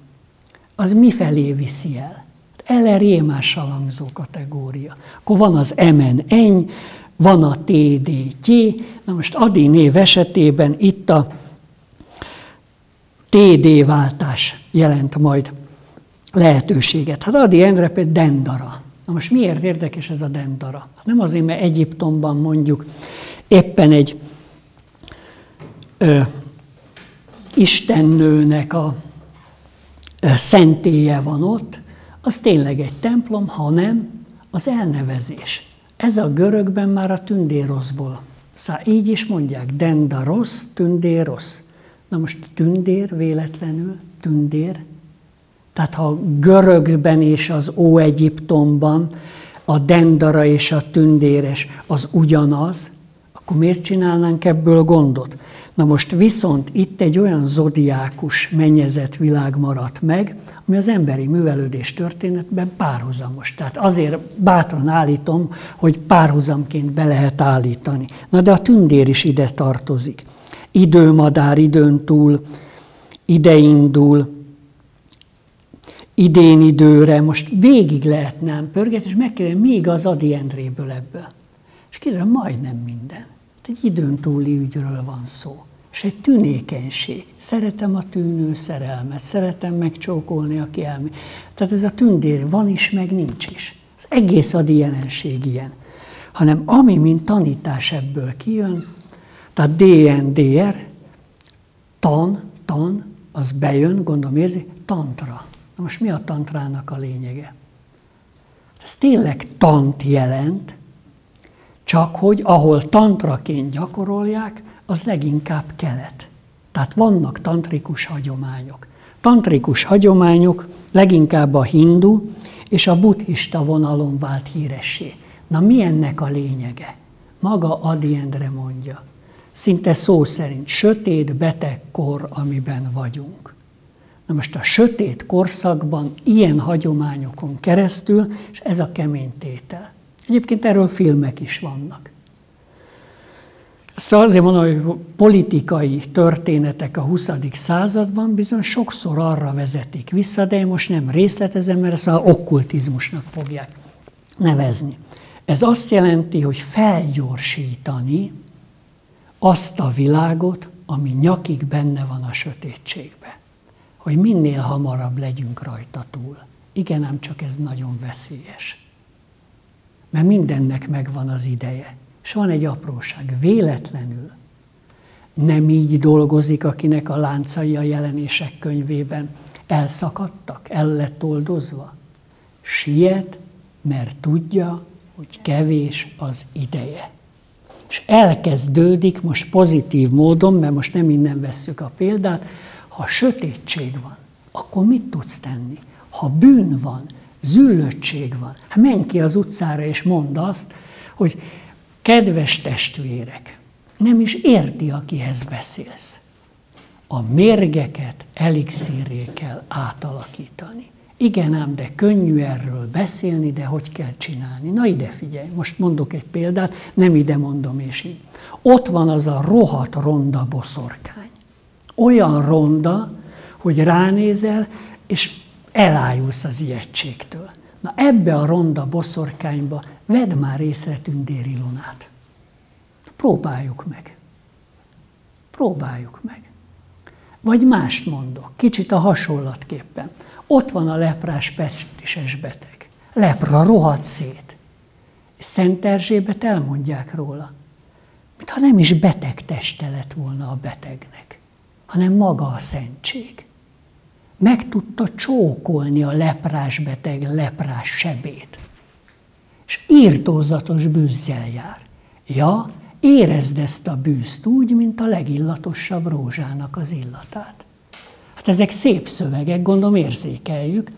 az mifelé viszi el. LRJ mással hangzó kategória. Akkor van az MN-eny, van a TD-tj, na most Adi név esetében itt a TD-váltás jelent majd lehetőséget. Hát Adi Endre például dendara. Na most miért érdekes ez a dendara? Nem azért, mert Egyiptomban mondjuk éppen egy istennőnek a szentélye van ott, az tényleg egy templom, hanem az elnevezés. Ez a görögben már a tündéroszból. Így is mondják, dendarosz, tündérosz. Na most tündér véletlenül, tündér. Tehát ha görögben és az Egyiptomban a dendara és a tündéres az ugyanaz, akkor miért csinálnánk ebből gondot? Na most viszont itt egy olyan zodiákus mennyezetvilág maradt meg, ami az emberi művelődés történetben párhuzamos. Tehát azért bátran állítom, hogy párhuzamként be lehet állítani. Na de a tündér is ide tartozik. Időmadár időn túl, ide indul, idén időre, most végig lehetnám pörgetni, és megkérdezem, mi igaz Adi Endréből ebből? És kérdezem, majdnem minden. Egy időn túli ügyről van szó, és egy tünékenység. Szeretem a tűnő szerelmet, szeretem megcsókolni, aki elmély. Tehát ez a tündér van is, meg nincs is. Az egész Adi jelenség ilyen. Hanem ami, mint tanítás ebből kijön, tehát DNDR, tan, az bejön, gondolom érzi, tantra. Na most mi a tantrának a lényege? Ez tényleg tant jelent, csak hogy ahol tantraként gyakorolják, az leginkább kelet. Tehát vannak tantrikus hagyományok. Tantrikus hagyományok leginkább a hindu és a buddhista vonalon vált híressé. Na mi ennek a lényege? Maga Adi Endre mondja. Szinte szó szerint sötét beteg kor, amiben vagyunk. Na most a sötét korszakban ilyen hagyományokon keresztül, és ez a kemény tétel. Egyébként erről filmek is vannak. Ezt azért mondom, hogy politikai történetek a 20. században bizony sokszor arra vezetik vissza, de én most nem részletezem, mert ezt az okkultizmusnak fogják nevezni. Ez azt jelenti, hogy felgyorsítani azt a világot, ami nyakig benne van a sötétségbe. Hogy minél hamarabb legyünk rajta túl. Igen, ám csak ez nagyon veszélyes. Mert mindennek megvan az ideje. És van egy apróság, véletlenül nem így dolgozik, akinek a láncai a jelenések könyvében elszakadtak, el lett oldozva. Siet, mert tudja, hogy kevés az ideje. És elkezdődik most pozitív módon, mert most nem innen vesszük a példát, ha sötétség van, akkor mit tudsz tenni? Ha bűn van, zűlöttség van. Hát menj ki az utcára és mondd azt, hogy kedves testvérek, nem is érti, akihez beszélsz. A mérgeket elixírré kell átalakítani. Igen ám, de könnyű erről beszélni, de hogy kell csinálni? Na ide figyelj, most mondok egy példát, nem ide mondom és így. Ott van az a rohadt ronda boszorkány. Olyan ronda, hogy ránézel, és elájulsz az ijegységtől. Na ebbe a ronda boszorkányba vedd már észre Tündér Ilonát. Próbáljuk meg. Próbáljuk meg. Vagy mást mondok, kicsit a hasonlatképpen. Ott van a leprás pestises beteg. Lepra rohadt szét. És Szent Erzsébet elmondják róla, mintha nem is beteg teste lett volna a betegnek, hanem maga a szentség. Meg tudta csókolni a leprás beteg leprás sebét. És írtózatos bűzzel jár. Ja, érezd ezt a bűzt úgy, mint a legillatosabb rózsának az illatát. Hát ezek szép szövegek, gondolom érzékeljük.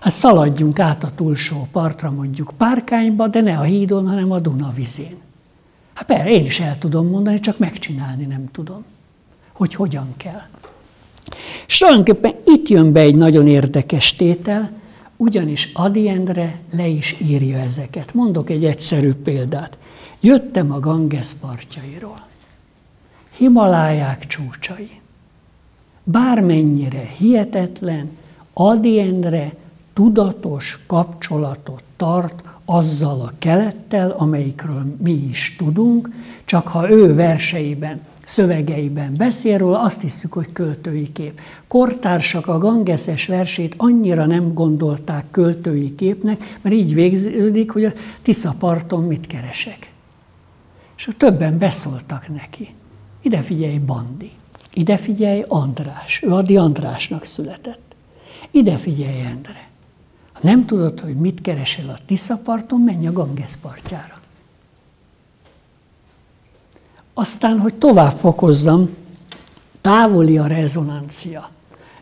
Hát szaladjunk át a túlsó partra, mondjuk Párkányba, de ne a hídon, hanem a Dunavizén. Hát persze, én is el tudom mondani, csak megcsinálni nem tudom, hogy hogyan kell. És tulajdonképpen itt jön be egy nagyon érdekes tétel, ugyanis Ady Endre le is írja ezeket. Mondok egy egyszerű példát. Jöttem a Ganges partjairól. Himaláják csúcsai. Bármennyire hihetetlen, Ady Endre tudatos kapcsolatot tart azzal a kelettel, amelyikről mi is tudunk, csak ha ő verseiben, szövegeiben beszél róla, azt hiszük, hogy költői kép. Kortársak a Gangeses versét annyira nem gondolták költői képnek, mert így végződik, hogy a Tisza parton mit keresek. És többen beszóltak neki. Ide figyelj, Bandi. Ide figyelj, András. Ő Ady Andrásnak született. Ide figyelj, Endre. Ha nem tudod, hogy mit keresel a Tisza parton, menj a Ganges partjára. Aztán, hogy tovább fokozzam, távoli a rezonancia.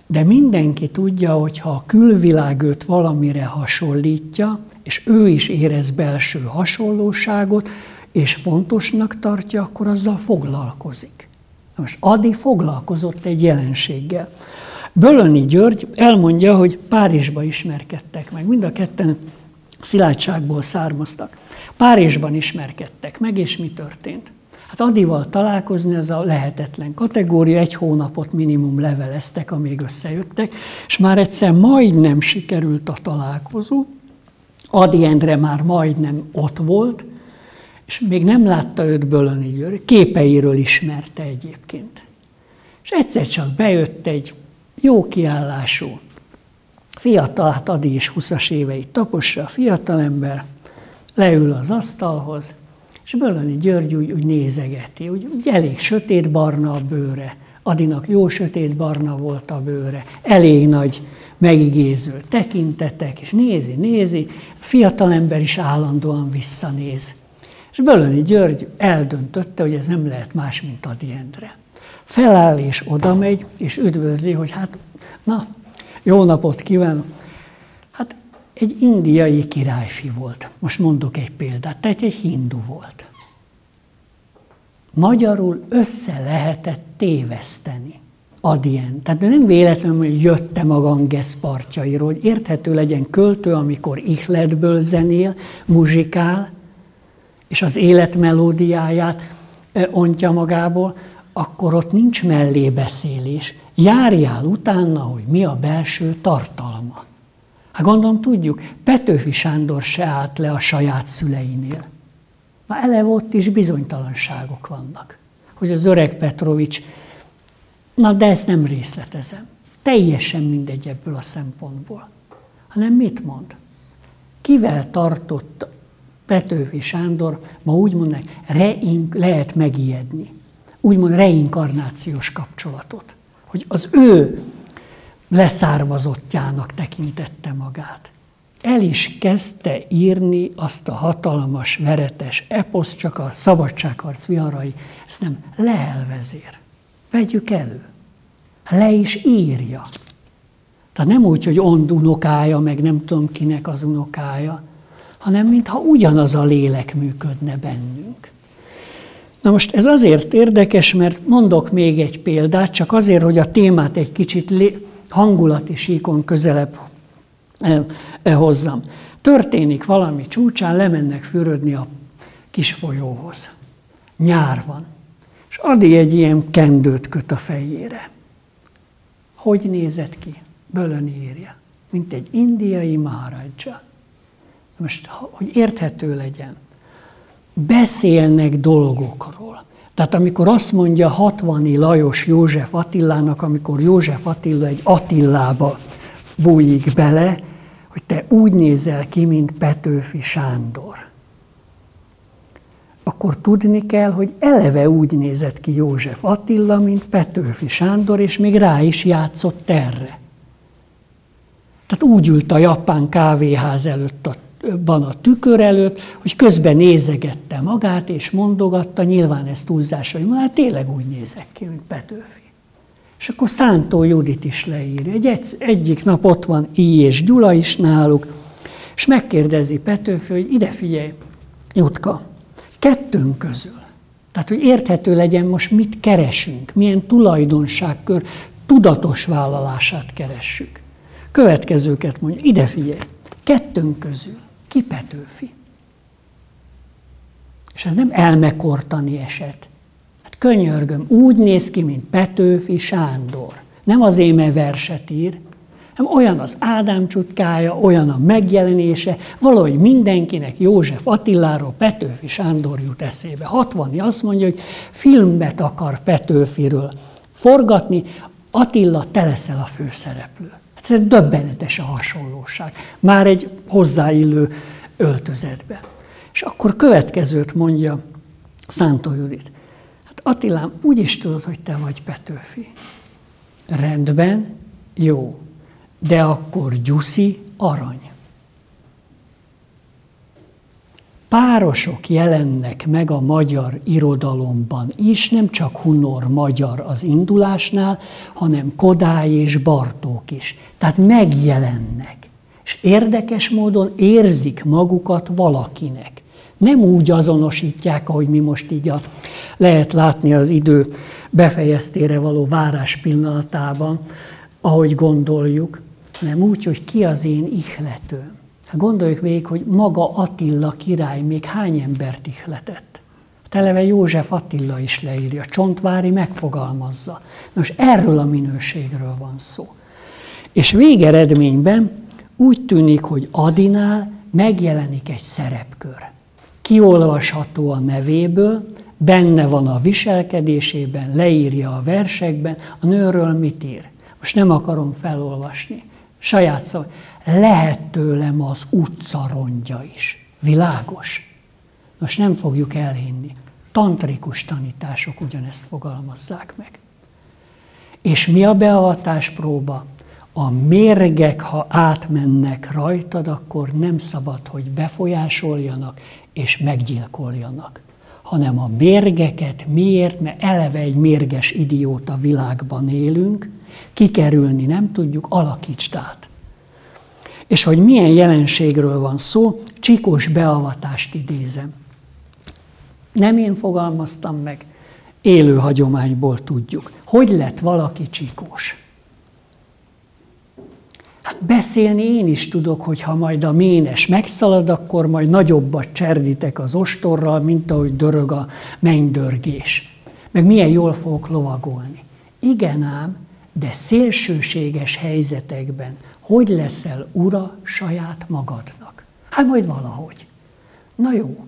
De mindenki tudja, hogy ha a külvilág őt valamire hasonlítja, és ő is érez belső hasonlóságot, és fontosnak tartja, akkor azzal foglalkozik. Most Ady foglalkozott egy jelenséggel. Bölöni György elmondja, hogy Párizsban ismerkedtek meg. Mind a ketten Szilágyságból származtak. Párizsban ismerkedtek meg, és mi történt? Hát Adyval találkozni ez a lehetetlen kategória, egy hónapot minimum leveleztek, amíg összejöttek, és már egyszer majdnem sikerült a találkozó, Ady Endre már majdnem ott volt, és még nem látta őt Bölöni György, képeiről ismerte egyébként. És egyszer csak bejött egy jó kiállású fiatal, hát Ady is 20-as éveit tapossa, a fiatalember, leül az asztalhoz, és Bölöni György úgy nézegeti, úgy elég sötétbarna a bőre, Adynak jó sötétbarna volt a bőre, elég nagy megigéző tekintetek, és nézi, a fiatalember is állandóan visszanéz. És Bölöni György eldöntötte, hogy ez nem lehet más, mint Ady Endre. Feláll és odamegy, és üdvözli, hogy hát, na, jó napot kívánok. Hát egy indiai királyfi volt. Most mondok egy példát, tehát egy hindu volt. Magyarul össze lehetett téveszteni Ady Endrét. Tehát nem véletlenül, hogy jöttem a Ganges partjairól, hogy érthető legyen költő, amikor ihletből zenél, muzsikál, és az élet melódiáját ontja magából, akkor ott nincs mellébeszélés. Járjál utána, hogy mi a belső tartalma. Hát gondolom tudjuk, Petőfi Sándor se állt le a saját szüleinél. Már eleve ott is bizonytalanságok vannak. Hogy az öreg Petrovics, na de ezt nem részletezem. Teljesen mindegy ebből a szempontból. Hanem mit mond? Kivel tartott Petőfi Sándor, ma úgy mondják, lehet megijedni. Úgymond reinkarnációs kapcsolatot. Hogy az ő leszármazottjának tekintette magát. El is kezdte írni azt a hatalmas, veretes eposzt, csak a szabadságharc viharai, ezt nem Lehel vezér. Vegyük elő. Le is írja. Tehát nem úgy, hogy Ond unokája, meg nem tudom kinek az unokája, hanem mintha ugyanaz a lélek működne bennünk. Na most ez azért érdekes, mert mondok még egy példát, csak azért, hogy a témát egy kicsit hangulati síkon közelebb hozzam. Történik valami csúcsán, lemennek fürödni a kis folyóhoz. Nyár van, és Ady egy ilyen kendőt köt a fejére. Hogy nézett ki? Bölöni írja, mint egy indiai maharaja. Most, hogy érthető legyen, beszélnek dolgokról. Tehát amikor azt mondja Hatvany Lajos József Attilának, amikor József Attila egy Attilába bújik bele, hogy te úgy nézel ki, mint Petőfi Sándor. Akkor tudni kell, hogy eleve úgy nézett ki József Attila, mint Petőfi Sándor, és még rá is játszott erre. Tehát úgy ült a japán kávéház előtt a tükör előtt, hogy közben nézegette magát, és mondogatta, nyilván ez túlzás, hogy már tényleg úgy nézek ki, mint Petőfi. És akkor Szántó Judit is leírja. Egyik nap ott van I. és Gyula is náluk, és megkérdezi Petőfi, hogy ide figyelj, Jutka, kettőnk közül, tehát hogy érthető legyen most mit keresünk, milyen tulajdonságkör tudatos vállalását keressük. Következőket mondja, ide figyelj, kettőnk közül ki Petőfi? És ez nem elmekortani eset. Hát könyörgöm, úgy néz ki, mint Petőfi Sándor. Nem az éme verset ír, hanem olyan az Ádám csutkája, olyan a megjelenése, valahogy mindenkinek József Attiláról Petőfi Sándor jut eszébe. 60-i azt mondja, hogy filmet akar Petőfiről forgatni, Attila, te leszel a főszereplő. Hát ez egy döbbenetes a hasonlóság, már egy hozzáillő öltözetbe. És akkor következőt mondja Szántó Judit. Hát Attilám, úgy is tudod, hogy te vagy Petőfi. Rendben, jó, de akkor Gyuszi arany. Párosok jelennek meg a magyar irodalomban is, nem csak Hunor magyar az indulásnál, hanem Kodály és Bartók is. Tehát megjelennek, és érdekes módon érzik magukat valakinek. Nem úgy azonosítják, ahogy mi most így lehet látni az idő befejeztére való várás pillanatában, ahogy gondoljuk, nem úgy, hogy ki az én ihletőm. Gondoljuk végig, hogy maga Attila király még hány embert ihletett. Eleve József Attila is leírja, Csontvári megfogalmazza. Nos, erről a minőségről van szó. És végeredményben úgy tűnik, hogy Adinál megjelenik egy szerepkör. Kiolvasható a nevéből, benne van a viselkedésében, leírja a versekben, a nőről mit ír. Most nem akarom felolvasni. Saját szó. Lehet tőlem az utca rongya is. Világos? Most nem fogjuk elhinni. Tantrikus tanítások ugyanezt fogalmazzák meg. És mi a beavatáspróba? A mérgek, ha átmennek rajtad, akkor nem szabad, hogy befolyásoljanak és meggyilkoljanak. Hanem a mérgeket miért? Mert eleve egy mérges idióta világban élünk, kikerülni nem tudjuk, alakítsd át. És hogy milyen jelenségről van szó, Csikós beavatást idézem. Nem én fogalmaztam meg, élő hagyományból tudjuk. Hogy lett valaki Csikós? Hát beszélni én is tudok, hogy ha majd a ménes megszalad, akkor majd nagyobbat cserditek az ostorral, mint ahogy dörög a mennydörgés. Meg milyen jól fogok lovagolni. Igen ám, de szélsőséges helyzetekben hogy leszel ura saját magadnak? Hát majd valahogy. Na jó,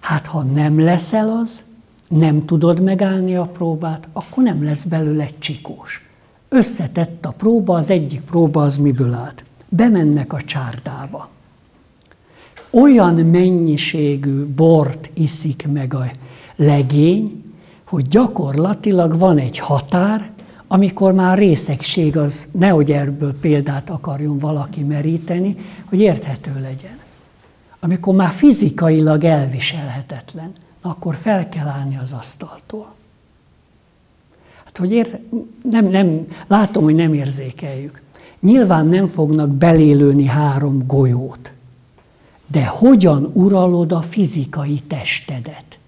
hát ha nem leszel az, nem tudod megállni a próbát, akkor nem lesz belőle egy Csikós. Összetett a próba, az egyik próba az miből állt? Bemennek a csárdába. Olyan mennyiségű bort iszik meg a legény, hogy gyakorlatilag van egy határ, amikor már részegség az, nehogy ebből példát akarjon valaki meríteni, hogy érthető legyen. Amikor már fizikailag elviselhetetlen, akkor fel kell állni az asztaltól. Hát, hogy látom, hogy nem érzékeljük. Nyilván nem fognak belélőni 3 golyót, de hogyan uralod a fizikai testedet?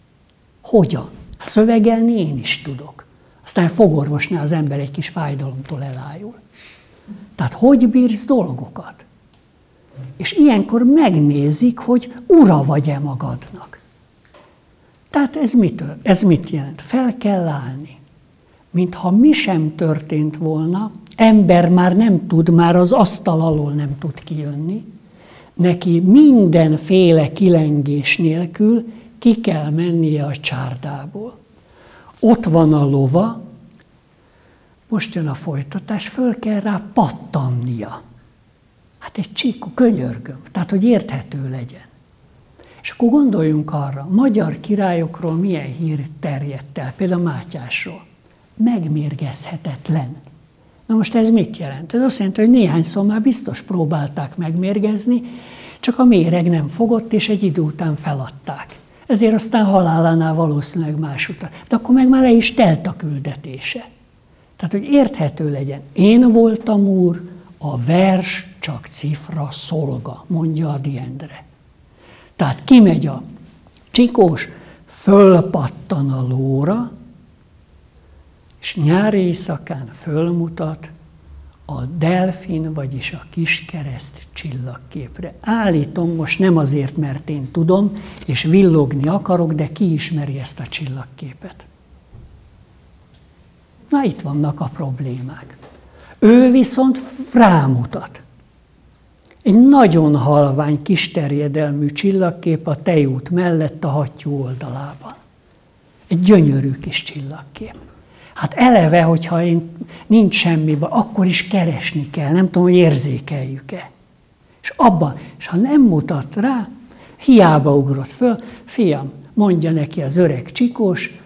Hogyan? Szövegelni én is tudok. Aztán fogorvosnál az ember egy kis fájdalomtól elájul. Tehát hogy bírsz dolgokat? És ilyenkor megnézik, hogy ura vagy-e magadnak. Tehát ez mit jelent? Fel kell állni. Mintha mi sem történt volna, ember már nem tud, már az asztal alól nem tud kijönni, neki mindenféle kilengés nélkül ki kell mennie a csárdából. Ott van a lova, most jön a folytatás, föl kell rá pattannia. Hát egy csíkú, könyörgöm, tehát hogy érthető legyen. És akkor gondoljunk arra, magyar királyokról milyen hír terjedt el, például Mátyásról. Megmérgezhetetlen. Na most ez mit jelent? Ez azt jelenti, hogy néhányszor már biztos próbálták megmérgezni, csak a méreg nem fogott, és egy idő után feladták. Ezért aztán halálánál valószínűleg más után. De akkor meg már le is telt a küldetése. Tehát, hogy érthető legyen. Én voltam úr, a vers csak cifra szolga, mondja Ady Endre. Tehát kimegy a Csikós, fölpattan a lóra, és nyári éjszakán fölmutat a delfin, vagyis a kiskereszt csillagképre. Állítom most nem azért, mert én tudom, és villogni akarok, de ki ismeri ezt a csillagképet? Na, itt vannak a problémák. Ő viszont rámutat. Egy nagyon halvány, kis terjedelmű csillagkép a Tejút mellett a Hattyú oldalában. Egy gyönyörű kis csillagkép. Hát eleve, hogyha nincs semmi baj, akkor is keresni kell, nem tudom, hogy érzékeljük-e. És ha nem mutat rá, hiába ugrott föl, fiam, mondja neki az öreg Csikós,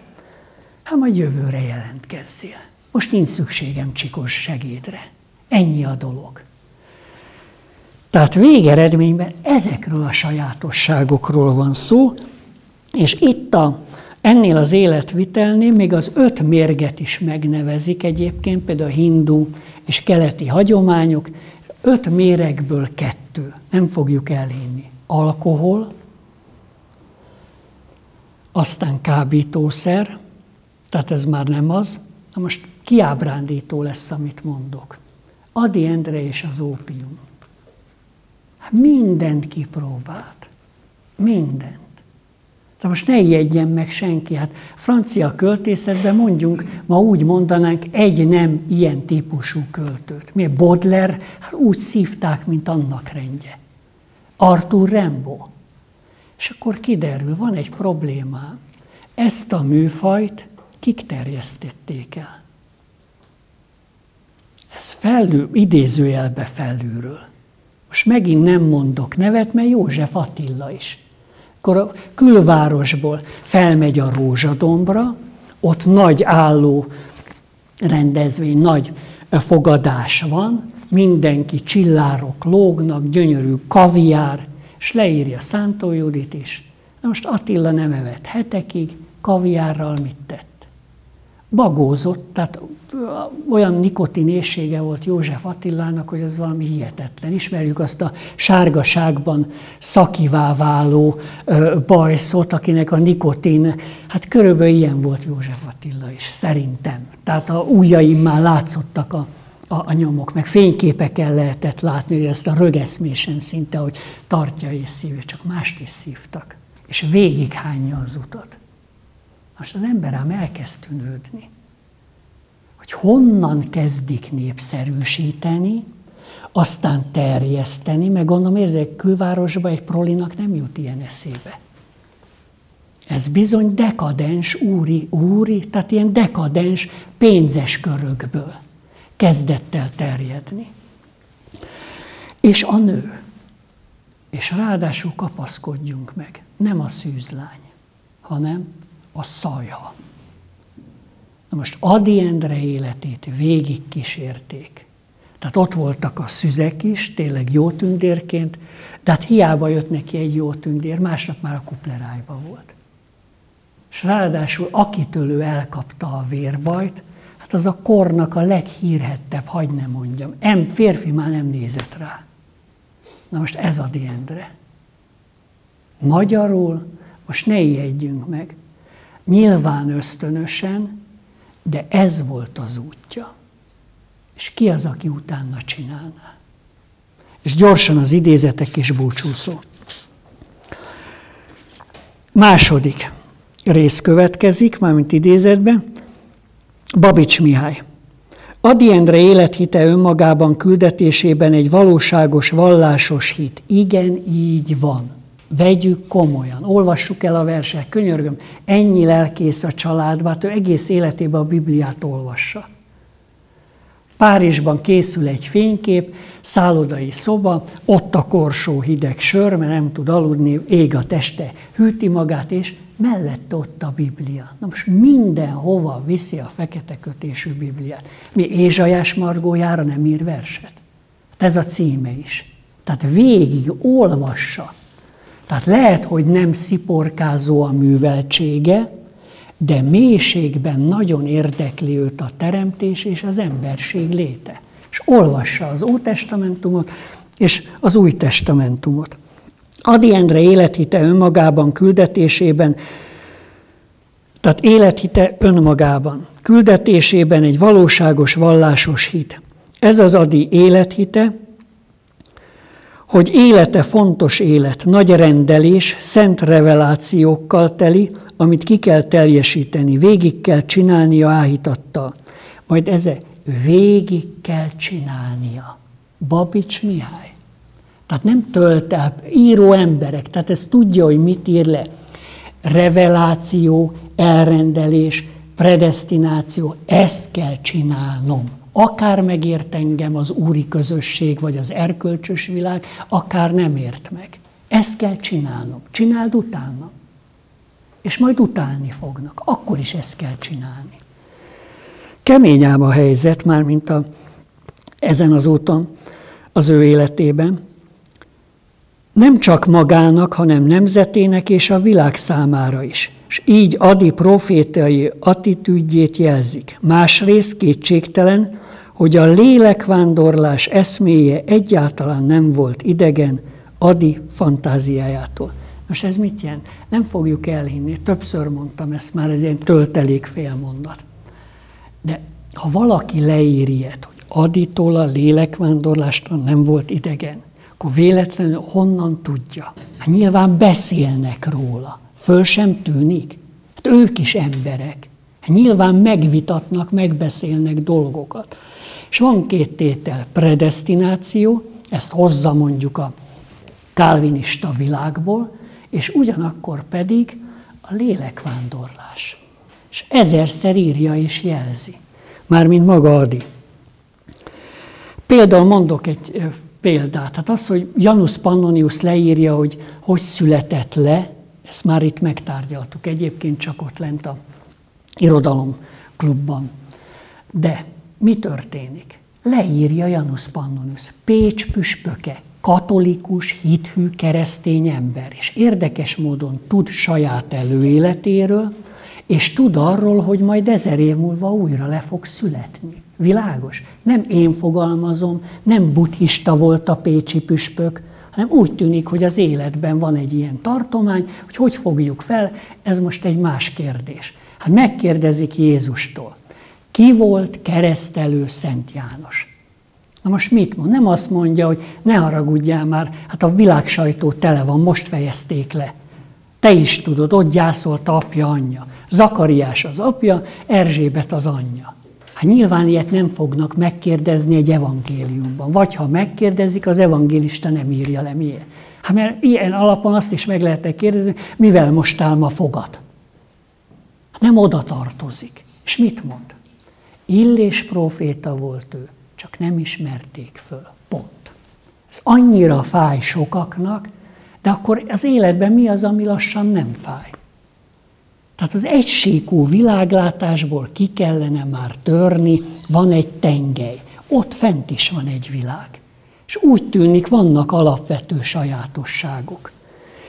hát majd jövőre jelentkezzél. Most nincs szükségem Csikós segédre. Ennyi a dolog. Tehát végeredményben ezekről a sajátosságokról van szó, és itt ennél az életvitelnél még az 5 mérget is megnevezik egyébként, például a hindú és keleti hagyományok, 5 méregből 2, nem fogjuk elhinni. Alkohol, aztán kábítószer, tehát ez már nem az. Na most kiábrándító lesz, amit mondok. Ady Endre és az ópium. Hát mindent kipróbált. Mindent. De most ne ijedjen meg senki. Hát francia költészetben mondjunk, ma úgy mondanánk, egy nem ilyen típusú költőt. Miért? Baudelaire, hát úgy szívták, mint annak rendje. Arthur Rimbaud. És akkor kiderül, van egy probléma. Ezt a műfajt kik terjesztették el? Ez felül, idézőjelbe felülről. Most megint nem mondok nevet, mert József Attila is. Akkor a külvárosból felmegy a Rózsadombra, ott nagy álló rendezvény, nagy fogadás van, mindenki, csillárok lógnak, gyönyörű kaviár, és leírja Szántó Judit is. Na most Attila nem evett hetekig, kaviárral mit tett? Bagózott, tehát olyan nikotinészsége volt József Attilának, hogy ez valami hihetetlen. Ismerjük azt a sárgaságban szakivá váló bajszot, akinek a nikotin, hát körülbelül ilyen volt József Attila is, szerintem. Tehát a ujjaim már látszottak a nyomok, meg fényképeken lehetett látni, hogy ezt a rögeszmésen szinte, hogy tartja és szívja, csak mást is szívtak. És végighányja az utat. Most az ember ám elkezd tűnődni, hogy honnan kezdik népszerűsíteni, aztán terjeszteni, meg gondolom érzek, külvárosba egy prolinak nem jut ilyen eszébe. Ez bizony dekadens, úri, tehát ilyen dekadens pénzes körökből kezdett el terjedni. És a nő, és ráadásul kapaszkodjunk meg, nem a szűzlány, hanem a szajha. Na most Ady Endre életét végig kísérték. Tehát ott voltak a szüzek is, tényleg jó tündérként, de hát hiába jött neki egy jó tündér, másnap már a kuplerájba volt. És ráadásul akitől ő elkapta a vérbajt, hát az a kornak a leghírhettebb, hadd ne mondjam, férfi már nem nézett rá. Na most ez Ady Endre. Magyarul most ne ijedjünk meg. Nyilván ösztönösen, de ez volt az útja. És ki az, aki utána csinálná? És gyorsan az idézetek és búcsúszó. Második rész következik, mármint idézetben. Babics Mihály. Ady Endre élethite önmagában küldetésében egy valóságos, vallásos hit. Igen, így van. Vegyük komolyan, olvassuk el a verset, könyörgöm, ennyi lelkész a családban, hát ő egész életében a Bibliát olvassa. Párizsban készül egy fénykép, szállodai szoba, ott a korsó hideg sör, mert nem tud aludni, ég a teste, hűti magát, és mellette ott a Biblia. Na most mindenhova viszi a fekete kötésű Bibliát. Mi Ézsajás Margójára nem ír verset? Hát ez a címe is. Tehát végig olvassa. Tehát lehet, hogy nem sziporkázó a műveltsége, de mélységben nagyon érdekli őt a teremtés és az emberség léte. És olvassa az Ótestamentumot és az Új Testamentumot. Ady Endre élethite önmagában küldetésében, tehát élethite önmagában küldetésében egy valóságos vallásos hit. Ez az Adi élethite, hogy élete fontos élet, nagy rendelés, szent revelációkkal teli, amit ki kell teljesíteni, végig kell csinálnia áhítattal. Majd ezzel végig kell csinálnia. Babics Mihály. Tehát nem tölt el, író emberek, tehát ez tudja, hogy mit ír le. Reveláció, elrendelés, predesztináció, ezt kell csinálnom. Akár megért engem az úri közösség, vagy az erkölcsös világ, akár nem ért meg. Ezt kell csinálnom. Csináld utána. És majd utálni fognak. Akkor is ezt kell csinálni. Kemény ám a helyzet, mármint ezen az úton az ő életében. Nem csak magának, hanem nemzetének és a világ számára is. És így Adi profétai attitűdjét jelzik. Másrészt kétségtelen, hogy a lélekvándorlás eszméje egyáltalán nem volt idegen Adi fantáziájától. Most ez mit jelent? Nem fogjuk elhinni, többször mondtam ezt már, ez ilyen töltelék félmondat. De ha valaki leír ilyet, hogy Aditól a lélekvándorlástól nem volt idegen, akkor véletlenül honnan tudja? Hát nyilván beszélnek róla. Föl sem tűnik. Hát ők is emberek. Hát nyilván megvitatnak, megbeszélnek dolgokat. És van két tétel. Predesztináció, ezt hozza mondjuk a kálvinista világból, és ugyanakkor pedig a lélekvándorlás. És ezerszer írja és jelzi. Mármint maga Adi. Például mondok egy példát. Hát az, hogy Janus Pannonius leírja, hogy hogy született le, ezt már itt megtárgyaltuk. Egyébként csak ott lent a irodalomklubban. De mi történik? Leírja Janus Pannonius. Pécs püspöke, katolikus, hithű, keresztény ember. És érdekes módon tud saját előéletéről, és tud arról, hogy majd 1000 év múlva újra le fog születni. Világos? Nem én fogalmazom, nem buddhista volt a pécsi püspök, hanem úgy tűnik, hogy az életben van egy ilyen tartomány, hogy hogy fogjuk fel, ez most egy más kérdés. Hát megkérdezik Jézustól, ki volt keresztelő Szent János? Na most mit mond? Nem azt mondja, hogy ne haragudjál már, hát a világsajtó tele van, most fejezték le. Te is tudod, ott gyászolta apja, anyja. Zakariás az apja, Erzsébet az anyja. Hát nyilván ilyet nem fognak megkérdezni egy evangéliumban. Vagy ha megkérdezik, az evangélista nem írja le miért. Hát mert ilyen alapon azt is meg lehetne kérdezni, mivel mostál ma fogad. Hát nem oda tartozik. És mit mond? Illés próféta volt ő, csak nem ismerték föl. Pont. Ez annyira fáj sokaknak, de akkor az életben mi az, ami lassan nem fáj? Tehát az egysíkú világlátásból ki kellene már törni, van egy tengely. Ott fent is van egy világ. És úgy tűnik, vannak alapvető sajátosságok.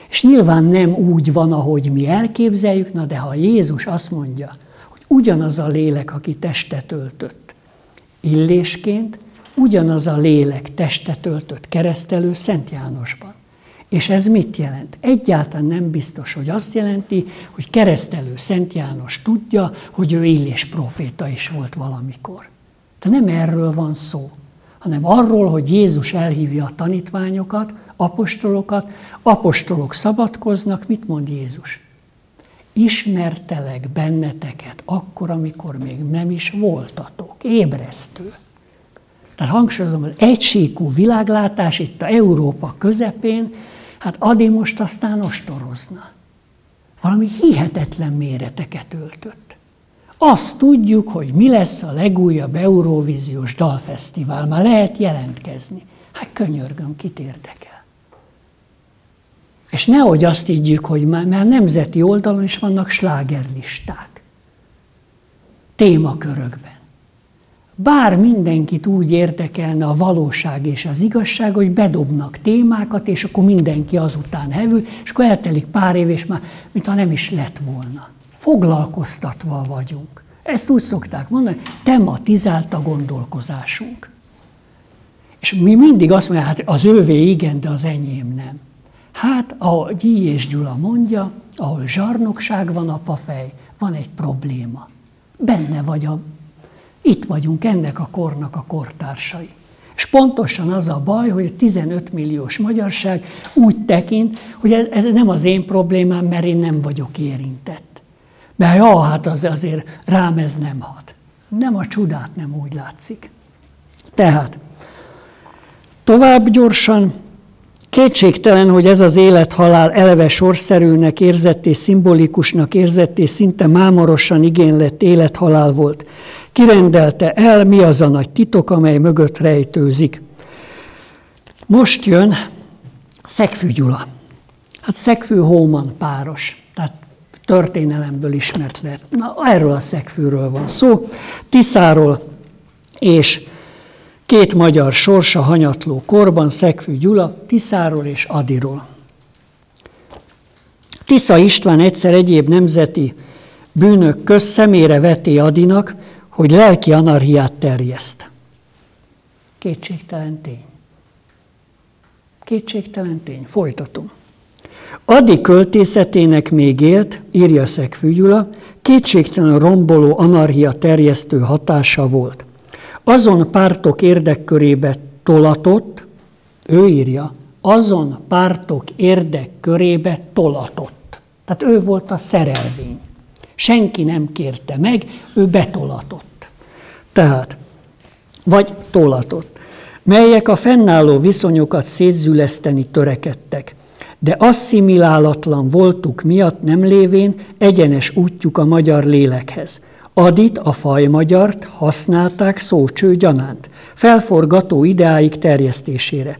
És nyilván nem úgy van, ahogy mi elképzeljük, na de ha Jézus azt mondja, hogy ugyanaz a lélek, aki testet öltött Illésként, ugyanaz a lélek testet öltött keresztelő Szent Jánosban. És ez mit jelent? Egyáltalán nem biztos, hogy azt jelenti, hogy keresztelő Szent János tudja, hogy ő Illés proféta is volt valamikor. De nem erről van szó, hanem arról, hogy Jézus elhívja a tanítványokat, apostolokat, apostolok szabadkoznak, mit mond Jézus? Ismertelek benneteket akkor, amikor még nem is voltatok. Ébresztő. Tehát hangsúlyozom, az egysíkú világlátás itt a Európa közepén, hát Adi most aztán ostorozna. Valami hihetetlen méreteket öltött. Azt tudjuk, hogy mi lesz a legújabb Eurovíziós dalfesztivál. Már lehet jelentkezni. Hát könyörgöm, kit érdekel. És nehogy azt higgyük, hogy már nemzeti oldalon is vannak slágerlisták. Témakörökben. Bár mindenkit úgy érdekelne a valóság és az igazság, hogy bedobnak témákat, és akkor mindenki azután hevül, és akkor eltelik pár év, és már mintha nem is lett volna. Foglalkoztatva vagyunk. Ezt úgy szokták mondani, tematizált a gondolkozásunk. És mi mindig azt mondjuk, hát az ővé igen, de az enyém nem. Hát, ahogy J. és Gyula mondja, ahol zsarnokság van, apafej, van egy probléma. Benne vagy a Itt vagyunk ennek a kornak a kortársai. És pontosan az a baj, hogy a 15 milliós magyarság úgy tekint, hogy ez nem az én problémám, mert én nem vagyok érintett. Mert hát azért rám ez nem hat. Nem a csodát, nem úgy látszik. Tehát tovább gyorsan. Kétségtelen, hogy ez az élethalál eleve sorszerűnek érzett és szimbolikusnak érzett és szinte mámorosan igénylett élethalál volt. Kirendelte el, mi az a nagy titok, amely mögött rejtőzik. Most jön Szegfű Gyula. Hát Szegfű-Hóman páros, tehát történelemből ismert lehet. Na, erről a Szegfűről van szó. Tiszáról és két magyar sorsa hanyatló korban, Szegfű Gyula, Tiszáról és Adiról. Tisza István egyszer egyéb nemzeti bűnök köz szemére veti Adinak, hogy lelki anarhiát terjeszt. Kétségtelen tény. Kétségtelen tény. Folytatom. Adi költészetének még élt, írja Szegfű Gyula, kétségtelen romboló anarhia terjesztő hatása volt. Azon pártok érdekkörébe tolatott, ő írja, azon pártok érdekkörébe tolatott. Tehát ő volt a szerelvény. Senki nem kérte meg, ő betolatott. Tehát, vagy tolatott, melyek a fennálló viszonyokat szétzüleszteni törekedtek, de asszimilálatlan voltuk miatt nem lévén egyenes útjuk a magyar lélekhez. Adit, a fajmagyart használták szócső gyanánt, felforgató ideáik terjesztésére.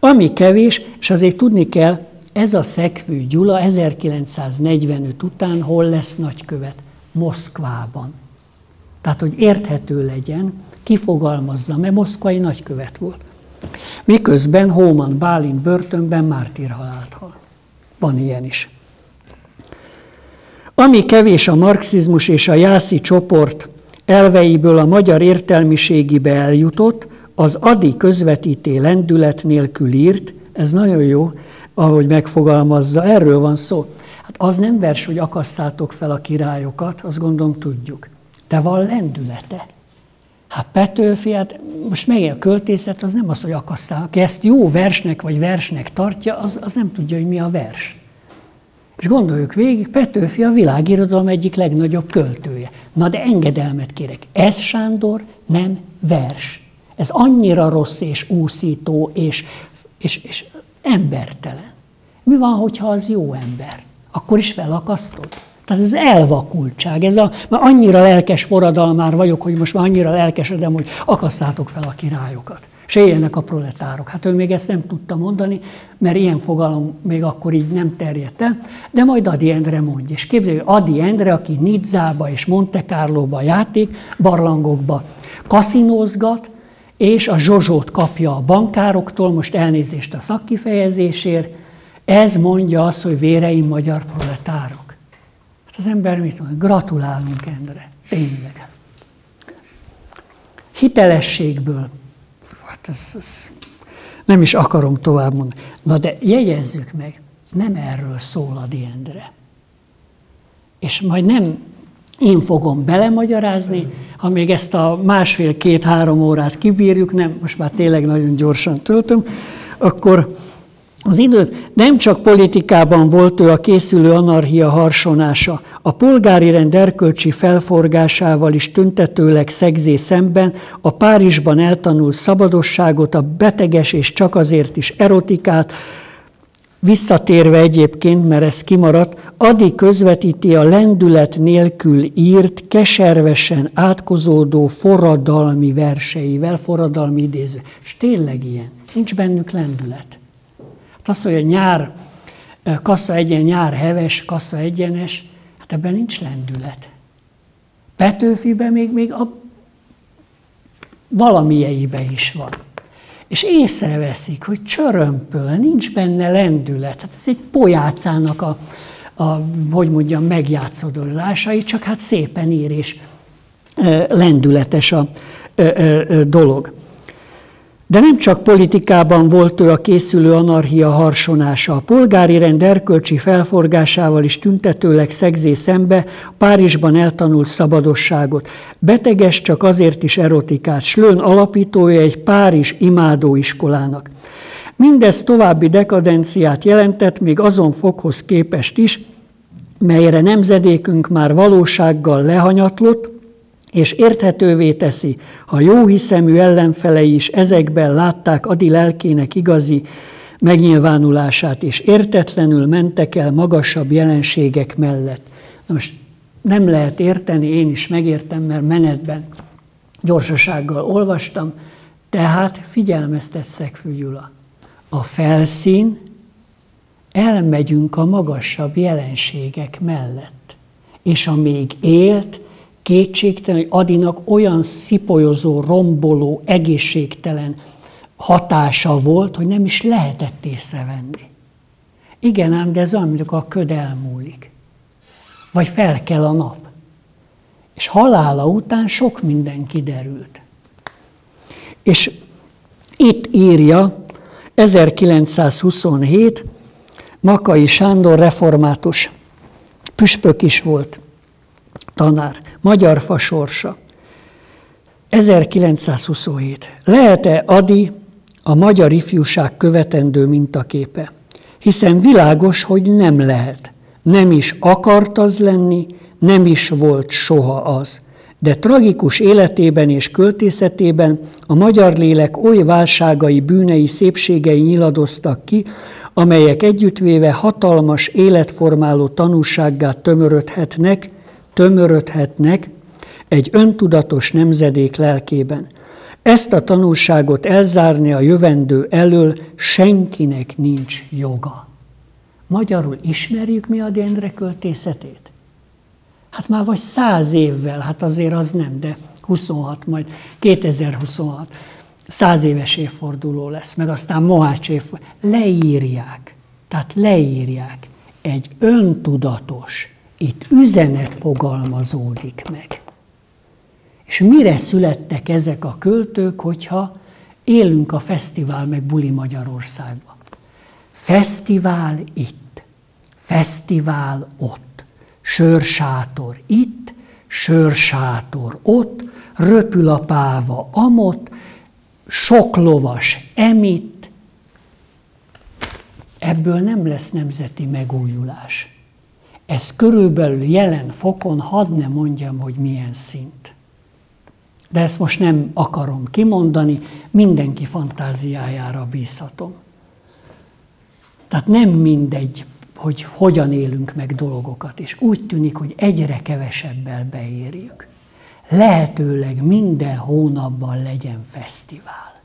Ami kevés, és azért tudni kell, ez a Szegfű Gyula 1945 után hol lesz nagykövet? Moszkvában. Tehát, hogy érthető legyen, kifogalmazza, mert moszkvai nagykövet volt. Miközben Hóman Bálint börtönben mártírhalált hal. Van ilyen is. Ami kevés a marxizmus és a jászi csoport elveiből a magyar értelmiségibe eljutott, az Adi közvetíté lendület nélkül írt, ez nagyon jó, ahogy megfogalmazza, erről van szó. Hát az nem vers, hogy akasszátok fel a királyokat, azt gondolom tudjuk. De van lendülete. Hát Petőfi, hát most megint a költészet, az nem az, hogy akasszál. Aki ezt jó versnek vagy versnek tartja, az nem tudja, hogy mi a vers. És gondoljuk végig, Petőfi a világirodalom egyik legnagyobb költője. Na de engedelmet kérek, ez, Sándor, nem vers. Ez annyira rossz és úszító és embertelen. Mi van, hogyha az jó ember? Akkor is felakasztod. Tehát ez elvakultság. Ez már annyira lelkes forradalmár vagyok, hogy most már annyira lelkesedem, hogy akasszátok fel a királyokat. És éljenek a proletárok. Hát ő még ezt nem tudta mondani, mert ilyen fogalom még akkor így nem terjedt el, de majd Ady Endre mondja. És képzelj, Ady Endre, aki Nizzába és Monte Carlóba játék, barlangokba kaszinózgat, és a zsozsót kapja a bankároktól, most elnézést a szakkifejezésért, ez mondja azt, hogy véreim magyar proletárok. Hát az ember mit mond? Gratulálunk, Endre. Tényleg. Hitelességből. Hát ez nem is akarom tovább mondani. Na de jegyezzük meg, nem erről szól Ady Endre. És majd nem én fogom belemagyarázni, ha még ezt a másfél-két-három órát kibírjuk, nem, most már tényleg nagyon gyorsan töltöm, akkor az időt nem csak politikában volt ő a készülő anarchia harsonása, a polgári rend erkölcsi felforgásával is tüntetőleg szegzé szemben a Párizsban eltanult szabadosságot, a beteges és csak azért is erotikát, visszatérve egyébként, mert ez kimaradt, Ady közvetíti a lendület nélkül írt, keservesen átkozódó forradalmi verseivel, forradalmi idéző. És tényleg ilyen, nincs bennük lendület. Hát az, hogy a nyár, kassa egyen, nyár heves, kassa egyenes, hát ebben nincs lendület. Petőfiben még a valamieibe is van. És észreveszik, hogy csörömpöl, nincs benne lendület. Hát ez egy pojácának hogy mondjam, megjátszódozásai, csak hát szépen ír és lendületes a dolog. De nem csak politikában volt ő a készülő anarchia harsonása. A polgári rend erkölcsi felforgásával is tüntetőleg szegzi szembe Párizsban eltanult szabadosságot. Beteges csak azért is erotikát, Slön alapítója egy Párizs imádóiskolának. Mindez további dekadenciát jelentett, még azon fokhoz képest is, melyre nemzedékünk már valósággal lehanyatlott, és érthetővé teszi, ha jóhiszemű ellenfelei is ezekben látták Ady lelkének igazi megnyilvánulását, és értetlenül mentek el magasabb jelenségek mellett. Na most nem lehet érteni, én is megértem, mert menetben gyorsasággal olvastam, tehát figyelmeztet Szegfő Gyula. A felszín, elmegyünk a magasabb jelenségek mellett, és a még élt, kétségtelen, hogy Adynak olyan szipolyozó, romboló, egészségtelen hatása volt, hogy nem is lehetett észrevenni. Igen ám, de ez olyan, mint a köd elmúlik. Vagy felkel a nap. És halála után sok minden kiderült. És itt írja 1927, Makai Sándor református, püspök is volt, tanár, magyar fa sorsa. 1927. Lehet-e Ady a magyar ifjúság követendő mintaképe? Hiszen világos, hogy nem lehet. Nem is akart az lenni, nem is volt soha az. De tragikus életében és költészetében a magyar lélek oly válságai, bűnei, szépségei nyiladoztak ki, amelyek együttvéve hatalmas életformáló tanúsággá tömörödhetnek egy öntudatos nemzedék lelkében. Ezt a tanulságot elzárni a jövendő elől senkinek nincs joga. Magyarul ismerjük mi Ady Endre költészetét? Hát már vagy 100 évvel, hát azért az nem, de 26, majd 2026. 100 éves évforduló lesz, meg aztán Mohács évforduló. Leírják, tehát leírják egy öntudatos, itt üzenet fogalmazódik meg. És mire születtek ezek a költők, hogyha élünk a fesztivál meg buli Magyarországban? Fesztivál itt, fesztivál ott, sörsátor itt, sörsátor ott, röpül a páva amott, sok lovas emitt. Ebből nem lesz nemzeti megújulás. Ez körülbelül jelen fokon, hadd ne mondjam, hogy milyen szint. De ezt most nem akarom kimondani, mindenki fantáziájára bízhatom. Tehát nem mindegy, hogy hogyan élünk meg dolgokat, és úgy tűnik, hogy egyre kevesebbel beérjük. Lehetőleg minden hónapban legyen fesztivál.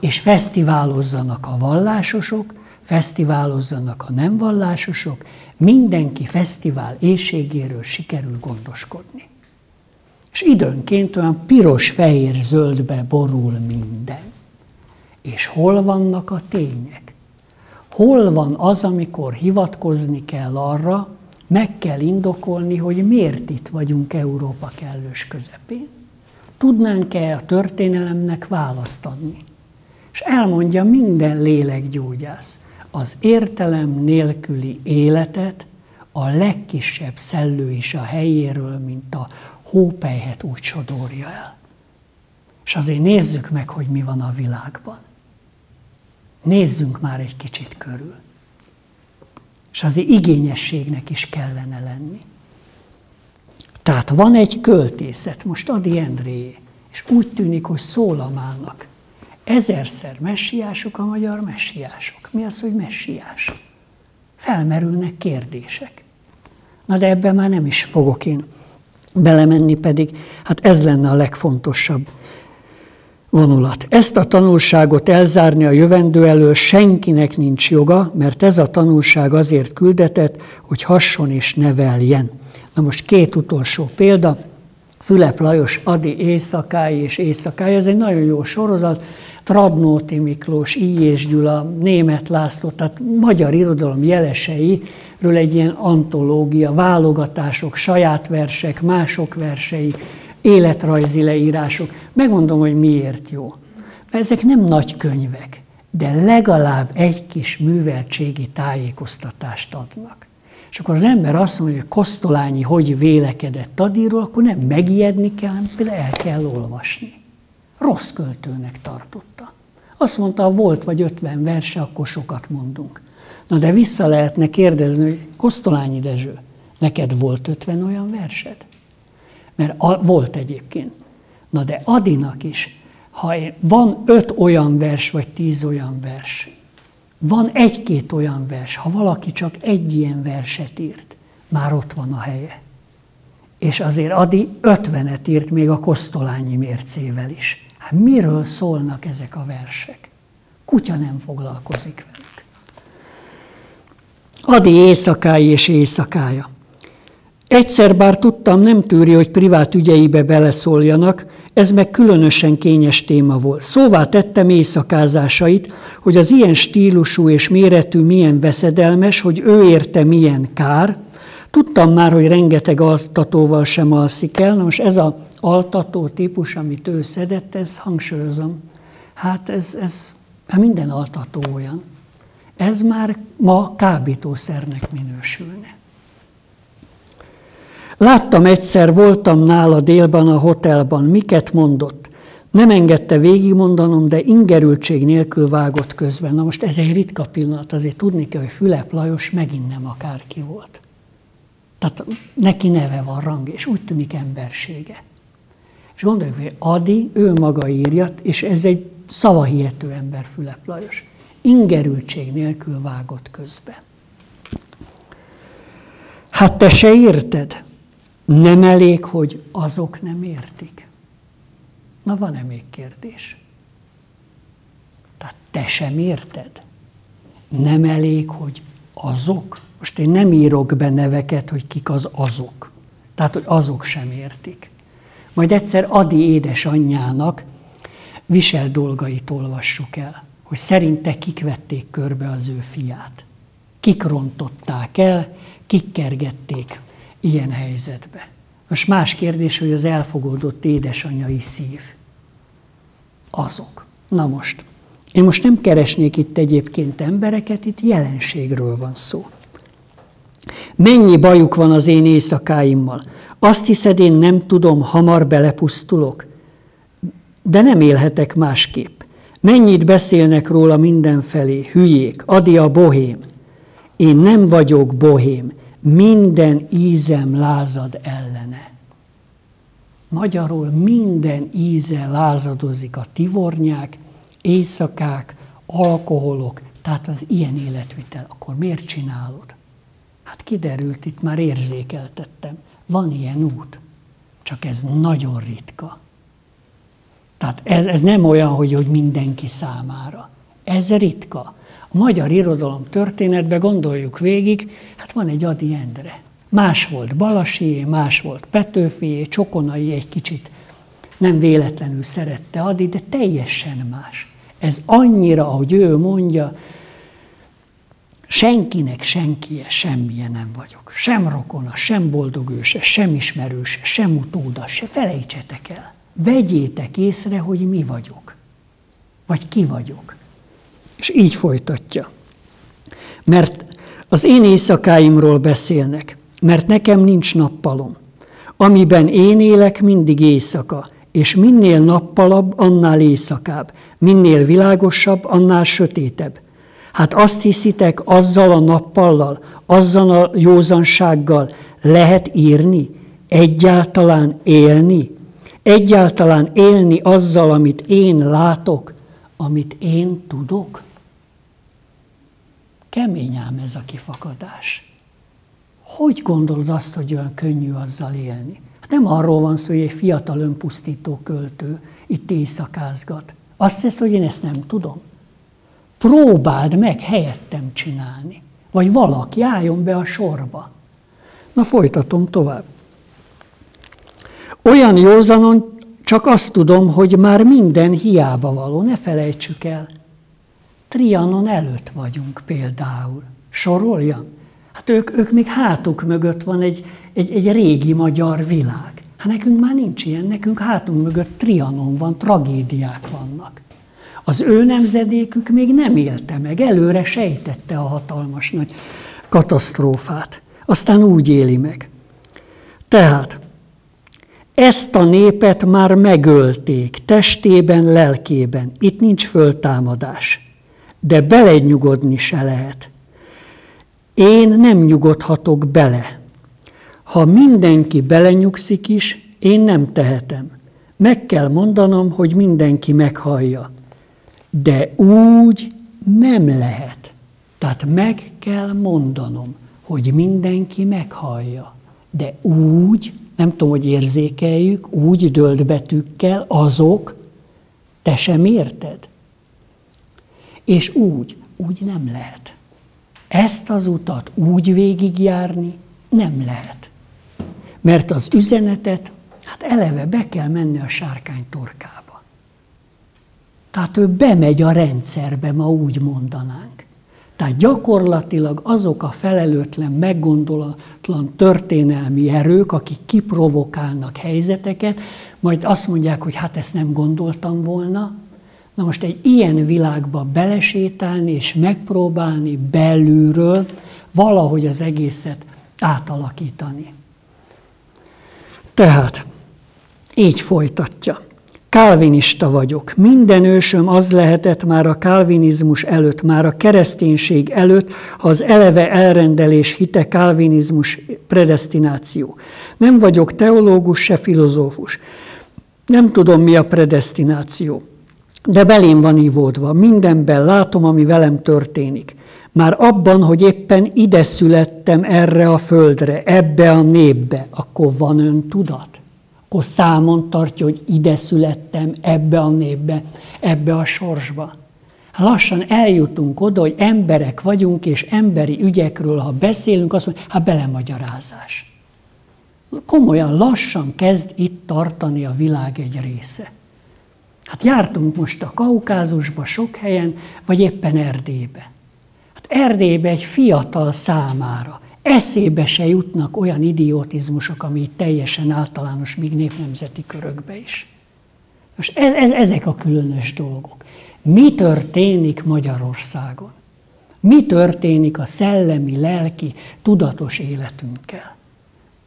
És fesztiválozzanak a vallásosok, fesztiválozzanak a nem vallásosok, mindenki fesztivál éjségéről sikerül gondoskodni. És időnként olyan piros-fehér-zöldbe borul minden. És hol vannak a tények? Hol van az, amikor hivatkozni kell arra, meg kell indokolni, hogy miért itt vagyunk Európa kellős közepén? Tudnánk-e a történelemnek választ adni? És elmondja minden lélekgyógyász. Az értelem nélküli életet a legkisebb szellő is a helyéről, mint a hópelyhet úgy sodorja el. És azért nézzük meg, hogy mi van a világban. Nézzünk már egy kicsit körül. És azért igényességnek is kellene lenni. Tehát van egy költészet, most Ady Endréé, és úgy tűnik, hogy szólamának. Ezerszer messiások a magyar messiások. Mi az, hogy messiás? Felmerülnek kérdések. Na de ebben már nem is fogok én belemenni, pedig hát ez lenne a legfontosabb vonulat. Ezt a tanulságot elzárni a jövendő elől senkinek nincs joga, mert ez a tanulság azért küldetett, hogy hasson és neveljen. Na most 2 utolsó példa. Fülep Lajos Ady éjszakái és éjszakái, ez egy nagyon jó sorozat, Trabnóti Miklós, Íjés Gyula, Németh László, tehát magyar irodalom jeleseiről egy ilyen antológia, válogatások, saját versek, mások versei, életrajzi leírások. Megmondom, hogy miért jó. Ezek nem nagy könyvek, de legalább egy kis műveltségi tájékoztatást adnak. És akkor az ember azt mondja, hogy Kosztolányi hogy vélekedett Tadiról, akkor nem megijedni kell, hanem például el kell olvasni. Rossz költőnek tartotta. Azt mondta, ha volt vagy 50 verse, akkor sokat mondunk. Na de vissza lehetne kérdezni, hogy Kosztolányi Dezső, neked volt 50 olyan versed? Mert volt egyébként. Na de Adinak is, ha van 5 olyan vers, vagy 10 olyan vers, van 1-2 olyan vers, ha valaki csak egy ilyen verset írt, már ott van a helye. És azért Adi 50-et írt még a Kosztolányi mércével is. Hát miről szólnak ezek a versek? Kutya nem foglalkozik velük. Adi éjszakái és éjszakája. Egyszer bár tudtam, nem tűri, hogy privát ügyeibe beleszóljanak, ez meg különösen kényes téma volt. Szóvá tettem éjszakázásait, hogy az ilyen stílusú és méretű milyen veszedelmes, hogy ő érte milyen kár. Tudtam már, hogy rengeteg altatóval sem alszik el. Na most ez az altató típus, amit ő szedett, ez hangsúlyozom. Hát ez minden altató olyan. Ez már ma kábítószernek minősülne. Láttam egyszer, voltam nála délben a hotelban, miket mondott. Nem engedte végigmondanom, de ingerültség nélkül vágott közben. Na most ez egy ritka pillanat, azért tudni kell, hogy Fülep Lajos megint nem akárki volt. Tehát neki neve van, rang, és úgy tűnik embersége. És gondoljuk, hogy Adi, ő maga írja, és ez egy szavahihető ember Fülep Lajos. Ingerültség nélkül vágott közbe. Hát te se érted? Nem elég, hogy azok nem értik? Na van-e még kérdés? Tehát te sem érted? Nem elég, hogy azok? Most én nem írok be neveket, hogy kik az azok. Tehát, hogy azok sem értik. Majd egyszer Adi édesanyjának Visel dolgait olvassuk el, hogy szerinte kik vették körbe az ő fiát. Kik rontották el, kik kergették ilyen helyzetbe. Most más kérdés, hogy az elfogódott édesanyai szív. Azok. Na most, én most nem keresnék itt egyébként embereket, itt jelenségről van szó. Mennyi bajuk van az én éjszakáimmal? Azt hiszed, én nem tudom, hamar belepusztulok? De nem élhetek másképp. Mennyit beszélnek róla mindenfelé, hülyék, Adi a bohém. Én nem vagyok bohém, minden ízem lázad ellene. Magyarul minden íze lázadozik, a tivornyák, éjszakák, alkoholok, tehát az ilyen életvitel. Akkor miért csinálod? Hát kiderült, itt már érzékeltettem. Van ilyen út, csak ez nagyon ritka. Tehát ez nem olyan, hogy mindenki számára. Ez ritka. A magyar irodalom történetben gondoljuk végig, hát van egy Ady Endre. Más volt Balasié, más volt Petőfié, Csokonai egy kicsit nem véletlenül szerette Ady, de teljesen más. Ez annyira, ahogy ő mondja, senkinek senkije, semmilyen nem vagyok. Sem rokona, sem boldog őse, sem ismerőse, sem utóda, se felejtsetek el. Vegyétek észre, hogy mi vagyok, vagy ki vagyok. És így folytatja. Mert az én éjszakáimról beszélnek, mert nekem nincs nappalom. Amiben én élek, mindig éjszaka, és minél nappalabb, annál éjszakább, minél világosabb, annál sötétebb. Hát azt hiszitek, azzal a nappallal, azzal a józansággal lehet írni, egyáltalán élni? Egyáltalán élni azzal, amit én látok, amit én tudok? Kemény ám ez a kifakadás. Hogy gondolod azt, hogy olyan könnyű azzal élni? Hát nem arról van szó, hogy egy fiatal önpusztító költő itt éjszakázgat. Azt hiszed, hogy én ezt nem tudom. Próbáld meg helyettem csinálni. Vagy valaki álljon be a sorba. Na, folytatom tovább. Olyan józanon csak azt tudom, hogy már minden hiába való, ne felejtsük el. Trianon előtt vagyunk például. Soroljam? Hát ők még hátuk mögött van egy régi magyar világ. Hát nekünk már nincs ilyen, nekünk hátunk mögött Trianon van, tragédiák vannak. Az ő nemzedékük még nem élte meg, előre sejtette a hatalmas nagy katasztrófát. Aztán úgy éli meg. Tehát ezt a népet már megölték, testében, lelkében. Itt nincs föltámadás, de belenyugodni se lehet. Én nem nyugodhatok bele. Ha mindenki belenyugszik is, én nem tehetem. Meg kell mondanom, hogy mindenki meghallja. De úgy nem lehet. Tehát meg kell mondanom, hogy mindenki meghallja. De úgy, nem tudom, hogy érzékeljük, úgy dölt betűkkel azok, te sem érted. És úgy nem lehet. Ezt az utat úgy végigjárni nem lehet. Mert az üzenetet, hát eleve be kell menni a sárkány torkába. Tehát ő bemegy a rendszerbe, ma úgy mondanánk. Tehát gyakorlatilag azok a felelőtlen, meggondolatlan történelmi erők, akik kiprovokálnak helyzeteket, majd azt mondják, hogy hát ezt nem gondoltam volna. Na most egy ilyen világba belesétálni és megpróbálni belülről valahogy az egészet átalakítani. Tehát, így folytatja. Kálvinista vagyok. Minden ősöm az lehetett már a kálvinizmus előtt, már a kereszténység előtt, ha az eleve elrendelés hite kálvinizmus predesztináció. Nem vagyok teológus, se filozófus. Nem tudom, mi a predesztináció. De belém van ívódva, mindenben látom, ami velem történik. Már abban, hogy éppen ide születtem erre a földre, ebbe a népbe, akkor van öntudat. Akkor számon tartja, hogy ide születtem ebbe a népbe, ebbe a sorsba. Lassan eljutunk oda, hogy emberek vagyunk, és emberi ügyekről, ha beszélünk, azt mondjuk, hát belemagyarázás. Komolyan lassan kezd itt tartani a világ egy része. Hát jártunk most a Kaukázusba sok helyen, vagy éppen Erdélybe. Hát Erdélybe egy fiatal számára eszébe se jutnak olyan idiotizmusok, ami itt teljesen általános, még népnemzeti körökbe is. Most ezek a különös dolgok. Mi történik Magyarországon? Mi történik a szellemi, lelki, tudatos életünkkel?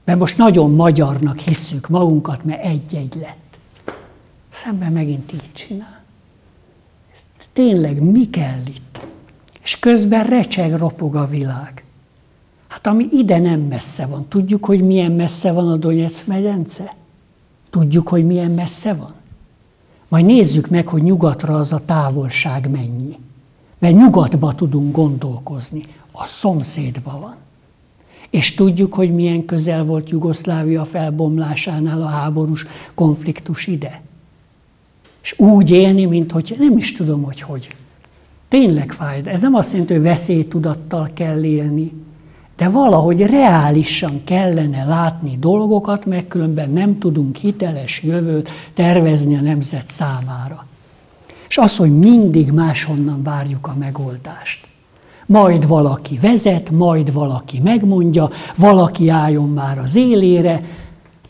Mert most nagyon magyarnak hisszük magunkat, mert egy-egy lett. Szemben megint így csinál. Tényleg mi kell itt? És közben recseg, ropog a világ. Hát ami ide nem messze van. Tudjuk, hogy milyen messze van a Donetsz-medence? Tudjuk, hogy milyen messze van? Majd nézzük meg, hogy nyugatra az a távolság mennyi. Mert nyugatba tudunk gondolkozni. A szomszédban van. És tudjuk, hogy milyen közel volt Jugoszlávia felbomlásánál a háborús konfliktus ide. És úgy élni, mint hogy nem is tudom, hogy. Tényleg fáj. Ez nem azt jelenti, hogy veszélytudattal kell élni, de valahogy reálisan kellene látni dolgokat, mert különben nem tudunk hiteles jövőt tervezni a nemzet számára. És az, hogy mindig máshonnan várjuk a megoldást. Majd valaki vezet, majd valaki megmondja, valaki álljon már az élére.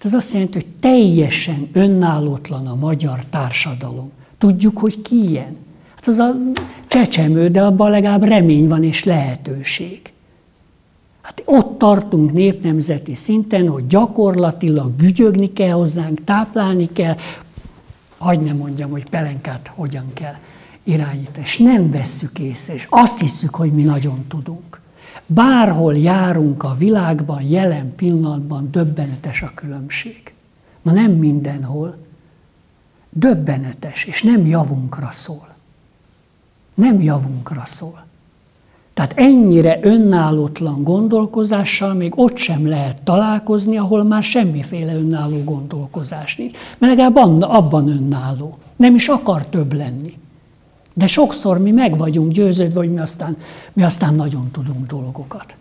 Ez azt jelenti, hogy teljesen önállótlan a magyar társadalom. Tudjuk, hogy ki ilyen. Hát az a csecsemő, de abban legalább remény van és lehetőség. Hát ott tartunk népnemzeti szinten, hogy gyakorlatilag gügyögni kell hozzánk, táplálni kell, hadd ne mondjam, hogy pelenkát hogyan kell irányítani. És nem vesszük észre, és azt hiszük, hogy mi nagyon tudunk. Bárhol járunk a világban, jelen pillanatban döbbenetes a különbség. Na nem mindenhol. Döbbenetes, és nem javunkra szól. Nem javunkra szól. Tehát ennyire önállótlan gondolkozással még ott sem lehet találkozni, ahol már semmiféle önálló gondolkozás nincs. Mert legalább abban önálló. Nem is akar több lenni. De sokszor mi meg vagyunk győződve, hogy mi aztán nagyon tudunk dolgokat.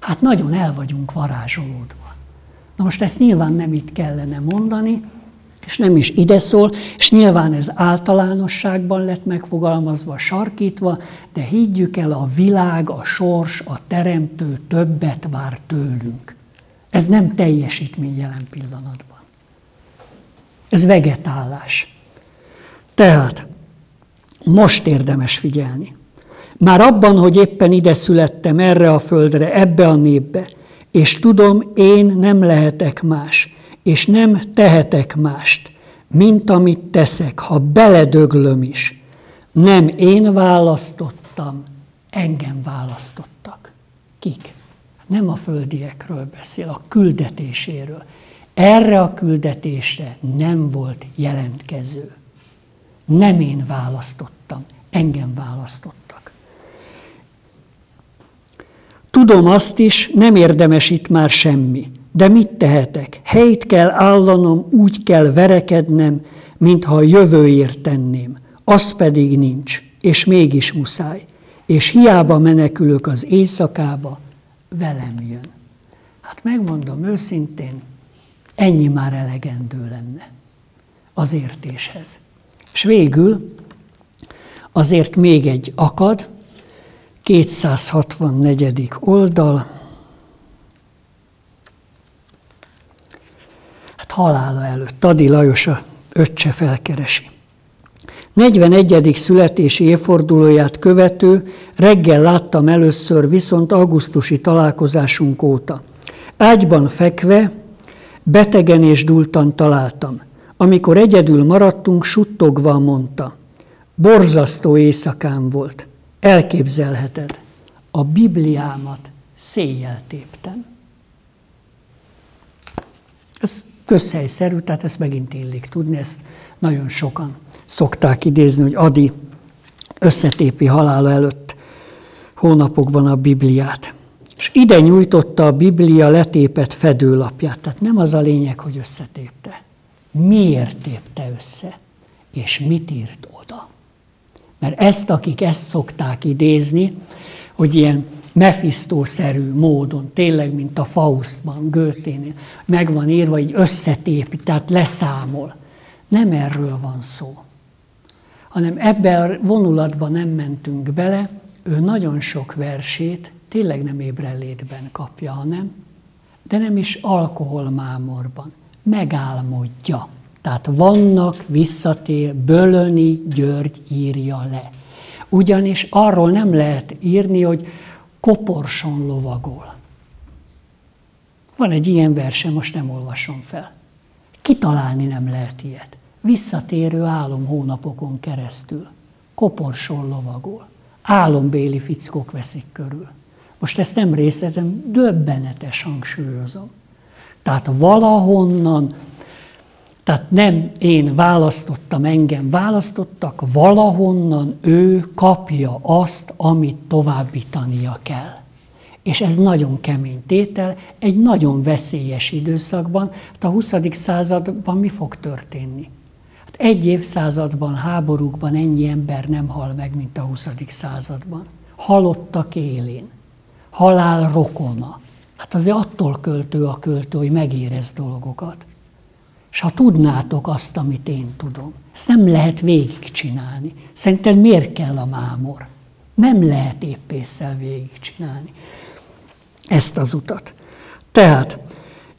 Hát nagyon el vagyunk varázsolódva. Na most ezt nyilván nem itt kellene mondani, és nem is ide szól, és nyilván ez általánosságban lett megfogalmazva, sarkítva, de higgyük el, a világ, a sors, a teremtő többet vár tőlünk. Ez nem teljesítmény jelen pillanatban. Ez vegetálás. Tehát most érdemes figyelni. Már abban, hogy éppen ide születtem, erre a földre, ebbe a népbe, és tudom, én nem lehetek más, és nem tehetek mást, mint amit teszek, ha beledöglöm is. Nem én választottam, engem választottak. Kik? Nem a földiekről beszél, a küldetéséről. Erre a küldetésre nem volt jelentkező. Nem én választottam, engem választottak. Tudom azt is, nem érdemes itt már semmi, de mit tehetek? Helyt kell állanom, úgy kell verekednem, mintha a jövőért tenném. Az pedig nincs, és mégis muszáj. És hiába menekülök az éjszakába, velem jön. Hát megmondom őszintén, ennyi már elegendő lenne az értéshez. És végül azért még egy akad, 264. oldal, hát halála előtt Ady Lajos a öccse felkeresi. 41. születési évfordulóját követő reggel láttam először viszont augusztusi találkozásunk óta. Ágyban fekve, betegen és dúltan találtam. Amikor egyedül maradtunk, suttogva mondta. Borzasztó éjszakám volt. Elképzelheted. A Bibliámat széjjel téptem. Ez közhelyszerű, tehát ezt megint illik tudni, ezt nagyon sokan szokták idézni, hogy Ady összetépi halála előtt hónapokban a Bibliát. És ide nyújtotta a Biblia letépett fedőlapját. Tehát nem az a lényeg, hogy összetépte. Miért tépte össze, és mit írt oda? Mert ezt, akik ezt szokták idézni, hogy ilyen Mefisztó-szerű módon, tényleg, mint a Faustban, Goethénél, meg van írva, így összetépi, tehát leszámol. Nem erről van szó, hanem ebben a vonulatban nem mentünk bele, ő nagyon sok versét tényleg nem ébrenlétben kapja, hanem, de nem is alkoholmámorban, megálmodja. Tehát vannak, visszatér, Bölöni György írja le. Ugyanis arról nem lehet írni, hogy koporson lovagol. Van egy ilyen verse, most nem olvasom fel. Kitalálni nem lehet ilyet. Visszatérő álom hónapokon keresztül. Koporson lovagol. Álombéli fickók veszik körül. Most ezt nem részletem, döbbenetes, hangsúlyozom. Tehát valahonnan, tehát nem én választottam, engem választottak, valahonnan ő kapja azt, amit továbbítania kell. És ez nagyon kemény tétel, egy nagyon veszélyes időszakban. Hát a 20. században mi fog történni? Hát egy évszázadban, háborúkban ennyi ember nem hal meg, mint a 20. században. Halottak élén. Halál rokona. Hát azért attól költő a költő, hogy megérez dolgokat. És ha tudnátok azt, amit én tudom, ezt nem lehet végigcsinálni. Szerinted miért kell a mámor? Nem lehet éppésszel végigcsinálni ezt az utat. Tehát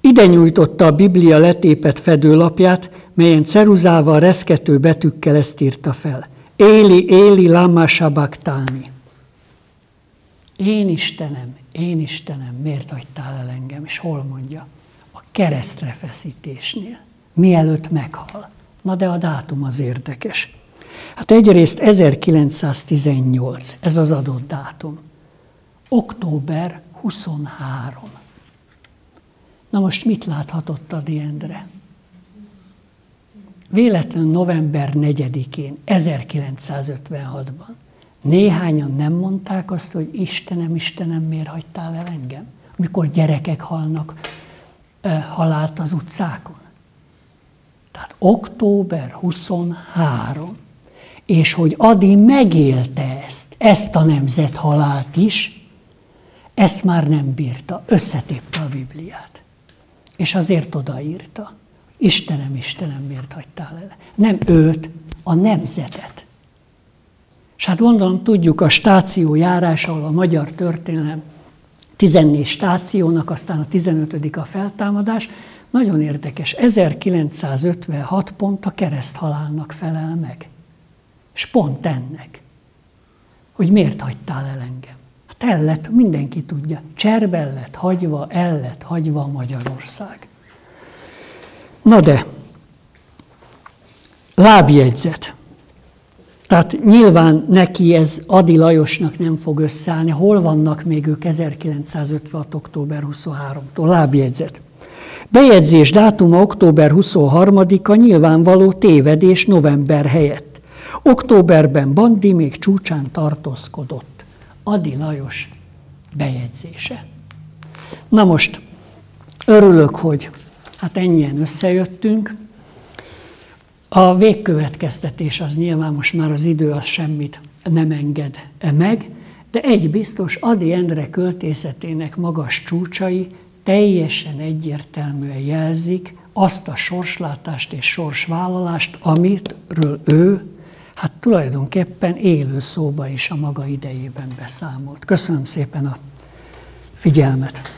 ide nyújtotta a Biblia letépett fedőlapját, melyen ceruzával reszkető betűkkel ezt írta fel. Éli, éli, lama sabachthani. Én Istenem, miért hagytál el engem? És hol mondja? A keresztre feszítésnél. Mielőtt meghal. Na de a dátum az érdekes. Hát egyrészt 1918, ez az adott dátum. Október 23. Na most mit láthatott Ady Endre? Véletlen november 4-én, 1956-ban. Néhányan nem mondták azt, hogy Istenem, Istenem, miért hagytál el engem? Amikor gyerekek halnak halált az utcákon. Tehát október 23. És hogy Ady megélte ezt a nemzet halált is, ezt már nem bírta, összetépte a Bibliát. És azért odaírta, Istenem, Istenem, miért hagytál el? Nem őt, a nemzetet. És hát gondolom, tudjuk a stáció járás, ahol a magyar történelem 14 stációnak, aztán a 15. a feltámadás, nagyon érdekes, 1956 pont a kereszthalálnak felel meg. És pont ennek, hogy miért hagytál el engem. Hát el lett, mindenki tudja, cserben lett hagyva, el lett hagyva Magyarország. Na de, lábjegyzet. Tehát nyilván neki ez Ady Lajosnak nem fog összeállni. Hol vannak még ők 1956. október 23-tól? Lábjegyzet. Bejegyzés dátuma október 23-a nyilvánvaló tévedés november helyett. Októberben Bandi még csúcsán tartózkodott. Ady Lajos bejegyzése. Na most, örülök, hogy hát ennyien összejöttünk. A végkövetkeztetés az nyilván most már az idő az semmit nem enged meg, de egy biztos, Ady Endre költészetének magas csúcsai teljesen egyértelműen jelzik azt a sorslátást és sorsvállalást, amitről ő hát tulajdonképpen élő szóba is a maga idejében beszámolt. Köszönöm szépen a figyelmet!